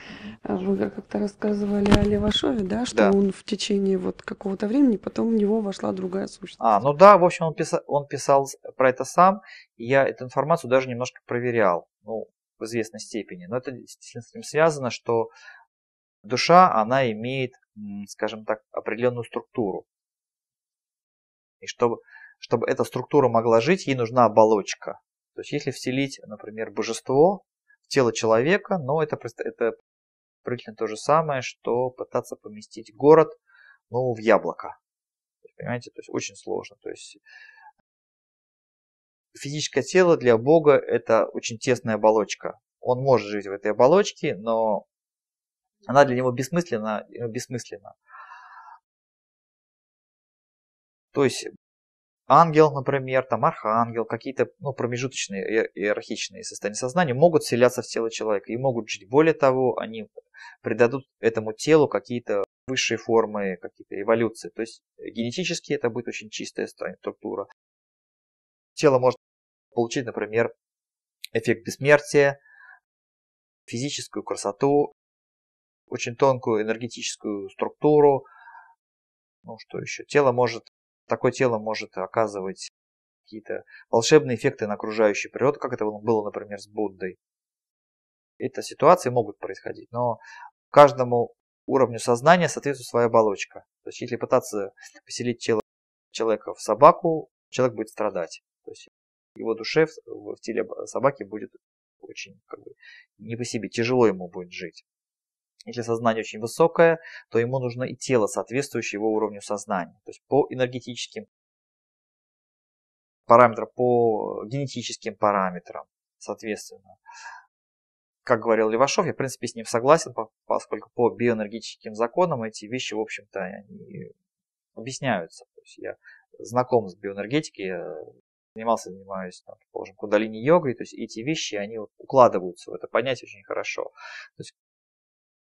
Вы как-то рассказывали о Левашове, да, что да. Он в течение вот какого-то времени, потом в него вошла другая сущность. А, ну да, в общем, он писал, он писал про это сам, и я эту информацию даже немножко проверял, ну, в известной степени. Но это действительно с этим связано, что душа, она имеет, скажем так, определенную структуру. И чтобы, чтобы эта структура могла жить, ей нужна оболочка. То есть, если вселить, например, божество в тело человека, ну, это, это приблизительно то же самое, что пытаться поместить город, ну, в яблоко. Понимаете, то есть очень сложно. То есть физическое тело для Бога это очень тесная оболочка. Он может жить в этой оболочке, но она для него бессмысленна. бессмысленна. То есть ангел, например, там архангел, какие-то ну, промежуточные иерархичные состояния сознания могут вселяться в тело человека и могут жить. Более того, они придадут этому телу какие-то высшие формы, какие-то эволюции. То есть генетически это будет очень чистая структура. Тело может получить, например, эффект бессмертия, физическую красоту, очень тонкую энергетическую структуру. Ну что еще? Тело может, такое тело может оказывать какие-то волшебные эффекты на окружающую природу, как это было, например, с Буддой. Эти ситуации могут происходить, но каждому уровню сознания соответствует своя оболочка. То есть, если пытаться поселить тело, человека в собаку, человек будет страдать. То есть, его душе в, в теле собаки будет очень как бы, не по себе, тяжело ему будет жить. Если сознание очень высокое, то ему нужно и тело, соответствующее его уровню сознания. То есть по энергетическим параметрам, по генетическим параметрам, соответственно. Как говорил Левашов, я в принципе с ним согласен, поскольку по биоэнергетическим законам эти вещи, в общем-то, они объясняются. То есть я знаком с биоэнергетикой, занимался, занимаюсь, там, предположим, кундалини-йогой, то есть эти вещи, они вот укладываются в это понятие очень хорошо. То есть,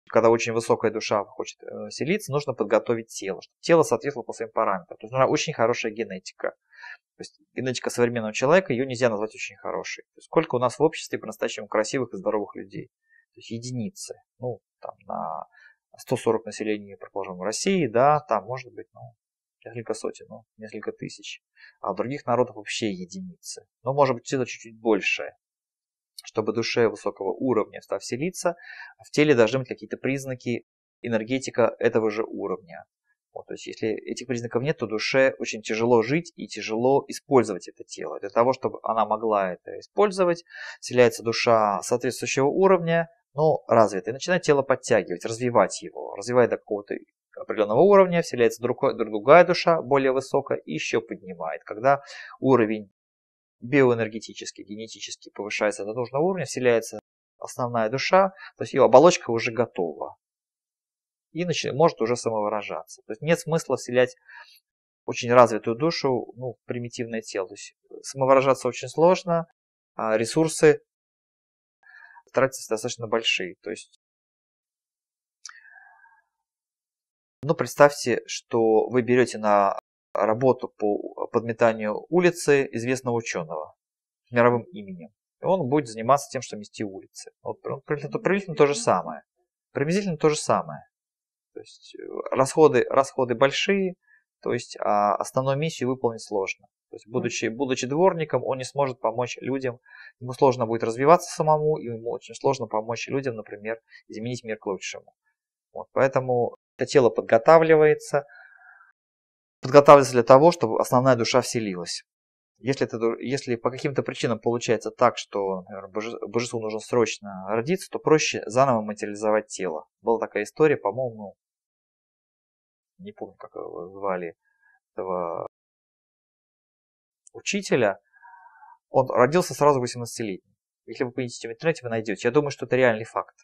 когда очень высокая душа хочет селиться, нужно подготовить тело, чтобы тело соответствовало по своим параметрам. То есть нужна очень хорошая генетика. То есть генетика современного человека, ее нельзя назвать очень хорошей. То есть, сколько у нас в обществе по-настоящему красивых и здоровых людей? То есть единицы. Ну, там, на сто сорок населения, предположим, России, да, там может быть, ну, несколько сотен, ну, несколько тысяч. А у других народов вообще единицы. Но может быть это чуть-чуть больше. Чтобы душе высокого уровня став вселиться, в теле должны быть какие-то признаки, энергетика этого же уровня. Вот, то есть если этих признаков нет, то душе очень тяжело жить и тяжело использовать это тело. Для того, чтобы она могла это использовать, вселяется душа соответствующего уровня, но развитая, и начинает тело подтягивать, развивать его, развивая до какого-то определенного уровня, вселяется другая душа, более высокая, и еще поднимает. Когда уровень биоэнергетический, генетически повышается до нужного уровня, вселяется основная душа, то есть ее оболочка уже готова и может уже самовыражаться. То есть нет смысла вселять очень развитую душу, ну, в примитивное тело. То есть самовыражаться очень сложно, а ресурсы тратятся достаточно большие. То есть, ну, представьте, что вы берете на работу по подметанию улицы известного ученого с мировым именем. И он будет заниматься тем, что мести улицы. Вот, приблизительно, приблизительно то же самое. Приблизительно то же самое. То есть расходы, расходы большие, то есть а основную миссию выполнить сложно. То есть, будучи, будучи дворником, он не сможет помочь людям. Ему сложно будет развиваться самому, и ему очень сложно помочь людям, например, изменить мир к лучшему. Вот, поэтому это тело подготавливается, подготавливается для того, чтобы основная душа вселилась. Если, это, если по каким-то причинам получается так, что, например, божеству нужно срочно родиться, то проще заново материализовать тело. Была такая история, по-моему, не помню, как его звали, этого учителя. Он родился сразу восемнадцатилетним. Если вы поищете в интернете, вы найдете. Я думаю, что это реальный факт.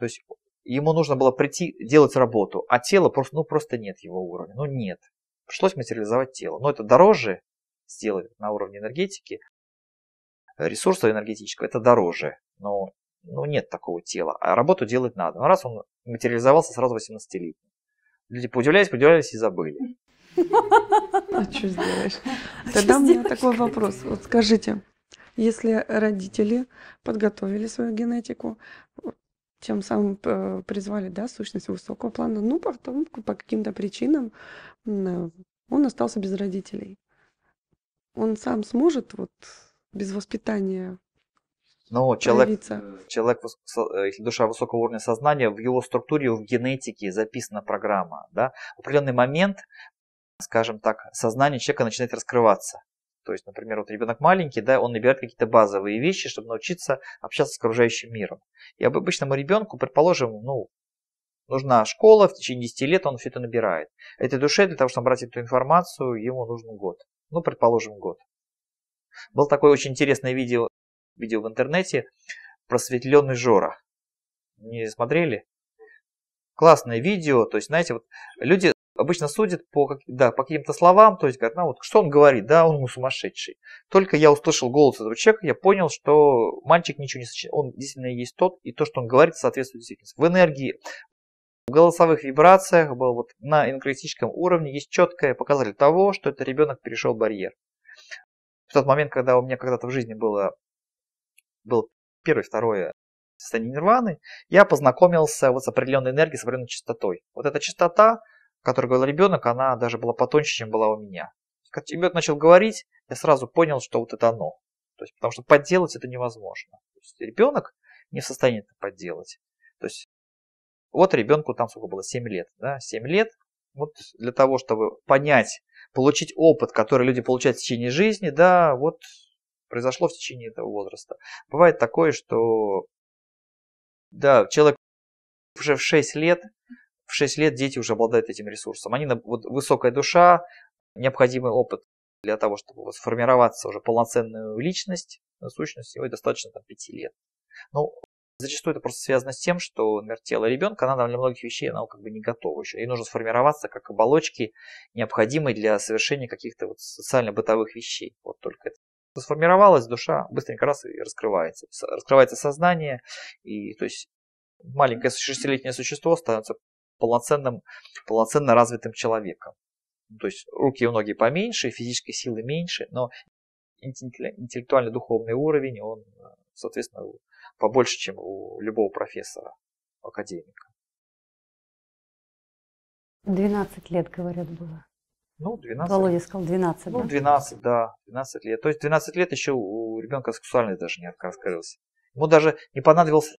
То есть ему нужно было прийти делать работу, а тело просто, ну, просто нет его уровня. Ну нет. Пришлось материализовать тело. Но это дороже сделать на уровне энергетики, ресурса энергетического, это дороже. Но ну, нет такого тела. А работу делать надо. Но раз он материализовался сразу восемнадцатилетний. Люди поудивлялись, поудивлялись и забыли. А что сделаешь? Тогда у меня такой вопрос. Вот скажите, если родители подготовили свою генетику, тем самым призвали, да, сущность высокого плана, ну, потом по каким-то причинам он остался без родителей. Он сам сможет вот без воспитания Но человек, человек, если душа высокого уровня сознания, в его структуре, в генетике записана программа. Да? В определенный момент, скажем так, сознание человека начинает раскрываться. То есть, например, вот ребенок маленький, да, он набирает какие-то базовые вещи, чтобы научиться общаться с окружающим миром. И обычному ребенку, предположим, ну, нужна школа, в течение десяти лет он все это набирает. Этой душе для того, чтобы брать эту информацию, ему нужен год. Ну, предположим, год. Было такое очень интересное видео, видео в интернете, «Просветленный Жора». Не смотрели? Классное видео. То есть, знаете, вот люди обычно судят по, да, по каким-то словам, то есть говорят, ну вот что он говорит, да, он сумасшедший. Только я услышал голос этого человека, я понял, что мальчик ничего не сочиняет. Он действительно есть тот, и то, что он говорит, соответствует действительности. В энергии, в голосовых вибрациях, вот на энергетическом уровне есть четкое показатель того, что этот ребенок перешел барьер. В тот момент, когда у меня когда-то в жизни было, было первое, второе состояние нирваны, я познакомился вот с определенной энергией, с определенной частотой. Вот эта частота, о которой говорил ребенок, она даже была потоньше, чем была у меня. Как ребенок начал говорить, я сразу понял, что вот это оно. То есть, потому что подделать это невозможно. То есть, ребенок не в состоянии это подделать. То есть, вот ребенку там сколько было, семь лет. Да? семь лет. Вот для того, чтобы понять, получить опыт, который люди получают в течение жизни, да, вот произошло в течение этого возраста. Бывает такое, что да, человек уже в шесть лет, в шесть лет дети уже обладают этим ресурсом. Они, вот, высокая душа, необходимый опыт для того, чтобы вот, сформироваться уже полноценную личность, сущность, его достаточно там, пяти лет. Ну, зачастую это просто связано с тем, что, например, тело ребенка, она для многих вещей она как бы не готова еще. Ей нужно сформироваться как оболочки, необходимые для совершения каких-то вот социально-бытовых вещей. Вот только это. Сформировалась душа, быстренько раз и раскрывается. Раскрывается сознание, и то есть маленькое шестилетнее существо становится полноценным, полноценно развитым человеком. То есть руки и ноги поменьше, физической силы меньше, но интеллектуально-духовный уровень, он, соответственно, побольше, чем у любого профессора, академика. двенадцать лет, говорят, было. Ну, двенадцать. Володя сказал двенадцать, ну, да? двенадцать, да, двенадцать лет. То есть двенадцать лет еще у ребенка сексуальность даже не раскрылась. Ему даже не понадобился.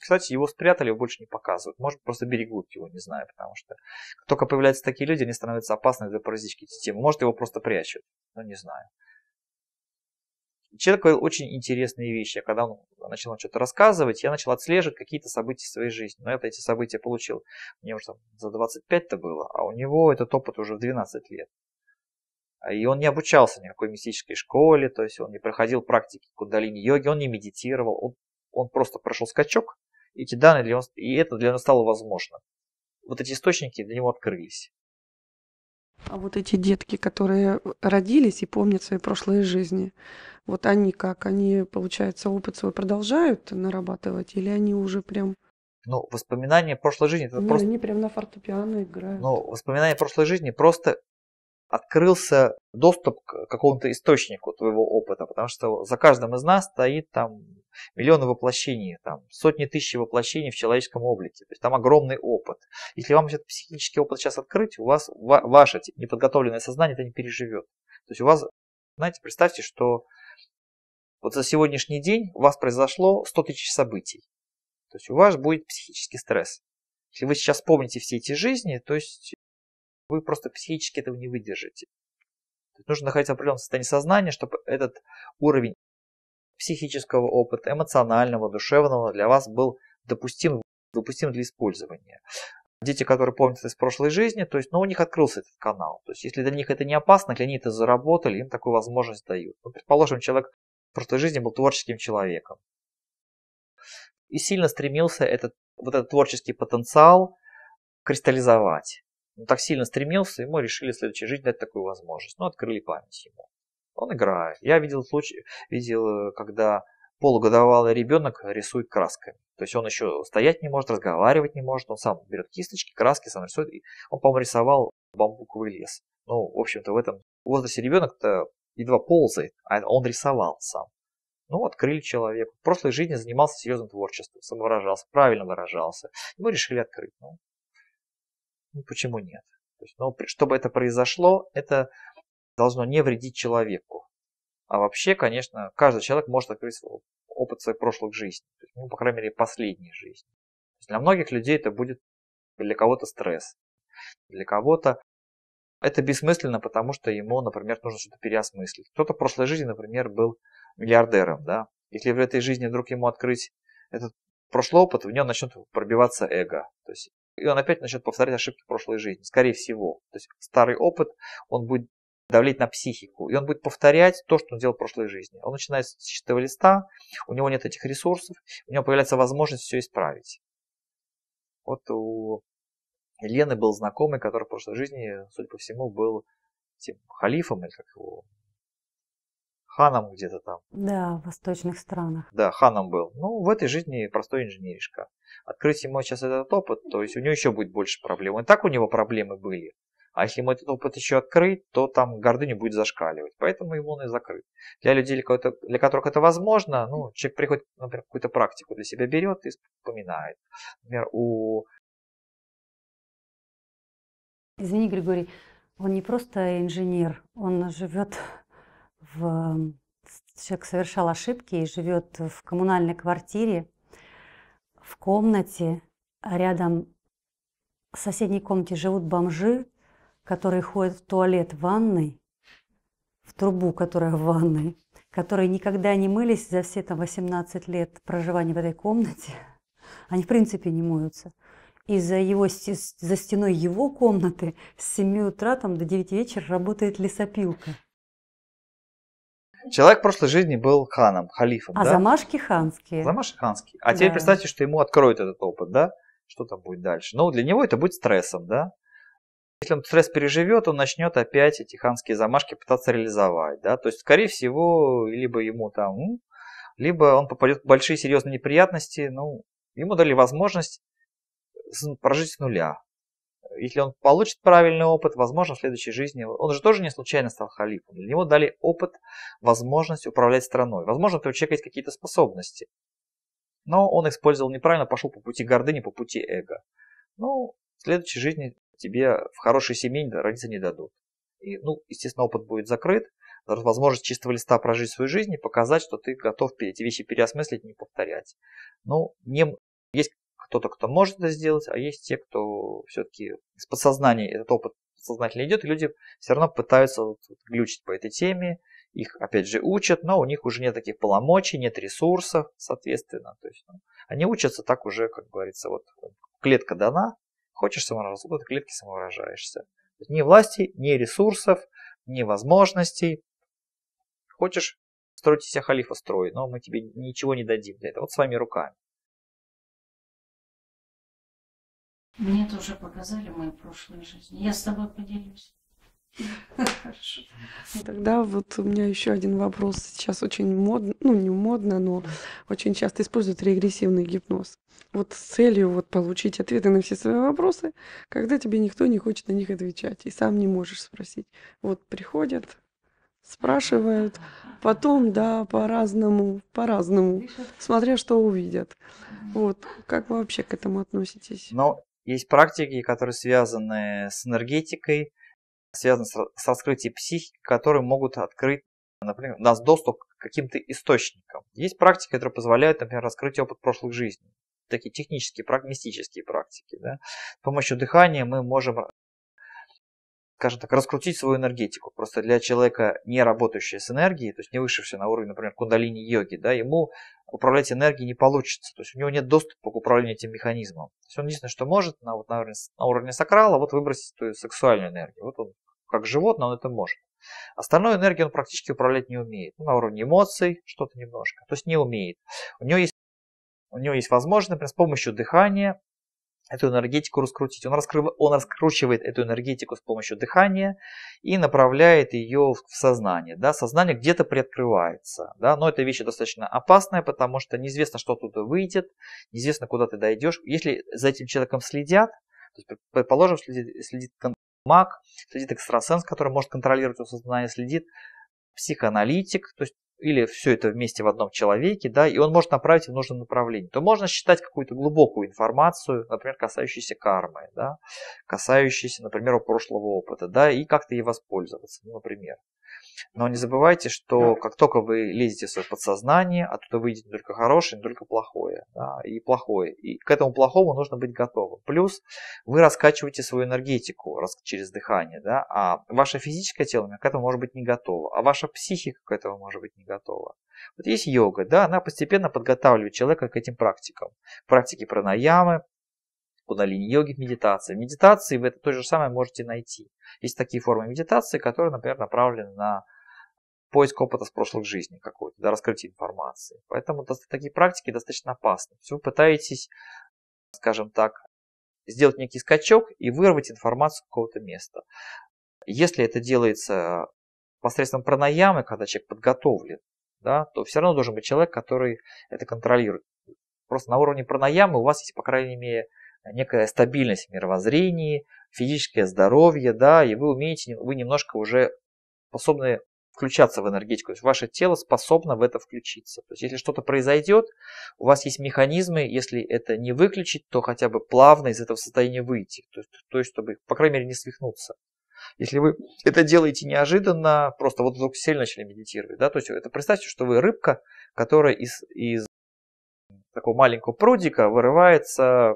Кстати, его спрятали, его больше не показывают. Может, просто берегут его, не знаю, потому что как только появляются такие люди, они становятся опасны для паразитической системы. Может, его просто прячут, но не знаю. Человек говорил очень интересные вещи. Когда он начал что-то рассказывать, я начал отслеживать какие-то события в своей жизни. Но я эти события получил. Мне уже там за двадцать пять-то было, а у него этот опыт уже в двенадцать лет. И он не обучался никакой мистической школе, то есть он не проходил практики кундалини-йоги, он не медитировал, он, он просто прошел скачок, и эти данные для него, и это для него стало возможным. Вот эти источники для него открылись. А вот эти детки, которые родились и помнят свои прошлые жизни, вот они как? Они, получается, опыт свой продолжают нарабатывать или они уже прям... Ну, воспоминания прошлой жизни... Это ну, просто... Они прям на фортепиано играют. Ну, воспоминания прошлой жизни просто открылся доступ к какому-то источнику твоего опыта, потому что за каждым из нас стоит там миллионы воплощений, там, сотни тысяч воплощений в человеческом облике. То есть там огромный опыт. Если вам этот психический опыт сейчас открыть, у вас ва ваше неподготовленное сознание это не переживет. То есть у вас, знаете, представьте, что вот за сегодняшний день у вас произошло сто тысяч событий. То есть у вас будет психический стресс. Если вы сейчас помните все эти жизни, то есть вы просто психически этого не выдержите. Нужно находиться в определенном состоянии сознания, чтобы этот уровень психического опыта, эмоционального, душевного для вас был допустим, допустим для использования. Дети, которые помнят из прошлой жизни, то есть, ну, у них открылся этот канал. То есть, если для них это не опасно, если они это заработали, им такую возможность дают. Ну, предположим, человек в прошлой жизни был творческим человеком. И сильно стремился этот, вот этот творческий потенциал кристаллизовать. Он так сильно стремился, ему решили в следующей жизни дать такую возможность. Ну, открыли память ему. Он играет. Я видел случай, видел, когда полугодовалый ребенок рисует красками. То есть он еще стоять не может, разговаривать не может. Он сам берет кисточки, краски, сам рисует. Он, по-моему, рисовал бамбуковый лес. Ну, в общем-то, в этом возрасте ребенок-то едва ползает, а он рисовал сам. Ну, открыли человеку. В прошлой жизни занимался серьезным творчеством, самовыражался, правильно выражался. Ему решили открыть. Ну, ну, почему нет? То есть, ну, чтобы это произошло, это должно не вредить человеку. А вообще, конечно, каждый человек может открыть опыт своих прошлых жизней. То есть, ну, по крайней мере, последней жизни. То есть, для многих людей это будет для кого-то стресс. Для кого-то это бессмысленно, потому что ему, например, нужно что-то переосмыслить. Кто-то в прошлой жизни, например, был миллиардером. Да? Если в этой жизни вдруг ему открыть этот прошлый опыт, в нем начнет пробиваться эго. То есть, и он опять начнет повторять ошибки прошлой жизни, скорее всего. То есть старый опыт, он будет давлеть на психику, и он будет повторять то, что он делал в прошлой жизни. Он начинает с чистого листа, у него нет этих ресурсов, у него появляется возможность все исправить. Вот у Елены был знакомый, который в прошлой жизни, судя по всему, был тем халифом, или как его, ханом где-то там. Да, в восточных странах. Да, ханом был. Ну, в этой жизни простой инженеришка. Открыть ему сейчас этот опыт, то есть у него еще будет больше проблем. И так у него проблемы были. А если ему этот опыт еще открыть, то там гордыня будет зашкаливать. Поэтому ему он и закрыт. Для людей, для которых это возможно, ну, человек приходит, например, какую-то практику для себя берет и вспоминает. Например, у... Извини, Григорий, он не просто инженер, он живет... В... Человек совершал ошибки и живет в коммунальной квартире, в комнате, а рядом в соседней комнате живут бомжи, которые ходят в туалет в ванной, в трубу, которая в ванной, которые никогда не мылись за все там восемнадцать лет проживания в этой комнате, они в принципе не моются. И за, его, за стеной его комнаты с семи утра там, до девяти вечера работает лесопилка. Человек в прошлой жизни был ханом, халифом. А да? замашки ханские. Замашки ханские. А да. теперь представьте, что ему откроют этот опыт, да? Что там будет дальше? Ну, для него это будет стрессом, да? Если он стресс переживет, он начнет опять эти ханские замашки пытаться реализовать, да? То есть, скорее всего, либо ему там, либо он попадет в большие серьезные неприятности, ну, ему дали возможность прожить с нуля. Если он получит правильный опыт, возможно, в следующей жизни... Он же тоже не случайно стал халифом. Для него дали опыт, возможность управлять страной. Возможно, у этого человека есть какие-то способности. Но он использовал неправильно, пошел по пути гордыни, по пути эго. Ну, в следующей жизни тебе в хорошей семье родиться не дадут. И, ну, естественно, опыт будет закрыт. Возможность чистого листа прожить свою жизнь и показать, что ты готов эти вещи переосмыслить, не повторять. Ну, не... есть... кто-то, кто может это сделать, а есть те, кто все-таки из подсознания этот опыт подсознательно идет, и люди все равно пытаются вот глючить по этой теме, их опять же учат, но у них уже нет таких полномочий, нет ресурсов, соответственно. То есть, ну, они учатся так уже, как говорится, вот клетка дана, хочешь самовыражаться, вот в клетке самовыражаешься. Ни власти, ни ресурсов, ни возможностей. Хочешь строить себя халифа, строй, но мы тебе ничего не дадим для этого, вот своими руками. Мне тоже показали мою прошлую жизнь. Я с тобой поделюсь. Хорошо. Тогда вот у меня еще один вопрос. Сейчас очень модно, ну не модно, но очень часто используют регрессивный гипноз. Вот с целью вот получить ответы на все свои вопросы, когда тебе никто не хочет на них отвечать и сам не можешь спросить. Вот приходят, спрашивают, потом, да, по-разному, по-разному, смотря что увидят. Вот, как вы вообще к этому относитесь? Но есть практики, которые связаны с энергетикой, связаны с раскрытием психики, которые могут открыть, например, у нас доступ к каким-то источникам. Есть практики, которые позволяют, например, раскрыть опыт прошлых жизней. Такие технические, мистические практики. Да? С помощью дыхания мы можем, скажем так, раскрутить свою энергетику. Просто для человека, не работающего с энергией, то есть не вышедшего на уровень, например, кундалини-йоги, да, ему управлять энергией не получится. То есть у него нет доступа к управлению этим механизмом. То есть он единственное, что может на, вот, на, уровне, на уровне сакрала вот, выбросить эту сексуальную энергию. Вот он как животное, он это может. Остальную энергию он практически управлять не умеет. Ну, на уровне эмоций что-то немножко. То есть не умеет. У него есть, у него есть возможность, например, с помощью дыхания эту энергетику раскрутить. Он, раскрыв... он раскручивает эту энергетику с помощью дыхания и направляет ее в сознание. Да? Сознание где-то приоткрывается. Да? Но эта вещь достаточно опасная, потому что неизвестно, что оттуда выйдет, неизвестно, куда ты дойдешь. Если за этим человеком следят, то есть, предположим, следит, следит маг, следит экстрасенс, который может контролировать его сознание, следит психоаналитик, то есть или все это вместе в одном человеке, да, и он может направить в нужном направлении, то можно считать какую-то глубокую информацию, например, касающуюся кармы, да, касающуюся, например, прошлого опыта, да, и как-то ей воспользоваться, ну, например. Но не забывайте, что как только вы лезете в свое подсознание, оттуда выйдет не только хорошее, не только плохое, да, и плохое. И к этому плохому нужно быть готовым. Плюс вы раскачиваете свою энергетику через дыхание, да, а ваше физическое тело к этому может быть не готово, а ваша психика к этому может быть не готова. Вот есть йога, да, она постепенно подготавливает человека к этим практикам. Практики пранаямы, кундалини-йоги, медитации. Медитации вы это то же самое можете найти. Есть такие формы медитации, которые, например, направлены на поиск опыта с прошлых жизней какой-то, да, раскрытие информации. Поэтому такие практики достаточно опасны. Вы пытаетесь, скажем так, сделать некий скачок и вырвать информацию с какого-то места. Если это делается посредством пранаямы, когда человек подготовлен, да, то все равно должен быть человек, который это контролирует. Просто на уровне пранаямы у вас есть, по крайней мере, некая стабильность в мировоззрении, физическое здоровье, да, и вы умеете, вы немножко уже способны включаться в энергетику, то есть ваше тело способно в это включиться. То есть если что-то произойдет, у вас есть механизмы, если это не выключить, то хотя бы плавно из этого состояния выйти, то есть, то есть чтобы, по крайней мере, не свихнуться. Если вы это делаете неожиданно, просто вот вдруг сели начали медитировать, да, то есть это представьте, что вы рыбка, которая из, из такого маленького прудика вырывается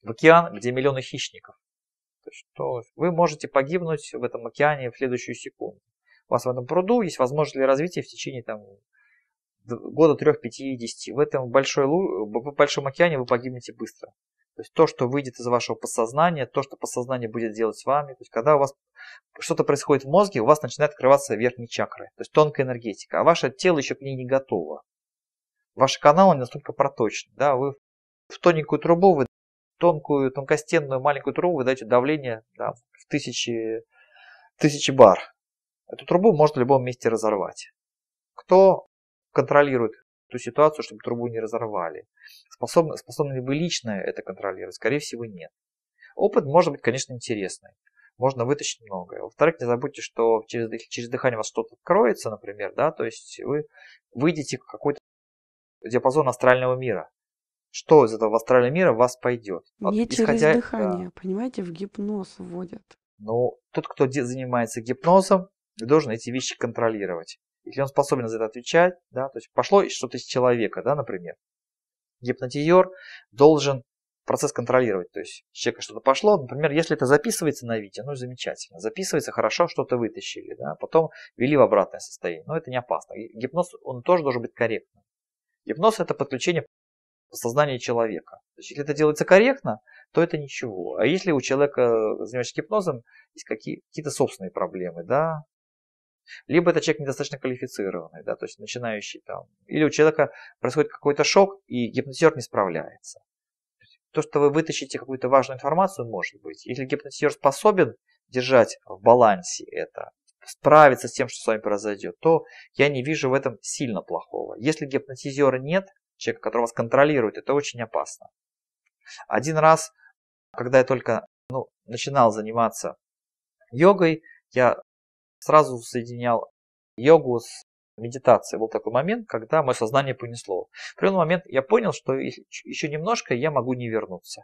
в океан, где миллионы хищников. То есть, то вы можете погибнуть в этом океане в следующую секунду. вас в этом пруду есть возможность для развития в течение там, года трех, пяти, десяти. В этом большой, в большом океане вы погибнете быстро. То есть то, что выйдет из вашего подсознания, то, что подсознание будет делать с вами. То есть когда у вас что-то происходит в мозге, у вас начинают открываться верхние чакры, то есть тонкая энергетика, а ваше тело еще к ней не готово. Ваши каналы не настолько проточны. Да? Вы в тоненькую трубу, вы тонкую, тонкостенную маленькую трубу вы даете давление да, в тысячи, тысячи бар. Эту трубу можно в любом месте разорвать. Кто контролирует ту ситуацию, чтобы трубу не разорвали? Способны, способны ли вы лично это контролировать? Скорее всего, нет. Опыт может быть, конечно, интересный. Можно вытащить многое. Во-вторых, не забудьте, что через, через дыхание у вас что-то откроется, например, да, то есть вы выйдете в какой-то диапазон астрального мира. Что из этого астрального мира в вас пойдет? Вот, не через дыхание, да, понимаете, в гипноз вводят. Ну, тот, кто занимается гипнозом, должен эти вещи контролировать. Если он способен за это отвечать, да, то есть пошло что-то из человека, да, например. Гипнотизер должен процесс контролировать. То есть с человека что-то пошло. Например, если это записывается на видео, ну замечательно. Записывается хорошо, что-то вытащили. Да? Потом ввели в обратное состояние. Но это не опасно. Гипноз, он тоже должен быть корректным. Гипноз – это подключение сознания человека. То есть, если это делается корректно, то это ничего. А если у человека, занимающегося гипнозом, есть какие-то собственные проблемы, да? Либо это человек недостаточно квалифицированный, да, то есть начинающий там. Или у человека происходит какой-то шок, и гипнотизер не справляется. То, что вы вытащите какую-то важную информацию, может быть. Если гипнотизер способен держать в балансе это, справиться с тем, что с вами произойдет, то я не вижу в этом сильно плохого. Если гипнотизера нет, человека, который вас контролирует, это очень опасно. Один раз, когда я только ну, начинал заниматься йогой, я сразу соединял йогу с медитацией. Был такой момент, когда мое сознание понесло. В определенный момент я понял, что еще немножко я могу не вернуться.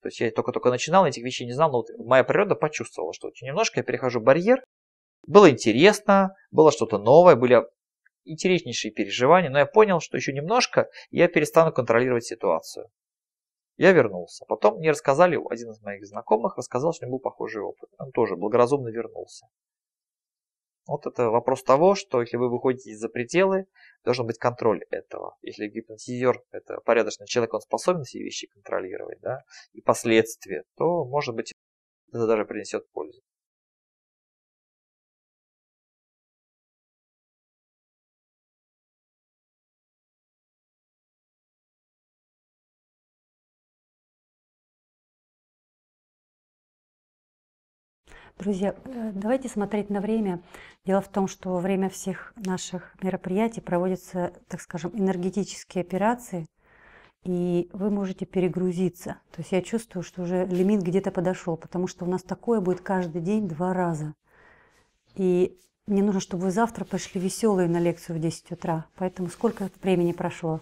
То есть я только-только начинал, этих вещей не знал, но вот моя природа почувствовала, что немножко я перехожу барьер. Было интересно, было что-то новое, были интереснейшие переживания, но я понял, что еще немножко я перестану контролировать ситуацию. Я вернулся. Потом мне рассказали, один из моих знакомых рассказал, что у него был похожий опыт. Он тоже благоразумно вернулся. Вот это вопрос того, что если вы выходите за пределы, должен быть контроль этого. Если гипнотизер – это порядочный человек, он способен все вещи контролировать, да, и последствия, то, может быть, это даже принесет пользу. Друзья, давайте смотреть на время. Дело в том, что во время всех наших мероприятий проводятся, так скажем, энергетические операции, и вы можете перегрузиться. То есть я чувствую, что уже лимит где-то подошел, потому что у нас такое будет каждый день два раза. И мне нужно, чтобы вы завтра пришли веселые на лекцию в десять утра. Поэтому сколько времени прошло?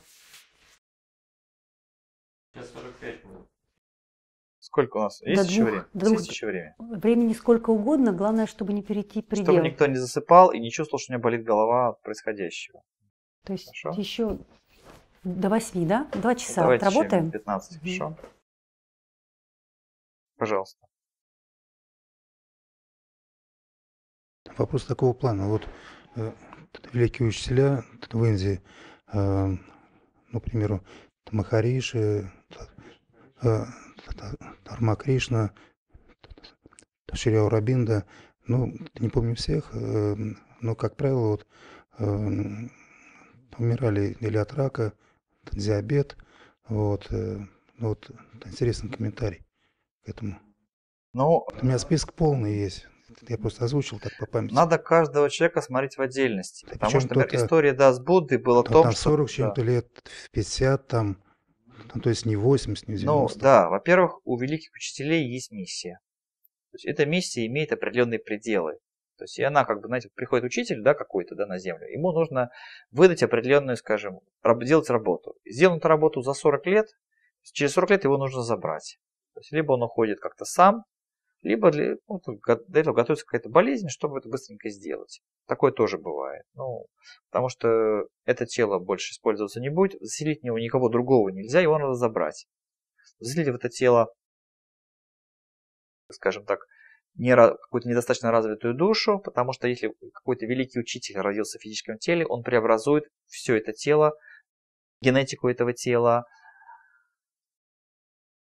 Сейчас сорок пять минут. Сколько у нас? Есть до еще двух, время? До Есть еще время? Времени сколько угодно, главное, чтобы не перейти пределы. Чтобы никто не засыпал и не чувствовал, что у меня болит голова от происходящего. То есть хорошо? Еще до восьми, да? Два часа Давайте отработаем? пятнадцать, угу. Хорошо. Пожалуйста. Вопрос такого плана. Вот э, великие учителя в Индии, э, ну, к примеру, Махариши, э, Тарма Кришна, Шри Ауробиндо, ну, не помню всех, но, как правило, вот, умирали или от рака, диабет. Вот, вот интересный комментарий к этому. Но... У меня список полный есть. Я просто озвучил так по памяти. Надо каждого человека смотреть в отдельности. Да, потому что, например, история да, с Буддой была в том, что... сорок чем-то да. лет, в пятьдесят там... Ну, то есть не восемьдесят, не девяносто. Ну да, во-первых, у великих учителей есть миссия. То есть эта миссия имеет определенные пределы. То есть и она, как бы, знаете, приходит учитель, да, какой-то, да, на землю, ему нужно выдать определенную, скажем, делать работу. Сделан эту работу за сорок лет, через сорок лет его нужно забрать. То есть либо он уходит как-то сам, либо для, ну, для этого готовится какая-то болезнь, чтобы это быстренько сделать. Такое тоже бывает. Ну, потому что это тело больше использоваться не будет, заселить в него никого другого нельзя, его надо забрать. Заселить в это тело, скажем так, не, какую-то недостаточно развитую душу, потому что если какой-то великий учитель родился в физическом теле, он преобразует все это тело, генетику этого тела,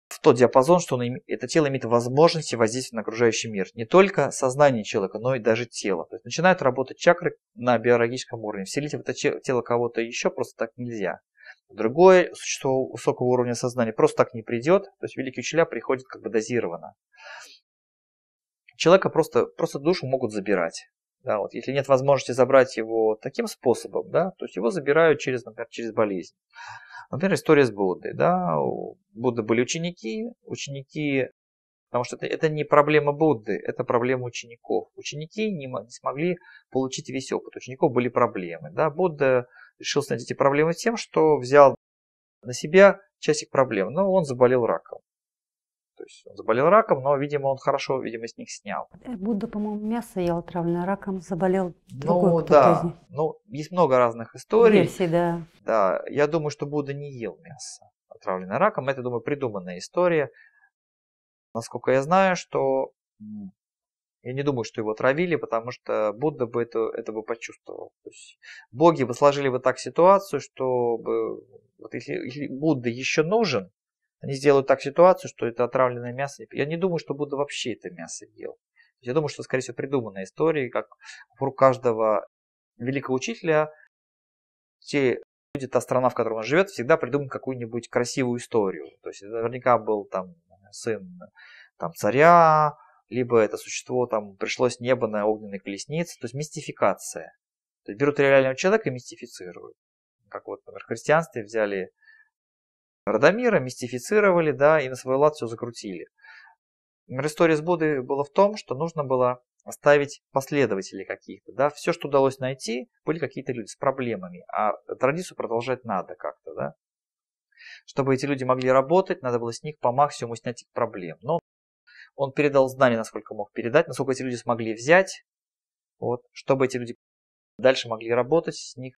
в тот диапазон, что он, это тело имеет возможности воздействовать на окружающий мир. Не только сознание человека, но и даже тело. То есть начинают работать чакры на биологическом уровне. Вселить в это тело кого-то еще просто так нельзя. Другое существо высокого уровня сознания просто так не придет. То есть великие учителя приходят как бы дозированно. Человека просто, просто душу могут забирать. Да, вот, если нет возможности забрать его таким способом, да, то есть его забирают через, например, через болезнь. Например, история с Буддой. Да? У Будды были ученики, ученики, потому что это, это не проблема Будды, это проблема учеников. Ученики не, не смогли получить весь опыт, у учеников были проблемы. Да? Будда решил снять эти проблемы тем, что взял на себя часть их проблем, но он заболел раком. То есть он заболел раком, но, видимо, он хорошо, видимо, с них снял. Будда, по-моему, мясо ел отравленное раком, заболел другой ну, кто-то из них. Ну, есть много разных историй. Версии, да. Да, я думаю, что Будда не ел мясо отравленное раком. Это, думаю, придуманная история. Насколько я знаю, что... Я не думаю, что его отравили, потому что Будда бы это, это бы почувствовал. То есть боги бы сложили бы так ситуацию, чтобы... Вот если, если Будда еще нужен, они сделают так ситуацию, что это отравленное мясо. Я не думаю, что Будда вообще это мясо ел. Я думаю, что, скорее всего, придуманная история, как у каждого великого учителя, те люди, та страна, в которой он живет, всегда придумывают какую-нибудь красивую историю. То есть наверняка был там сын там, царя, либо это существо там пришло с неба на огненной колеснице. То есть мистификация. То есть берут реального человека и мистифицируют. Как вот, например, в христианстве взяли Радомира, мистифицировали, да, и на свой лад все закрутили. История с Буддой была в том, что нужно было оставить последователей каких-то, да, все, что удалось найти, были какие-то люди с проблемами, а традицию продолжать надо как-то, да. Чтобы эти люди могли работать, надо было с них по максимуму снять их проблем. Но он передал знания, насколько мог передать, насколько эти люди смогли взять, вот, чтобы эти люди дальше могли работать, с них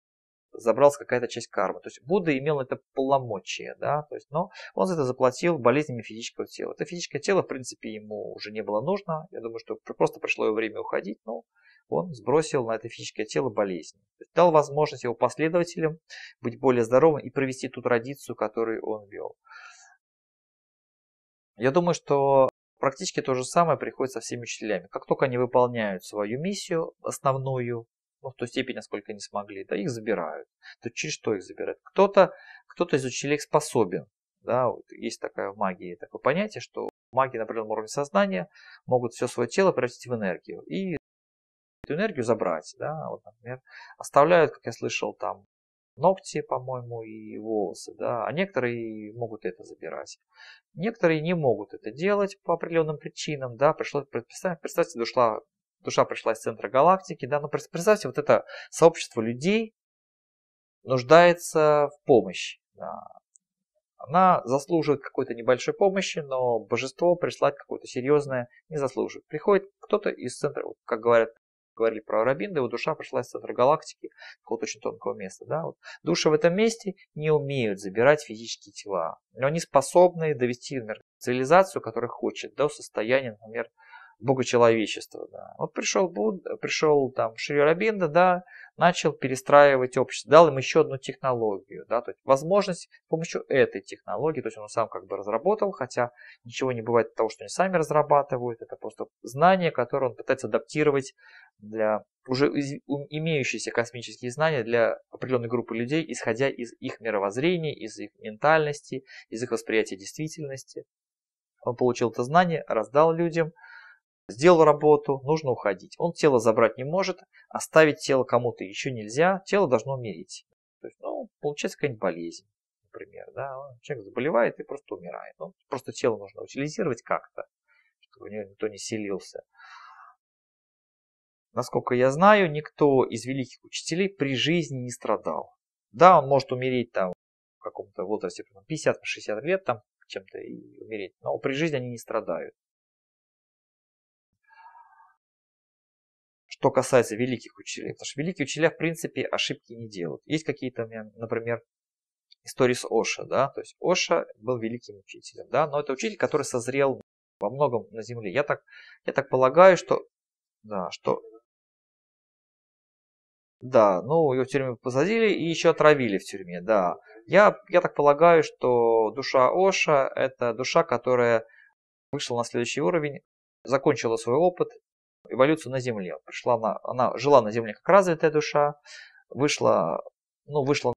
забралась какая-то часть кармы. То есть Будда имел это полномочия, да, то есть, но он за это заплатил болезнями физического тела. Это физическое тело, в принципе, ему уже не было нужно. Я думаю, что просто пришло его время уходить, но он сбросил на это физическое тело болезни. То есть дал возможность его последователям быть более здоровым и провести ту традицию, которую он вел. Я думаю, что практически то же самое приходит со всеми учителями. Как только они выполняют свою миссию основную, ну, в той степени, насколько не смогли, да, их забирают. То через что их забирают? Кто-то, кто-то из учителей способен. Да, вот есть такая в магии такое понятие, что маги на определенном уровне сознания могут все свое тело превратить в энергию и эту энергию забрать. Да, вот, например, оставляют, как я слышал, там ногти, по-моему, и волосы, да, а некоторые могут это забирать. Некоторые не могут это делать по определенным причинам. Да, пришлось, представьте, душа. Душа пришла из центра галактики, да, но представьте, вот это сообщество людей нуждается в помощи. Да. Она заслуживает какой-то небольшой помощи, но божество прислать какое-то серьезное не заслуживает. Приходит кто-то из центра, как говорят, говорили про Рабинда, его душа пришла из центра галактики, какого-то очень тонкого места. Да. Вот. Души в этом месте не умеют забирать физические тела, но они способны довести, например, цивилизацию, которая хочет, до состояния, например, богочеловечества. Да. Вот пришел Будда, пришел там Шри Ауробиндо, да, начал перестраивать общество, дал им еще одну технологию, да, то есть возможность с помощью этой технологии, то есть он сам как бы разработал, хотя ничего не бывает того, что они сами разрабатывают, это просто знание, которое он пытается адаптировать для уже имеющиеся космические знания для определенной группы людей, исходя из их мировоззрения, из их ментальности, из их восприятия действительности. Он получил это знание, раздал людям, сделал работу, нужно уходить. Он тело забрать не может, оставить тело кому-то еще нельзя, тело должно умереть. То есть, ну, получается какая-нибудь болезнь, например. Да? Человек заболевает и просто умирает. Ну, просто тело нужно утилизировать как-то, чтобы в него никто не селился. Насколько я знаю, никто из великих учителей при жизни не страдал. Да, он может умереть там в каком-то возрасте пятьдесят-шестьдесят лет, там чем-то и умереть, но при жизни они не страдают. Что касается великих учителей, потому что великие учителя, в принципе, ошибки не делают. Есть какие-то, например, истории с Оша, да, то есть Оша был великим учителем, да, но это учитель, который созрел во многом на Земле. Я так, я так полагаю, что... Да, что... Да, ну, ее в тюрьме посадили и еще отравили в тюрьме, да. Я, я так полагаю, что душа Оша – это душа, которая вышла на следующий уровень, закончила свой опыт, эволюцию на Земле. Пришла на, она жила на Земле как развитая душа, вышла, ну, вышла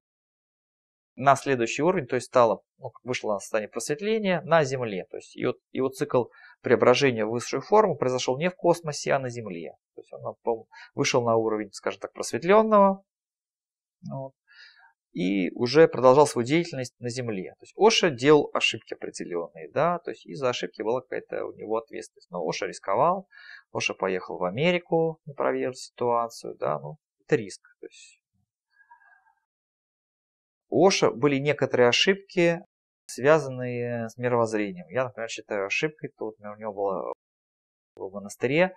на следующий уровень, то есть стала, ну, вышла на состояние просветления на Земле. То есть ее, ее цикл преображения в высшую форму произошел не в космосе, а на Земле. То есть он вышел на уровень, скажем так, просветленного, вот, и уже продолжал свою деятельность на Земле. То есть Оша делал ошибки определенные, да, то есть из-за ошибки была какая-то у него ответственность. Но Оша рисковал, Оша поехал в Америку, не проверил ситуацию, да, ну, это риск. То есть у Оша были некоторые ошибки, связанные с мировоззрением. Я, например, считаю ошибкой, то, например, у него была в монастыре,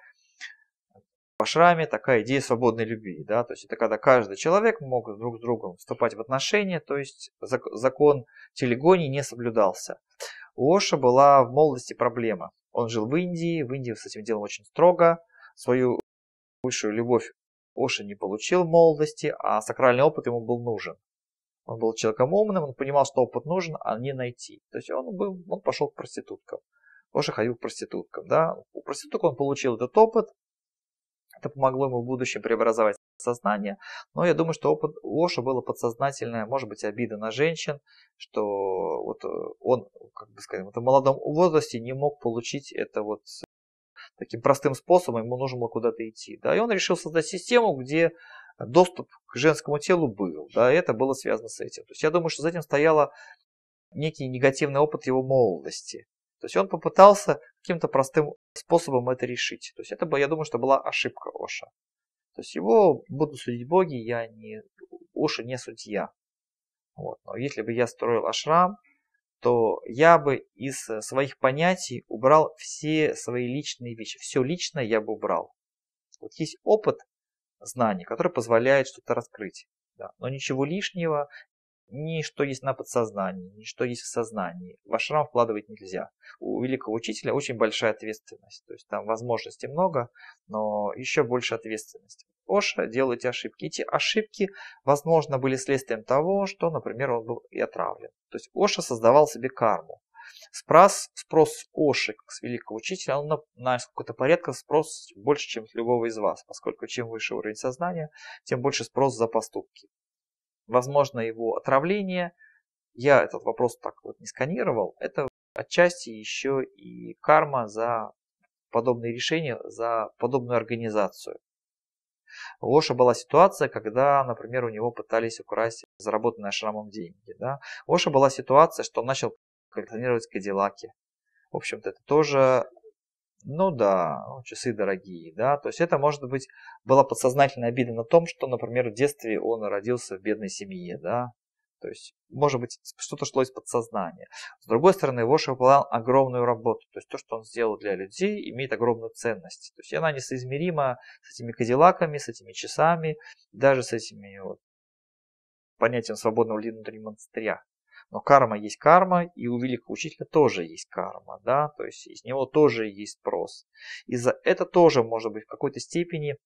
в ашраме такая идея свободной любви. Да? То есть это когда каждый человек мог друг с другом вступать в отношения, то есть закон телегонии не соблюдался. У Оша была в молодости проблема. Он жил в Индии, в Индии с этим делом очень строго. Свою высшую любовь Оша не получил в молодости, а сакральный опыт ему был нужен. Он был человеком умным, он понимал, что опыт нужен, а не найти. То есть он, был, он пошел к проституткам. Оша ходил к проституткам. Да? У проституток он получил этот опыт. Это помогло ему в будущем преобразовать сознание. Но я думаю, что опыт у Оши было подсознательное, может быть, обида на женщин, что вот он, как бы сказать, в молодом возрасте не мог получить это вот таким простым способом, ему нужно было куда-то идти. Да? И он решил создать систему, где доступ к женскому телу был, да, и это было связано с этим. То есть я думаю, что за этим стоял некий негативный опыт его молодости. То есть он попытался каким-то простым способом это решить. То есть это, я думаю, что была ошибка Оша. То есть его будут судить боги, я не, Оша не судья. Вот. Но если бы я строил ашрам, то я бы из своих понятий убрал все свои личные вещи. Все личное я бы убрал. Вот есть опыт, знание, которое позволяет что-то раскрыть. Да. Но ничего лишнего, ни что есть на подсознании, ни что есть в сознании, в ашрам вкладывать нельзя. У великого учителя очень большая ответственность. То есть там возможностей много, но еще больше ответственности. Оша делал эти ошибки. Эти ошибки, возможно, были следствием того, что, например, он был и отравлен. То есть Оша создавал себе карму. Спрос, спрос Оши, как с великого учителя, он на, на какой-то порядков спрос больше, чем с любого из вас, поскольку чем выше уровень сознания, тем больше спрос за поступки. Возможно, его отравление, я этот вопрос так вот не сканировал, это отчасти еще и карма за подобные решения, за подобную организацию. У Оша была ситуация, когда, например, у него пытались украсть заработанные ашрамом деньги. Да? У Оша была ситуация, что он начал коллекционировать кадиллаки. В общем-то, это тоже, ну да, часы дорогие, да. То есть это, может быть, была подсознательная обида на том, что, например, в детстве он родился в бедной семье, да. То есть, может быть, что-то шло из подсознания. С другой стороны, Оша выполнял огромную работу. То есть то, что он сделал для людей, имеет огромную ценность. То есть она несоизмерима с этими кадиллаками, с этими часами, даже с этими вот, понятием свободного внутри монастыря. Но карма есть карма, и у великого учителя тоже есть карма, да, то есть из него тоже есть спрос. И за это тоже, может быть, в какой-то степени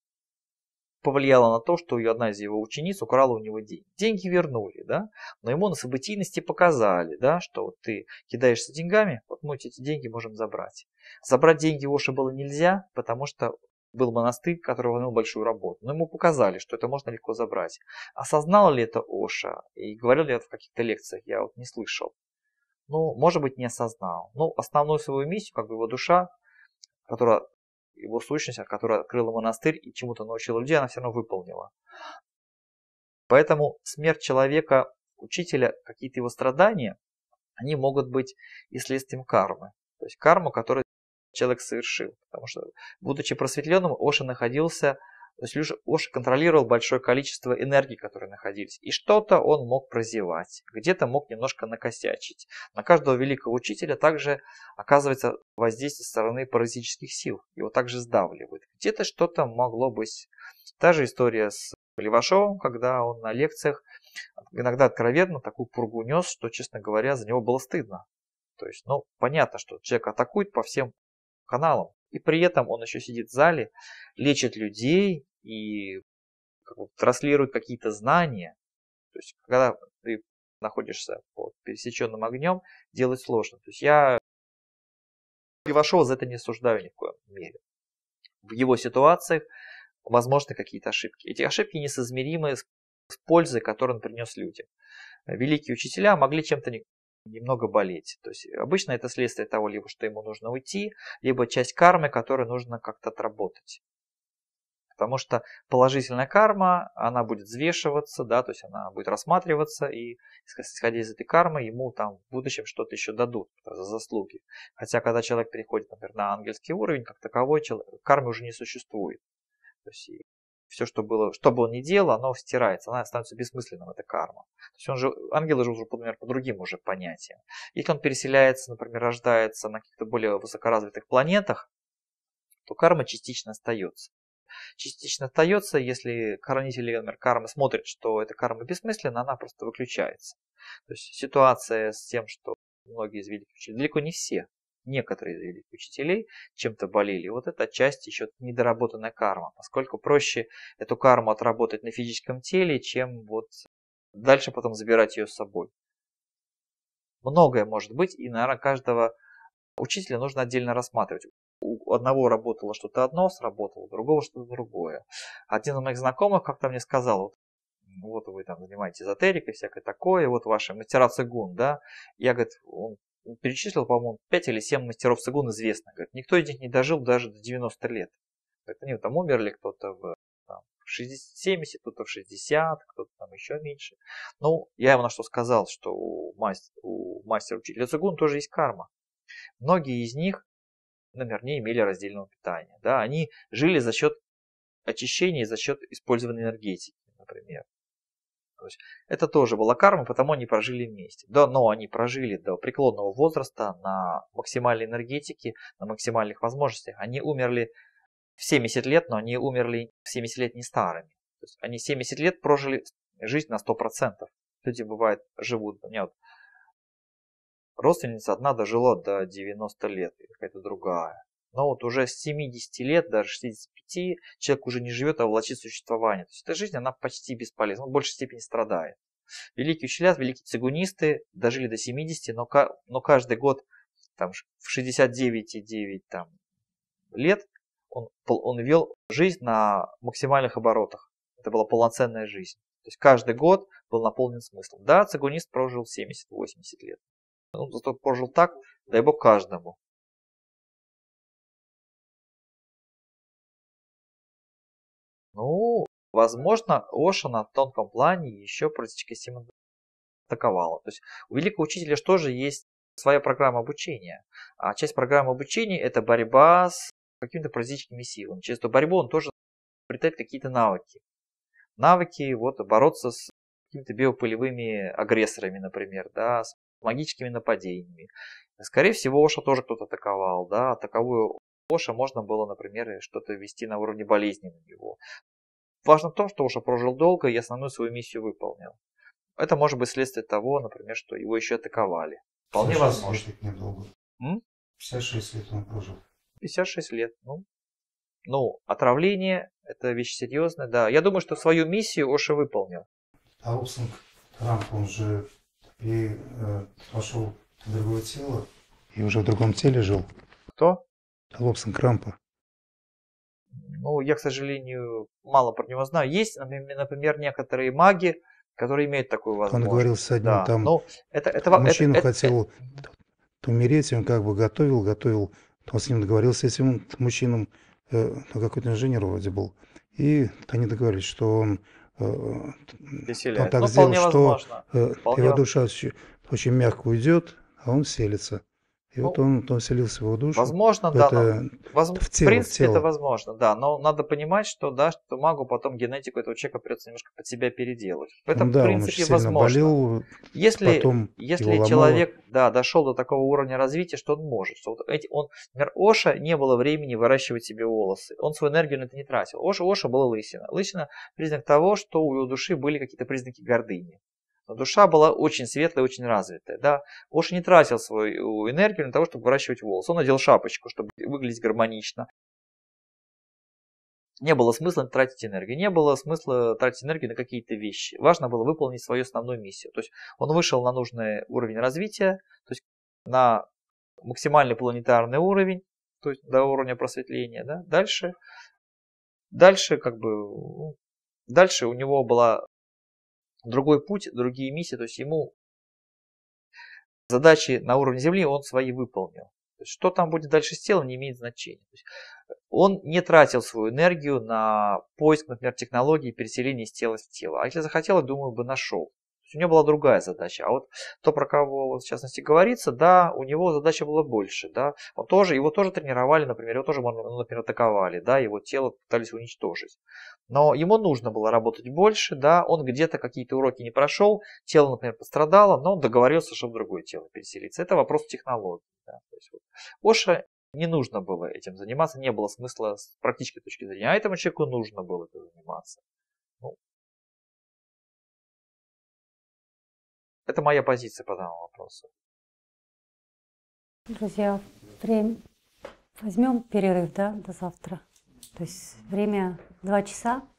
повлияло на то, что одна из его учениц украла у него деньги. Деньги вернули, да, но ему на событийности показали, да, что вот ты кидаешься деньгами, вот мы эти деньги можем забрать. Забрать деньги Оше было нельзя, потому что был монастырь, который выполнял большую работу. Но ему показали, что это можно легко забрать. Осознал ли это Оша? И говорил ли это в каких-то лекциях? Я вот не слышал. Ну, может быть, не осознал. Но основную свою миссию, как бы его душа, которая, его сущность, которая открыла монастырь и чему-то научила людей, она все равно выполнила. Поэтому смерть человека, учителя, какие-то его страдания, они могут быть и следствием кармы. То есть карма, которая человек совершил. Потому что, будучи просветленным, Оша находился, то есть Оша контролировал большое количество энергии, которые находились. И что-то он мог прозевать, где-то мог немножко накосячить. На каждого великого учителя также оказывается воздействие со стороны паразитических сил. Его также сдавливают. Где-то что-то могло быть. Та же история с Левашовым, когда он на лекциях иногда откровенно такую пургу нес, что, честно говоря, за него было стыдно. То есть, ну, понятно, что человек атакует по всем каналам. И при этом он еще сидит в зале, лечит людей и как бы транслирует какие-то знания. То есть, когда ты находишься под пересеченным огнем, делать сложно. То есть я Левашова за это не осуждаю ни в коем мере. В его ситуациях возможны какие-то ошибки. Эти ошибки несоизмеримы с пользой, которую он принес людям. Великие учителя могли чем-то немного болеть. То есть обычно это следствие того, либо что ему нужно уйти, либо часть кармы, которую нужно как-то отработать. Потому что положительная карма, она будет взвешиваться, да, то есть она будет рассматриваться, и исходя из этой кармы, ему там в будущем что-то еще дадут за заслуги. Хотя, когда человек переходит, например, на ангельский уровень, как таковой, кармы уже не существует. То есть все, что было, что бы он ни делал, оно стирается, она становится бессмысленным, эта карма. То есть он же, ангелы же уже, например, по другим уже понятиям. Если он переселяется, например, рождается на каких-то более высокоразвитых планетах, то карма частично остается. Частично остается, если хранители, например, кармы смотрят, что эта карма бессмысленна, она просто выключается. То есть ситуация с тем, что многие из великих учителей, далеко не все, некоторые из великих учителей чем-то болели. Вот это часть еще недоработанная карма, поскольку проще эту карму отработать на физическом теле, чем вот дальше потом забирать ее с собой. Многое может быть, и, наверное, каждого учителя нужно отдельно рассматривать. У одного работало что-то одно, сработало, у другого что-то другое. Один из моих знакомых как-то мне сказал: вот вы там занимаетесь эзотерикой, всякое такое, вот ваши мастера цигун, да. Я, говорит, он перечислил, по-моему, пять или семь мастеров цигун известных. Говорит, никто из них не дожил даже до девяноста лет. Говорит, они там умерли, кто-то в там, шестьдесят, семьдесят, кто-то в шестьдесят, кто-то там еще меньше. Ну, я ему на что сказал, что у, маст... у мастера-учителя цигун тоже есть карма. Многие из них, например, не имели раздельного питания. Да? Они жили за счет очищения и за счет использования энергетики, например. То есть это тоже была карма, потому они прожили вместе. Да, но они прожили до преклонного возраста на максимальной энергетике, на максимальных возможностях. Они умерли в семьдесят лет, но они умерли в семьдесят лет не старыми. То есть они семьдесят лет прожили жизнь на сто процентов. Люди, бывает, живут. У меня вот родственница одна дожила до девяноста лет, какая-то другая. Но вот уже с семидесяти лет, даже шестидесяти пяти, человек уже не живет, а влачит существование. То есть эта жизнь, она почти бесполезна, он в большей степени страдает. Великие учителя, великие цигунисты дожили до семидесяти, но, но каждый год там, в шестьдесят девять и девять там, лет он, он вел жизнь на максимальных оборотах. Это была полноценная жизнь. То есть каждый год был наполнен смыслом. Да, цигунист прожил семьдесят-восемьдесят лет. Он зато прожил так, дай бог каждому. Ну, возможно, Оша на тонком плане еще практически сильно атаковала. То есть у великого учителя тоже есть своя программа обучения. А часть программы обучения – это борьба с какими-то паразитическими силами. Через эту борьбу он тоже приобретает какие-то навыки. Навыки вот, бороться с какими-то биопылевыми агрессорами, например, да, с магическими нападениями. Скорее всего, Оша тоже кто-то атаковал. Да? Таковую Оша можно было, например, что-то вести на уровне болезни на него. Важно в том, что Оша прожил долго и основную свою миссию выполнил. Это может быть следствие того, например, что его еще атаковали. Вполне пятьдесят шесть возможно. Лет недолго. М? пятьдесят шесть лет он прожил. пятьдесят шесть лет. Ну, ну отравление – это вещь серьезная. Да. Я думаю, что свою миссию Оша выполнил. А Усинг Трамп, он же... И э, пошел в другое тело. И уже в другом теле жил. Кто? Лобсон Крампа. Ну, я, к сожалению, мало про него знаю. Есть, например, некоторые маги, которые имеют такую возможность. Он говорил с одним, да, там, ну, это, это, мужчина это, это, хотел это, это... умереть, он как бы готовил, готовил. Он с ним договорился, если он мужчинам, э, какой-то инженер вроде был. И они договорились, что он... Он так ну, сделал, что э, его душа очень, очень мягко уйдет, а он селится. И ну, вот он, он селился в его душу. Возможно, в да. Это, но, воз... в, тело, в принципе, в это возможно, да. Но надо понимать, что, да, что магу потом генетику этого человека придется немножко под себя переделать. Это, ну, да, в принципе, он возможно. Болел, если потом если человек да, дошел до такого уровня развития, что он может. Что вот эти, он, например, Оша не было времени выращивать себе волосы. Он свою энергию на это не тратил. Оша, Оша была лысина. Лысина – признак того, что у его души были какие-то признаки гордыни. Но душа была очень светлая, очень развитая. Да? Оша не тратил свою энергию на того, чтобы выращивать волосы. Он надел шапочку, чтобы выглядеть гармонично. Не было смысла тратить энергию. Не было смысла тратить энергию на какие-то вещи. Важно было выполнить свою основную миссию. То есть он вышел на нужный уровень развития, то есть на максимальный планетарный уровень, то есть до уровня просветления. Да? Дальше, дальше, как бы, дальше у него была другой путь, другие миссии. То есть ему задачи на уровне Земли он свои выполнил. То есть что там будет дальше с телом, не имеет значения. То есть он не тратил свою энергию на поиск, например, технологии переселения из тела в тело. А если захотел, думаю, бы нашел. То есть у него была другая задача. А вот то, про кого вот, в частности, говорится, да, у него задача была больше. Да. Он тоже, его тоже тренировали, например, его тоже, ну, например, атаковали, да, его тело пытались уничтожить. Но ему нужно было работать больше, да, он где-то какие-то уроки не прошел, тело, например, пострадало, но он договорился, что в другое тело переселиться. Это вопрос технологии. Да. То есть, вот, Оша не нужно было этим заниматься, не было смысла с практической точки зрения, а этому человеку нужно было этим заниматься. Ну, это моя позиция по данному вопросу. Друзья, время... возьмем перерыв, да, до завтра. То есть время два часа.